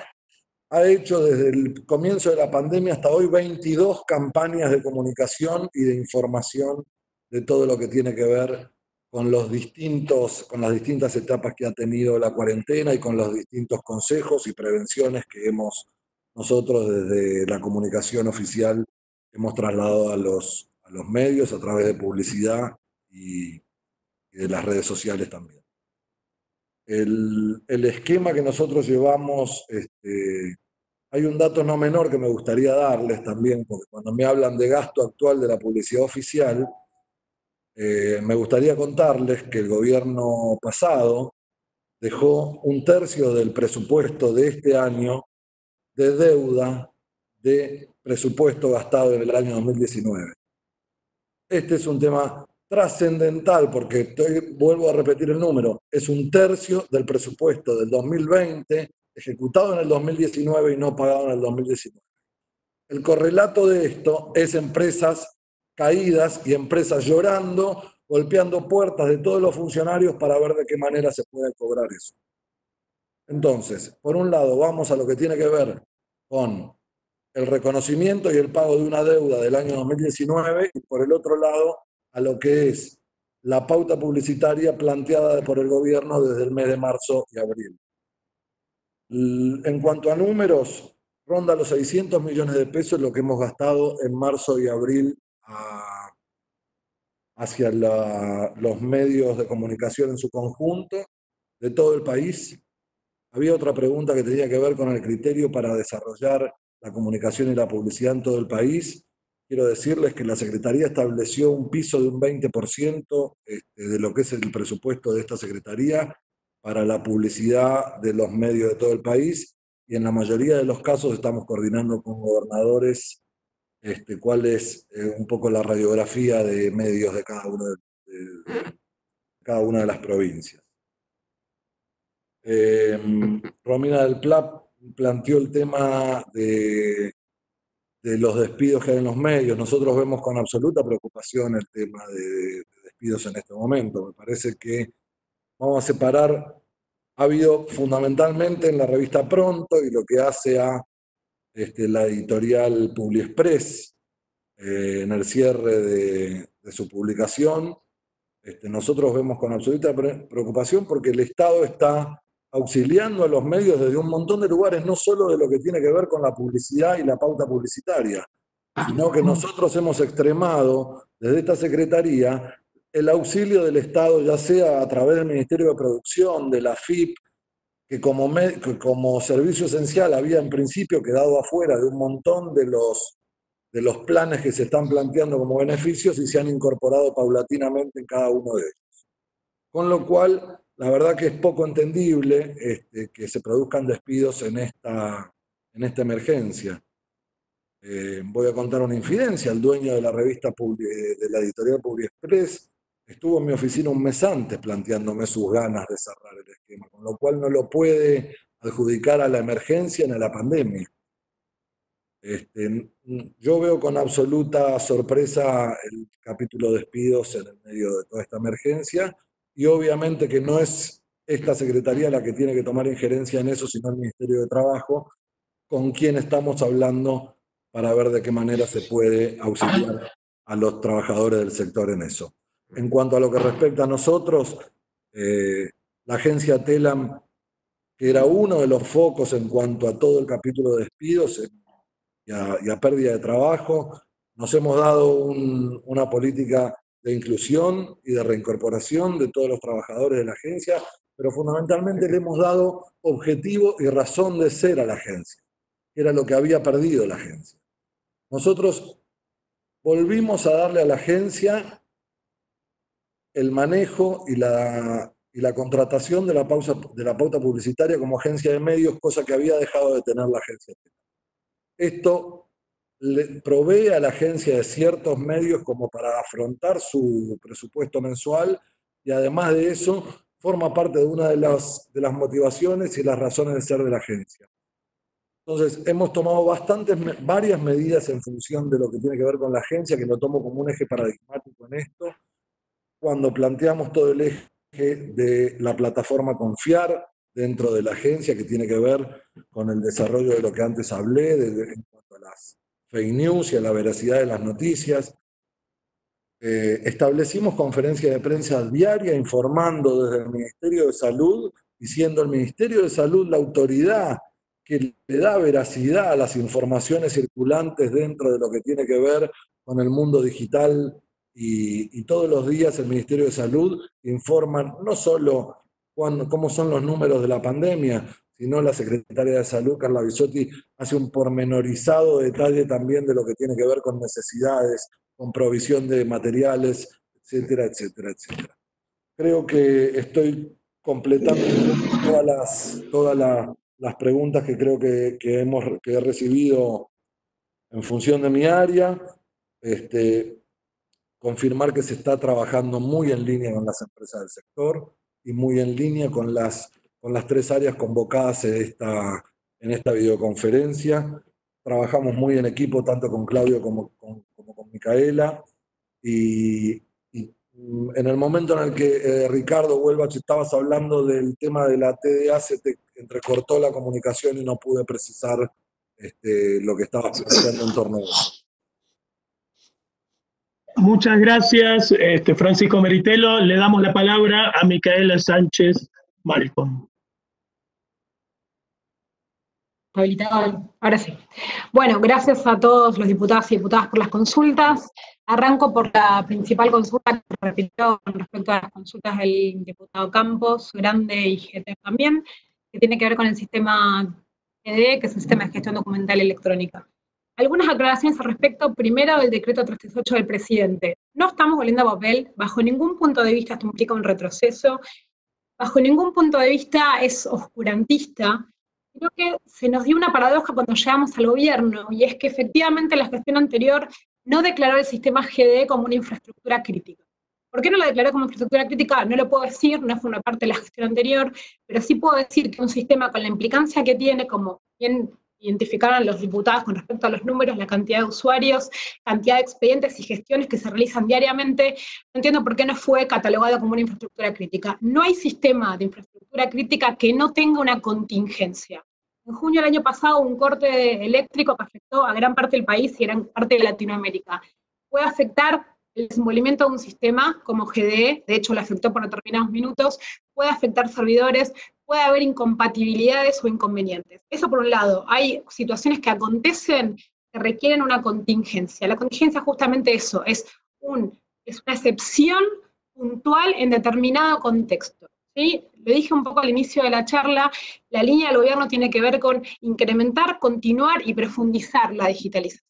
ha hecho desde el comienzo de la pandemia hasta hoy veintidós campañas de comunicación y de información de todo lo que tiene que ver con, los distintos, con las distintas etapas que ha tenido la cuarentena y con los distintos consejos y prevenciones que hemos nosotros desde la comunicación oficial hemos trasladado a los, a los medios a través de publicidad y, y de las redes sociales también. El, el esquema que nosotros llevamos... Este, hay un dato no menor que me gustaría darles también, porque cuando me hablan de gasto actual de la publicidad oficial, eh, me gustaría contarles que el gobierno pasado dejó un tercio del presupuesto de este año de deuda de presupuesto gastado en el año dos mil diecinueve. Este es un tema trascendental, porque estoy, vuelvo a repetir el número, es un tercio del presupuesto del dos mil veinte ejecutado en el dos mil diecinueve y no pagado en el dos mil diecinueve. El correlato de esto es empresas caídas y empresas llorando, golpeando puertas de todos los funcionarios para ver de qué manera se puede cobrar eso. Entonces, por un lado, vamos a lo que tiene que ver con el reconocimiento y el pago de una deuda del año dos mil diecinueve, y por el otro lado, a lo que es la pauta publicitaria planteada por el gobierno desde el mes de marzo y abril. En cuanto a números, ronda los seiscientos millones de pesos lo que hemos gastado en marzo y abril a, hacia la, los medios de comunicación en su conjunto de todo el país. Había otra pregunta que tenía que ver con el criterio para desarrollar la comunicación y la publicidad en todo el país. Quiero decirles que la Secretaría estableció un piso de un veinte por ciento este, de lo que es el presupuesto de esta Secretaría para la publicidad de los medios de todo el país, y en la mayoría de los casos estamos coordinando con gobernadores este, cuál es eh, un poco la radiografía de medios de cada una de, de, de, cada una de las provincias. Eh, Romina del Pla planteó el tema de... de los despidos que hay en los medios. Nosotros vemos con absoluta preocupación el tema de, de despidos en este momento. Me parece que vamos a separar, ha habido fundamentalmente en la revista Pronto y lo que hace a este, la editorial PubliExpress eh, en el cierre de, de su publicación. Este, nosotros vemos con absoluta preocupación porque el Estado está auxiliando a los medios desde un montón de lugares, no solo de lo que tiene que ver con la publicidad y la pauta publicitaria, sino que nosotros hemos extremado desde esta Secretaría el auxilio del Estado, ya sea a través del Ministerio de Producción, de la A F I P, que como, que como servicio esencial había en principio quedado afuera de un montón de los, de los planes que se están planteando como beneficios y se han incorporado paulatinamente en cada uno de ellos. Con lo cual, la verdad que es poco entendible este, que se produzcan despidos en esta, en esta emergencia. Eh, voy a contar una infidencia. El dueño de la revista Publi, de la editorial PubliExpress estuvo en mi oficina un mes antes planteándome sus ganas de cerrar el esquema, con lo cual no lo puede adjudicar a la emergencia ni a la pandemia. Este, yo veo con absoluta sorpresa el capítulo despidos en el medio de toda esta emergencia, y obviamente que no es esta Secretaría la que tiene que tomar injerencia en eso, sino el Ministerio de Trabajo, con quien estamos hablando para ver de qué manera se puede auxiliar a los trabajadores del sector en eso. En cuanto a lo que respecta a nosotros, eh, la agencia TELAM, que era uno de los focos en cuanto a todo el capítulo de despidos y a, y a pérdida de trabajo, nos hemos dado un, una política de inclusión y de reincorporación de todos los trabajadores de la agencia, pero fundamentalmente le hemos dado objetivo y razón de ser a la agencia, que era lo que había perdido la agencia. Nosotros volvimos a darle a la agencia el manejo y la, y la contratación de la, pausa, de la pauta publicitaria como agencia de medios, cosa que había dejado de tener la agencia. Esto le provee a la agencia de ciertos medios como para afrontar su presupuesto mensual, y además de eso forma parte de una de las, de las motivaciones y las razones de ser de la agencia. Entonces, hemos tomado bastantes, varias medidas en función de lo que tiene que ver con la agencia, que lo tomo como un eje paradigmático en esto, cuando planteamos todo el eje de la plataforma Confiar dentro de la agencia, que tiene que ver con el desarrollo de lo que antes hablé, de, de, en cuanto a las fake news y a la veracidad de las noticias. Eh, establecimos conferencias de prensa diaria informando desde el Ministerio de Salud, y siendo el Ministerio de Salud la autoridad que le da veracidad a las informaciones circulantes dentro de lo que tiene que ver con el mundo digital, y, y todos los días el Ministerio de Salud informa no solo cuando, cómo son los números de la pandemia, sino la Secretaria de Salud, Carla Bisotti, hace un pormenorizado detalle también de lo que tiene que ver con necesidades, con provisión de materiales, etcétera, etcétera, etcétera. Creo que estoy completando todas las... Toda la, las preguntas que creo que, que, hemos, que he recibido en función de mi área, este, confirmar que se está trabajando muy en línea con las empresas del sector y muy en línea con las, con las tres áreas convocadas en esta, en esta videoconferencia. Trabajamos muy en equipo, tanto con Claudio como, como, como con Micaela, y, y en el momento en el que eh, Ricardo Huelbach, estabas hablando del tema de la T D A, se te entrecortó la comunicación y no pude precisar este, lo que estabas planteando en torno a eso. Muchas gracias, este, Francisco Meritelo. Le damos la palabra a Micaela Sánchez Malcom. Habilitado, ahora sí. Bueno, gracias a todos los diputados y diputadas por las consultas. Arranco por la principal consulta que repitió con respecto a las consultas del diputado Campos, Grande y G T también, que tiene que ver con el sistema T D E, que es el sistema de gestión documental electrónica. Algunas aclaraciones al respecto. Primero, el decreto trescientos treinta y ocho del presidente. No estamos volviendo a papel, bajo ningún punto de vista esto implica un retroceso, bajo ningún punto de vista es oscurantista. Creo que se nos dio una paradoja cuando llegamos al gobierno, y es que efectivamente la gestión anterior no declaró el sistema G D E como una infraestructura crítica. ¿Por qué no lo declaró como infraestructura crítica? No lo puedo decir, no fue una parte de la gestión anterior, pero sí puedo decir que un sistema con la implicancia que tiene, como bien identificaron los diputados con respecto a los números, la cantidad de usuarios, cantidad de expedientes y gestiones que se realizan diariamente, no entiendo por qué no fue catalogado como una infraestructura crítica. No hay sistema de infraestructura crítica que no tenga una contingencia. En junio del año pasado hubo un corte eléctrico que afectó a gran parte del país y gran parte de Latinoamérica. Puede afectar el desenvolvimiento de un sistema como G D E, de hecho lo afectó por determinados minutos, puede afectar servidores, puede haber incompatibilidades o inconvenientes. Eso por un lado. Hay situaciones que acontecen que requieren una contingencia. La contingencia es justamente eso, es, un, es una excepción puntual en determinado contexto, ¿sí? Lo dije un poco al inicio de la charla, la línea del gobierno tiene que ver con incrementar, continuar y profundizar la digitalización.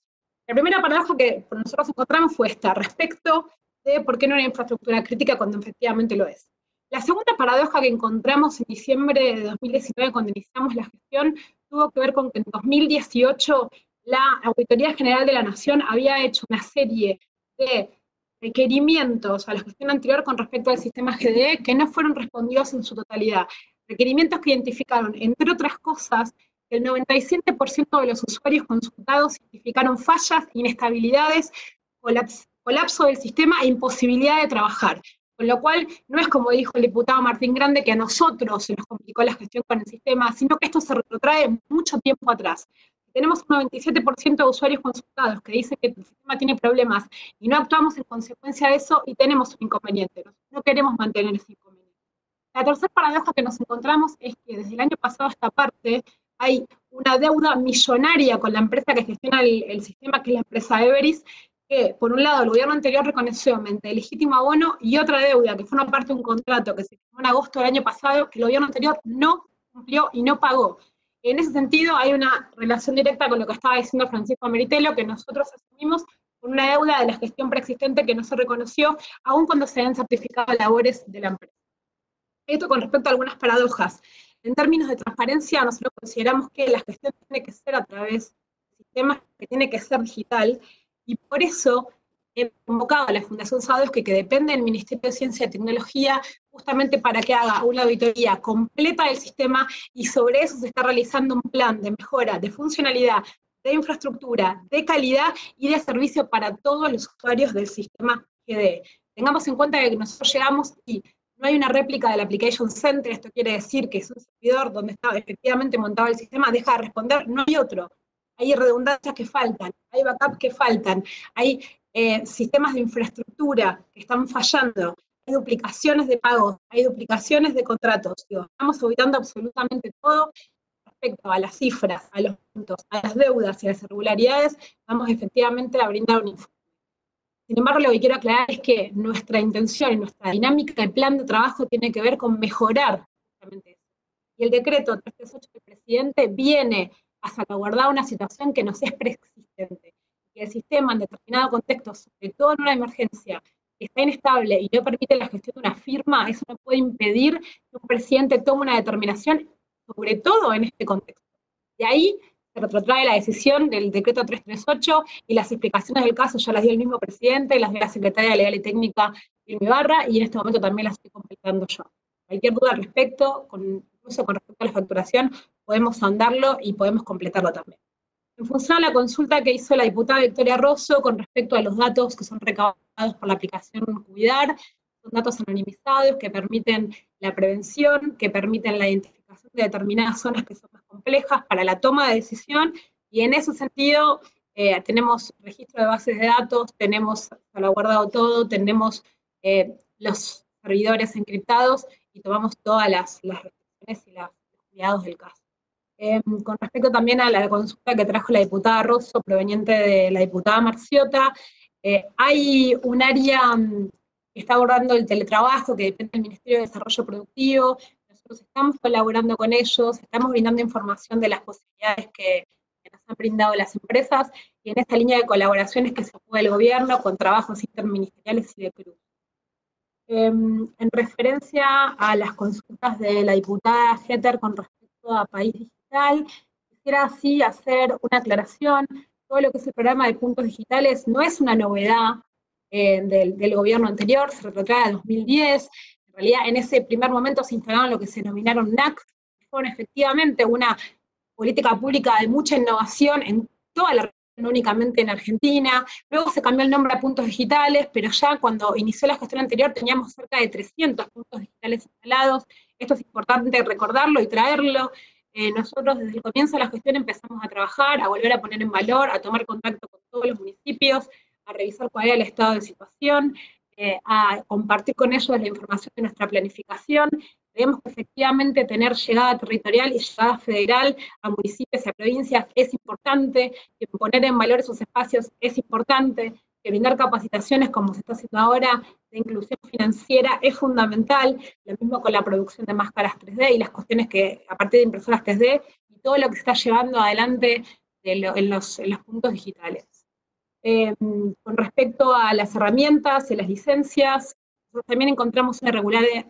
La primera paradoja que nosotros encontramos fue esta, respecto de por qué no era infraestructura crítica cuando efectivamente lo es. La segunda paradoja que encontramos en diciembre de dos mil diecinueve, cuando iniciamos la gestión, tuvo que ver con que en dos mil dieciocho la Auditoría General de la Nación había hecho una serie de requerimientos a la gestión anterior con respecto al sistema G D E que no fueron respondidos en su totalidad. Requerimientos que identificaron, entre otras cosas, El noventa y siete por ciento de los usuarios consultados identificaron fallas, inestabilidades, colaps colapso del sistema e imposibilidad de trabajar. Con lo cual, no es como dijo el diputado Martín Grande, que a nosotros se nos complicó la gestión con el sistema, sino que esto se retrotrae mucho tiempo atrás. Tenemos un noventa y siete por ciento de usuarios consultados que dicen que el sistema tiene problemas y no actuamos en consecuencia de eso y tenemos un inconveniente. No queremos mantener ese inconveniente. La tercera paradoja que nos encontramos es que desde el año pasado a esta parte hay una deuda millonaria con la empresa que gestiona el, el sistema, que es la empresa Everis, que, por un lado, el gobierno anterior reconoció mediante legítimo abono y otra deuda, que fue una parte de un contrato que se firmó en agosto del año pasado, que el gobierno anterior no cumplió y no pagó. En ese sentido, hay una relación directa con lo que estaba diciendo Francisco Meritelo, que nosotros asumimos con una deuda de la gestión preexistente que no se reconoció, aun cuando se han certificado labores de la empresa. Esto con respecto a algunas paradojas. En términos de transparencia, nosotros consideramos que la gestión tiene que ser a través de sistemas, que tiene que ser digital, y por eso he convocado a la Fundación Sadosky, que depende del Ministerio de Ciencia y Tecnología, justamente para que haga una auditoría completa del sistema, y sobre eso se está realizando un plan de mejora, de funcionalidad, de infraestructura, de calidad y de servicio para todos los usuarios del sistema G D E. Tengamos en cuenta que nosotros llegamos y no hay una réplica del Application Center, esto quiere decir que es un servidor donde está efectivamente montado el sistema, deja de responder, no hay otro. Hay redundancias que faltan, hay backups que faltan, hay eh, sistemas de infraestructura que están fallando, hay duplicaciones de pagos, hay duplicaciones de contratos. Digo, estamos evitando absolutamente todo respecto a las cifras, a los puntos, a las deudas y a las irregularidades, vamos efectivamente a brindar un informe. Sin embargo, lo que quiero aclarar es que nuestra intención y nuestra dinámica de plan de trabajo tiene que ver con mejorar justamente eso. Y el decreto trescientos treinta y ocho del presidente viene a salvaguardar una situación que nos es preexistente, que el sistema en determinado contexto, sobre todo en una emergencia, está inestable y no permite la gestión de una firma, eso no puede impedir que un presidente tome una determinación, sobre todo en este contexto. De ahí se retrotrae la decisión del decreto trescientos treinta y ocho y las explicaciones del caso ya las dio el mismo presidente, las dio la secretaria legal y técnica, Vilma Ibarra, y en este momento también las estoy completando yo. Cualquier duda al respecto, con incluso con respecto a la facturación, podemos ahondarlo y podemos completarlo también. En función a la consulta que hizo la diputada Victoria Rosso con respecto a los datos que son recabados por la aplicación Cuidar, son datos anonimizados que permiten la prevención, que permiten la identificación de determinadas zonas que son más complejas para la toma de decisión, y en ese sentido eh, tenemos registro de bases de datos, tenemos salvaguardado todo, tenemos eh, los servidores encriptados y tomamos todas las restricciones y los cuidados del caso. Eh, con respecto también a la consulta que trajo la diputada Rosso, proveniente de la diputada Marciota, eh, hay un área que está abordando el teletrabajo, que depende del Ministerio de Desarrollo Productivo, nosotros estamos colaborando con ellos, estamos brindando información de las posibilidades que, que nos han brindado las empresas, y en esta línea de colaboraciones que se ocupa el gobierno con trabajos interministeriales y de cruz. Eh, en referencia a las consultas de la diputada Heter con respecto a País Digital, quisiera así hacer una aclaración. Todo lo que es el programa de puntos digitales no es una novedad eh, del, del gobierno anterior, se retrotrae a dos mil diez. En realidad, en ese primer momento se instalaron lo que se denominaron N A C, que fueron efectivamente una política pública de mucha innovación en toda la región, no únicamente en Argentina. Luego se cambió el nombre a puntos digitales, pero ya cuando inició la gestión anterior teníamos cerca de trescientos puntos digitales instalados. Esto es importante recordarlo y traerlo. Eh, nosotros desde el comienzo de la gestión empezamos a trabajar, a volver a poner en valor, a tomar contacto con todos los municipios, a revisar cuál era el estado de situación, eh, a compartir con ellos la información de nuestra planificación. Creemos que efectivamente tener llegada territorial y llegada federal a municipios y a provincias es importante, que poner en valor esos espacios es importante, que brindar capacitaciones como se está haciendo ahora de inclusión financiera es fundamental, lo mismo con la producción de máscaras tres D y las cuestiones que a partir de impresoras tres D y todo lo que se está llevando adelante de lo, en, los, en los puntos digitales. Eh, con respecto a las herramientas y las licencias, también encontramos una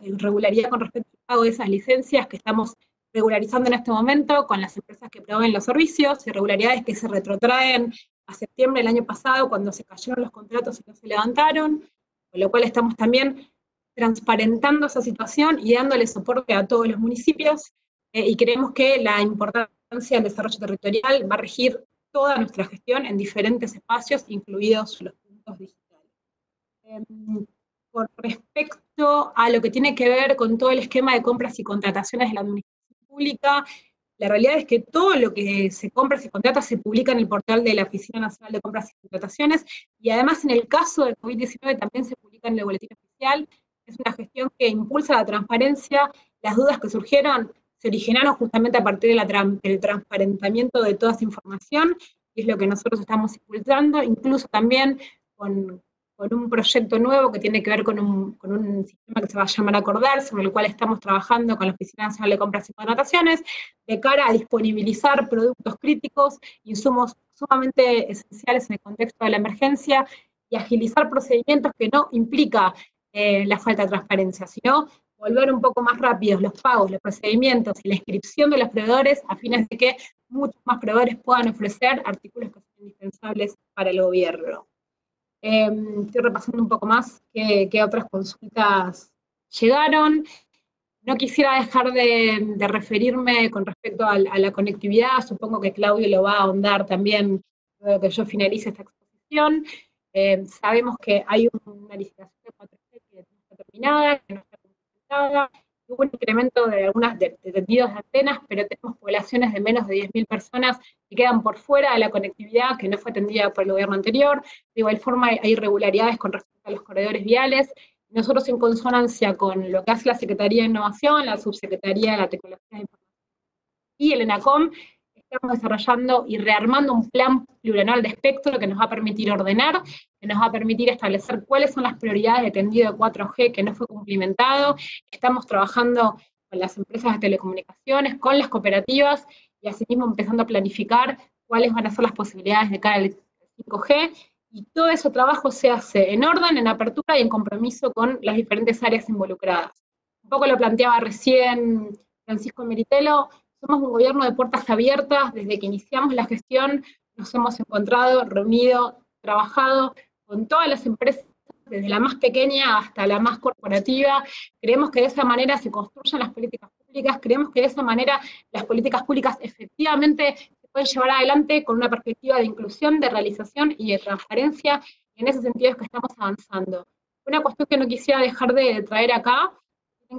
irregularidad con respecto al pago de esas licencias que estamos regularizando en este momento con las empresas que proveen los servicios, irregularidades que se retrotraen a septiembre del año pasado cuando se cayeron los contratos y no se levantaron, con lo cual estamos también transparentando esa situación y dándole soporte a todos los municipios, eh, y creemos que la importancia del desarrollo territorial va a regir toda nuestra gestión en diferentes espacios, incluidos los puntos digitales. Eh, con respecto a lo que tiene que ver con todo el esquema de compras y contrataciones de la administración pública, la realidad es que todo lo que se compra, se contrata, se publica en el portal de la Oficina Nacional de Compras y Contrataciones, y además en el caso de COVID diecinueve también se publica en el Boletín Oficial. Es una gestión que impulsa la transparencia. Las dudas que surgieron se originaron justamente a partir del transparentamiento de toda esa información, y es lo que nosotros estamos impulsando, incluso también con, con un proyecto nuevo que tiene que ver con un, con un sistema que se va a llamar Acordar, sobre el cual estamos trabajando con la Oficina Nacional de Compras y Contrataciones, de cara a disponibilizar productos críticos, insumos sumamente esenciales en el contexto de la emergencia, y agilizar procedimientos que no implica eh, la falta de transparencia, sino volver un poco más rápidos los pagos, los procedimientos y la inscripción de los proveedores a fines de que muchos más proveedores puedan ofrecer artículos que son indispensables para el gobierno. Eh, estoy repasando un poco más qué, qué otras consultas llegaron. No quisiera dejar de, de referirme con respecto a, a la conectividad, supongo que Claudio lo va a ahondar también luego que yo finalice esta exposición. Eh, sabemos que hay una licitación de cuatro G que no está terminada, que no está completada, hubo un incremento de algunas de, de tendidos de antenas, pero tenemos poblaciones de menos de diez mil personas que quedan por fuera de la conectividad que no fue atendida por el gobierno anterior. De igual forma hay irregularidades con respecto a los corredores viales. Nosotros, en consonancia con lo que hace la Secretaría de Innovación, la Subsecretaría de la Tecnología de Información y el ENACOM, estamos desarrollando y rearmando un plan plurianual de espectro que nos va a permitir ordenar, que nos va a permitir establecer cuáles son las prioridades de tendido de cuatro G que no fue cumplimentado. Estamos trabajando con las empresas de telecomunicaciones, con las cooperativas, y asimismo empezando a planificar cuáles van a ser las posibilidades de cara al cinco G, y todo ese trabajo se hace en orden, en apertura y en compromiso con las diferentes áreas involucradas. Un poco lo planteaba recién Francisco Meritelo. Somos un gobierno de puertas abiertas. Desde que iniciamos la gestión nos hemos encontrado, reunido, trabajado con todas las empresas, desde la más pequeña hasta la más corporativa. Creemos que de esa manera se construyen las políticas públicas, creemos que de esa manera las políticas públicas efectivamente se pueden llevar adelante con una perspectiva de inclusión, de realización y de transparencia, y en ese sentido es que estamos avanzando. Una cuestión que no quisiera dejar de traer acá,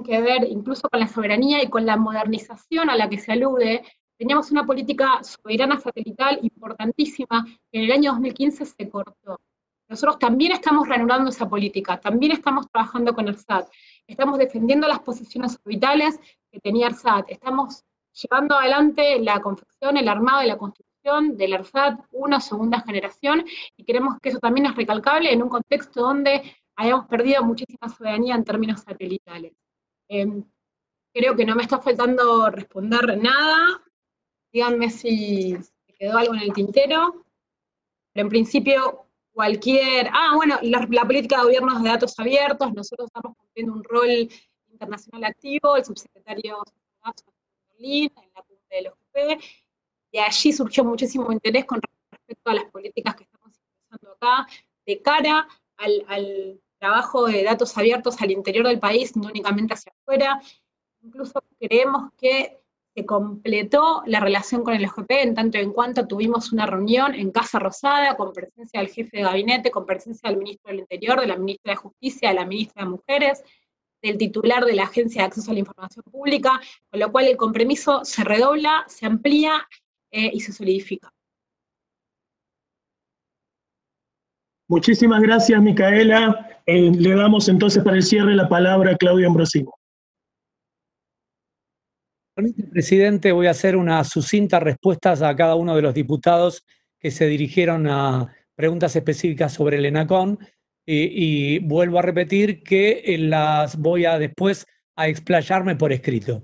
que ver incluso con la soberanía y con la modernización a la que se alude. Teníamos una política soberana satelital importantísima que en el año dos mil quince se cortó. Nosotros también estamos reanudando esa política, también estamos trabajando con ARSAT, estamos defendiendo las posiciones orbitales que tenía ARSAT, estamos llevando adelante la confección, el armado y la construcción del ARSAT uno, segunda generación, y creemos que eso también es recalcable en un contexto donde hayamos perdido muchísima soberanía en términos satelitales. Eh, creo que no me está faltando responder nada. Díganme si quedó algo en el tintero. Pero en principio, cualquier... Ah, bueno, la, la política de gobiernos de datos abiertos. Nosotros estamos cumpliendo un rol internacional activo. El subsecretario en Berlín, en la cumbre de los U P. De allí surgió muchísimo interés con respecto a las políticas que estamos impulsando acá, de cara al... al trabajo de datos abiertos al interior del país, no únicamente hacia afuera. Incluso creemos que se completó la relación con el O G P en tanto en cuanto tuvimos una reunión en Casa Rosada con presencia del jefe de gabinete, con presencia del ministro del Interior, de la ministra de Justicia, de la ministra de Mujeres, del titular de la Agencia de Acceso a la Información Pública, con lo cual el compromiso se redobla, se amplía eh, y se solidifica. Muchísimas gracias, Micaela. Eh, le damos entonces para el cierre la palabra a Claudio Ambrosino. Presidente, voy a hacer una sucinta respuesta a cada uno de los diputados que se dirigieron a preguntas específicas sobre el ENACOM, y, y vuelvo a repetir que las voy a después a explayarme por escrito.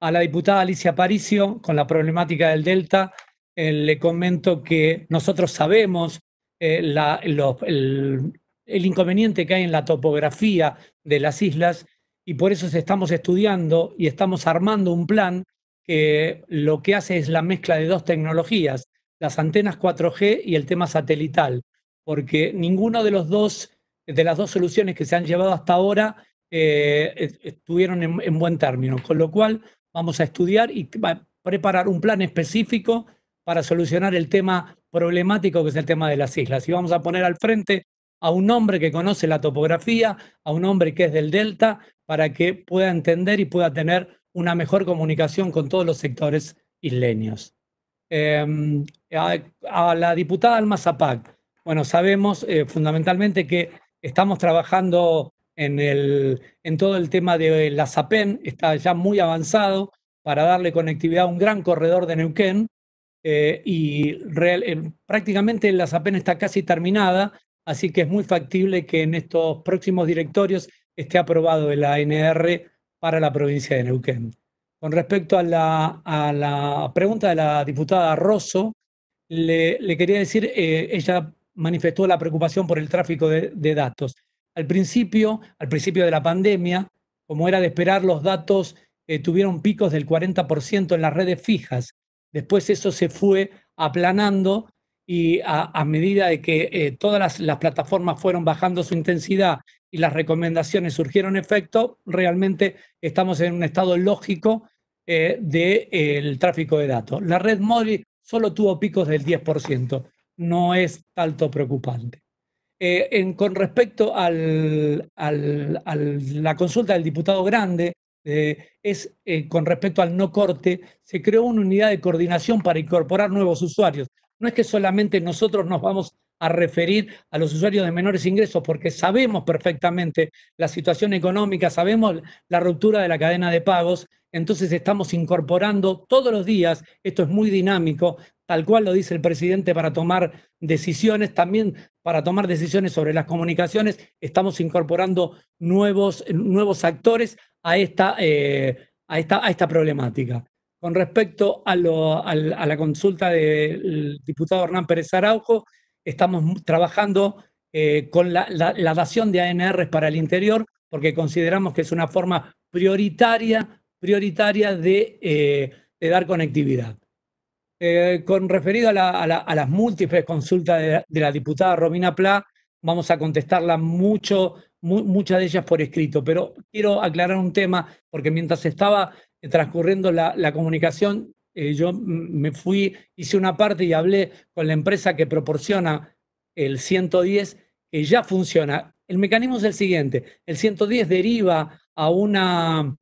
A la diputada Alicia Aparicio, con la problemática del Delta, eh, le comento que nosotros sabemos Eh, la, lo, el, el inconveniente que hay en la topografía de las islas, y por eso estamos estudiando y estamos armando un plan que lo que hace es la mezcla de dos tecnologías, las antenas cuatro G y el tema satelital, porque ninguna de, los dos, de las dos soluciones que se han llevado hasta ahora eh, estuvieron en, en buen término, con lo cual vamos a estudiar y preparar un plan específico para solucionar el tema problemático, que es el tema de las islas. Y vamos a poner al frente a un hombre que conoce la topografía, a un hombre que es del delta, para que pueda entender y pueda tener una mejor comunicación con todos los sectores isleños. Eh, a, a la diputada Alma Zapac, bueno, sabemos eh, fundamentalmente que estamos trabajando en, el, en todo el tema de la SAPEN, está ya muy avanzado para darle conectividad a un gran corredor de Neuquén, eh, y real, eh, prácticamente la SAPEN está casi terminada, así que es muy factible que en estos próximos directorios esté aprobado el A N R para la provincia de Neuquén. Con respecto a la, a la pregunta de la diputada Rosso, le, le quería decir, eh, ella manifestó la preocupación por el tráfico de, de datos. Al principio, al principio de la pandemia, como era de esperar, los datos eh, tuvieron picos del cuarenta por ciento en las redes fijas. Después eso se fue aplanando y a, a medida de que eh, todas las, las plataformas fueron bajando su intensidad y las recomendaciones surgieron efecto, realmente estamos en un estado lógico eh, del eh, tráfico de datos. La red móvil solo tuvo picos del diez por ciento, no es tanto preocupante. Eh, en, con respecto a la consulta del diputado Grande, eh, es eh, con respecto al no corte, se creó una unidad de coordinación para incorporar nuevos usuarios. No es que solamente nosotros nos vamos a referir a los usuarios de menores ingresos, porque sabemos perfectamente la situación económica, sabemos la ruptura de la cadena de pagos, entonces estamos incorporando todos los días, esto es muy dinámico, tal cual lo dice el presidente, para tomar decisiones, también para tomar decisiones sobre las comunicaciones, estamos incorporando nuevos, nuevos actores a esta, eh, a esta, a esta problemática. Con respecto a, lo, a la consulta del diputado Hernán Pérez Araujo, estamos trabajando eh, con la, la, la dación de A N R para el interior, porque consideramos que es una forma prioritaria, prioritaria de, eh, de dar conectividad. Eh, con referido a, la, a, la, a las múltiples consultas de, de la diputada Romina Plá, vamos a contestarla mucho, mu muchas de ellas por escrito, pero quiero aclarar un tema, porque mientras estaba transcurriendo la, la comunicación, eh, yo me fui, hice una parte y hablé con la empresa que proporciona el ciento diez, que ya funciona. El mecanismo es el siguiente: el ciento diez deriva a, una,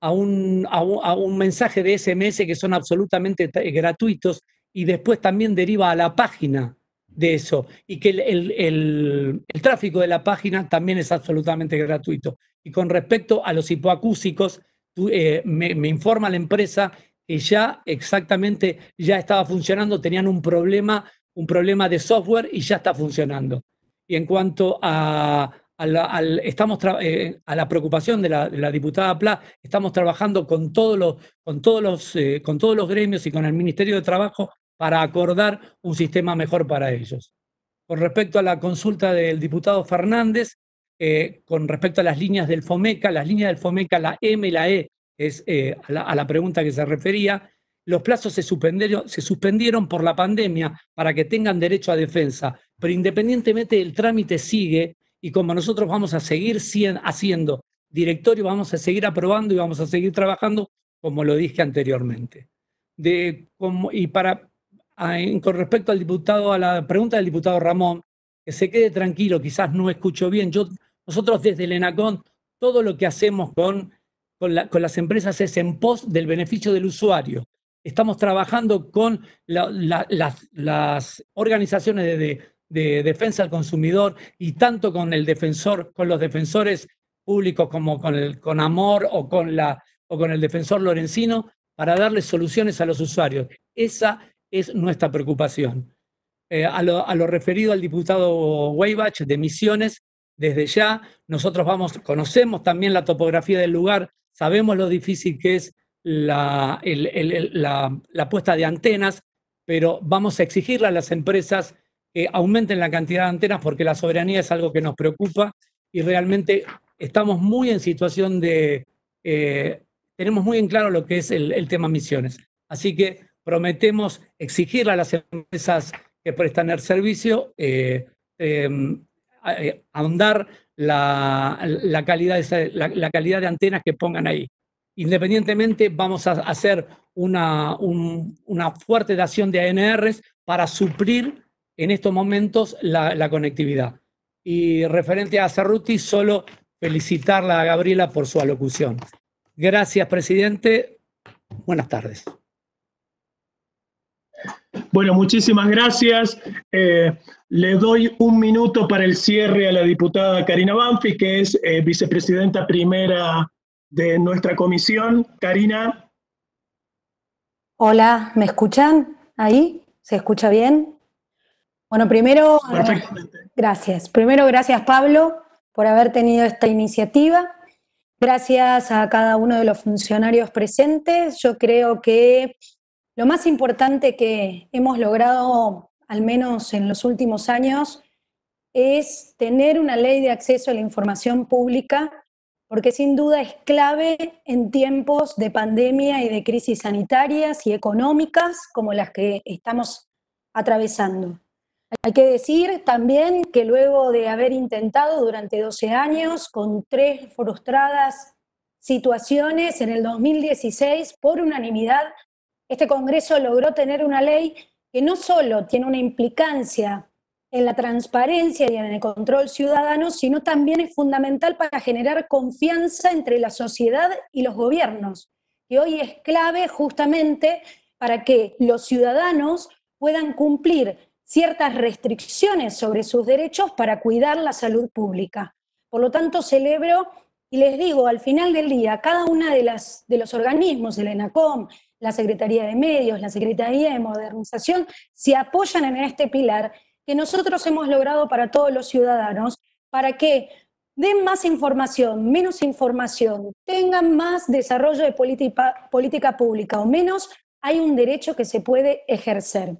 a, un, a, un, a un mensaje de S M S que son absolutamente gratuitos, y después también deriva a la página de eso, y que el, el, el, el tráfico de la página también es absolutamente gratuito. Y con respecto a los hipoacúsicos, Tú, eh, me, me informa la empresa que ya exactamente ya estaba funcionando, tenían un problema, un problema de software y ya está funcionando. Y en cuanto a, a, la, a, estamos eh, a la preocupación de la, de la diputada Plá, estamos trabajando con todos los, con todos los, eh, con todos los gremios y con el Ministerio de Trabajo para acordar un sistema mejor para ellos. Con respecto a la consulta del diputado Fernández, Eh, con respecto a las líneas del FOMECA, las líneas del FOMECA, la M y la E, es eh, a, la, a la pregunta que se refería, los plazos se suspendieron, se suspendieron por la pandemia para que tengan derecho a defensa, pero independientemente el trámite sigue, y como nosotros vamos a seguir cien, haciendo directorio, vamos a seguir aprobando y vamos a seguir trabajando, como lo dije anteriormente. De, como, y para, a, en, con respecto al diputado, a la pregunta del diputado Ramón, que se quede tranquilo, quizás no escucho bien. Yo, nosotros desde el ENACON, todo lo que hacemos con, con, la, con las empresas es en pos del beneficio del usuario. Estamos trabajando con la, la, las, las organizaciones de, de, de defensa del consumidor, y tanto con el defensor, con los defensores públicos como con, el, con Amor o con, la, o con el defensor Lorenzino, para darle soluciones a los usuarios. Esa es nuestra preocupación. Eh, a, lo, a lo referido al diputado Weibach de Misiones, desde ya nosotros vamos, conocemos también la topografía del lugar, sabemos lo difícil que es la, el, el, el, la, la puesta de antenas, pero vamos a exigirle a las empresas que aumenten la cantidad de antenas, porque la soberanía es algo que nos preocupa y realmente estamos muy en situación de... Eh, tenemos muy en claro lo que es el, el tema Misiones. Así que prometemos exigirle a las empresas que prestan el servicio, eh, eh, ahondar la, la, calidad de, la, la calidad de antenas que pongan ahí. Independientemente, vamos a hacer una, un, una fuerte dación de A N Rs para suplir en estos momentos la, la conectividad. Y referente a Cerruti, solo felicitarla a Gabriela por su alocución. Gracias, presidente. Buenas tardes. Bueno, muchísimas gracias. Eh, le doy un minuto para el cierre a la diputada Karina Banfi, que es eh, vicepresidenta primera de nuestra comisión. Karina. Hola, ¿me escuchan ahí? ¿Se escucha bien? Bueno, primero, perfectamente. Gracias. Primero, gracias, Pablo, por haber tenido esta iniciativa. Gracias a cada uno de los funcionarios presentes. Yo creo que lo más importante que hemos logrado, al menos en los últimos años, es tener una ley de acceso a la información pública, porque sin duda es clave en tiempos de pandemia y de crisis sanitarias y económicas como las que estamos atravesando. Hay que decir también que luego de haber intentado durante doce años con tres frustradas situaciones, en el dos mil dieciséis, por unanimidad, este Congreso logró tener una ley que no solo tiene una implicancia en la transparencia y en el control ciudadano, sino también es fundamental para generar confianza entre la sociedad y los gobiernos, que hoy es clave justamente para que los ciudadanos puedan cumplir ciertas restricciones sobre sus derechos para cuidar la salud pública. Por lo tanto, celebro y les digo, al final del día, cada uno de, de los organismos, el ENACOM, la Secretaría de Medios, la Secretaría de Modernización, se apoyan en este pilar que nosotros hemos logrado para todos los ciudadanos, para que den más información, menos información, tengan más desarrollo de política, política pública o menos, hay un derecho que se puede ejercer.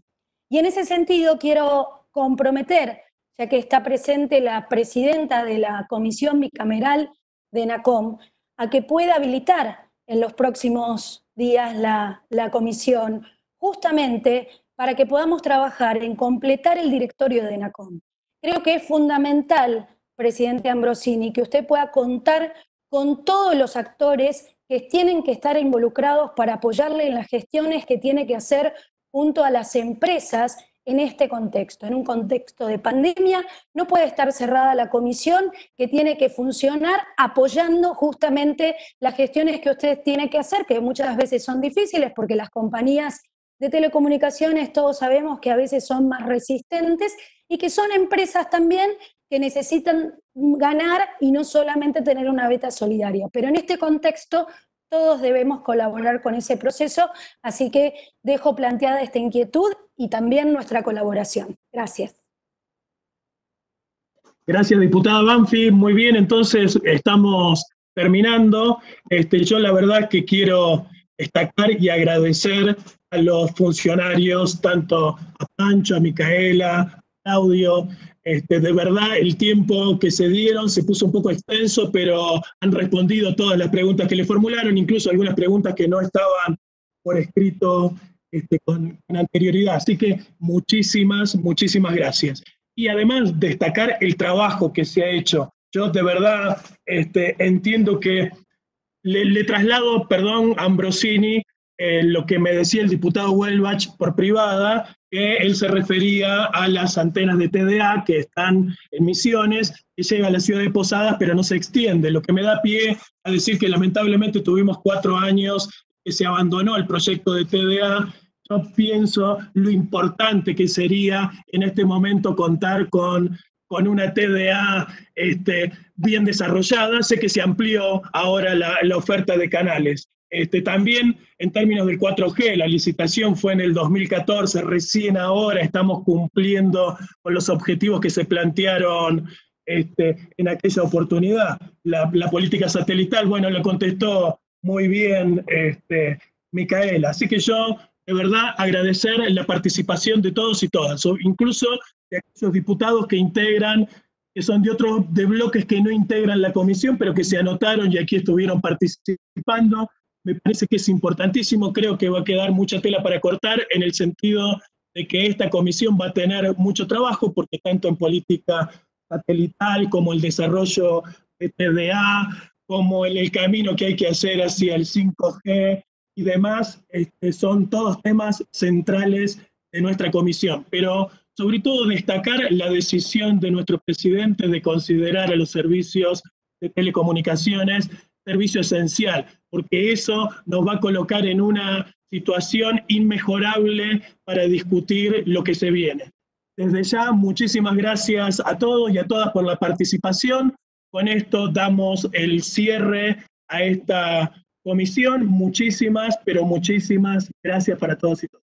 Y en ese sentido quiero comprometer, ya que está presente la presidenta de la Comisión Bicameral de ENACOM, a que pueda habilitar en los próximos días la, la comisión, justamente para que podamos trabajar en completar el directorio de ENACOM. Creo que es fundamental, presidente Ambrosini, que usted pueda contar con todos los actores que tienen que estar involucrados para apoyarle en las gestiones que tiene que hacer junto a las empresas en este contexto. En un contexto de pandemia no puede estar cerrada la comisión que tiene que funcionar apoyando justamente las gestiones que usted tiene que hacer, que muchas veces son difíciles porque las compañías de telecomunicaciones todos sabemos que a veces son más resistentes y que son empresas también que necesitan ganar y no solamente tener una beta solidaria. Pero en este contexto todos debemos colaborar con ese proceso, así que dejo planteada esta inquietud y también nuestra colaboración. Gracias. Gracias, diputada Banfi. Muy bien, entonces estamos terminando. Este, yo la verdad que quiero destacar y agradecer a los funcionarios, tanto a Pancho, a Micaela, a Claudio. Este, de verdad, el tiempo que se dieron se puso un poco extenso, pero han respondido todas las preguntas que le formularon, incluso algunas preguntas que no estaban por escrito este, con, con anterioridad. Así que muchísimas, muchísimas gracias. Y además, destacar el trabajo que se ha hecho. Yo de verdad este, entiendo que le, le traslado, perdón, a Ambrosini, eh, lo que me decía el diputado Welbach por privada, que él se refería a las antenas de T D A que están en Misiones, que llega a la ciudad de Posadas, pero no se extiende, lo que me da pie a decir que lamentablemente tuvimos cuatro años que se abandonó el proyecto de T D A. Yo pienso lo importante que sería en este momento contar con, con una T D A este, bien desarrollada. Sé que se amplió ahora la, la oferta de canales. Este, también en términos del cuatro G, la licitación fue en el dos mil catorce, recién ahora estamos cumpliendo con los objetivos que se plantearon este, en aquella oportunidad. La, la política satelital, bueno, lo contestó muy bien este, Micaela. Así que yo, de verdad, agradecer la participación de todos y todas, incluso de aquellos diputados que integran, que son de otros de bloques que no integran la comisión, pero que se anotaron y aquí estuvieron participando. Me parece que es importantísimo, creo que va a quedar mucha tela para cortar en el sentido de que esta comisión va a tener mucho trabajo porque tanto en política satelital como el desarrollo de T D A, como el, el camino que hay que hacer hacia el cinco G y demás, este, son todos temas centrales de nuestra comisión. Pero sobre todo destacar la decisión de nuestro presidente de considerar a los servicios de telecomunicaciones servicio esencial, porque eso nos va a colocar en una situación inmejorable para discutir lo que se viene. Desde ya, muchísimas gracias a todos y a todas por la participación. Con esto damos el cierre a esta comisión. Muchísimas, pero muchísimas gracias para todos y todas.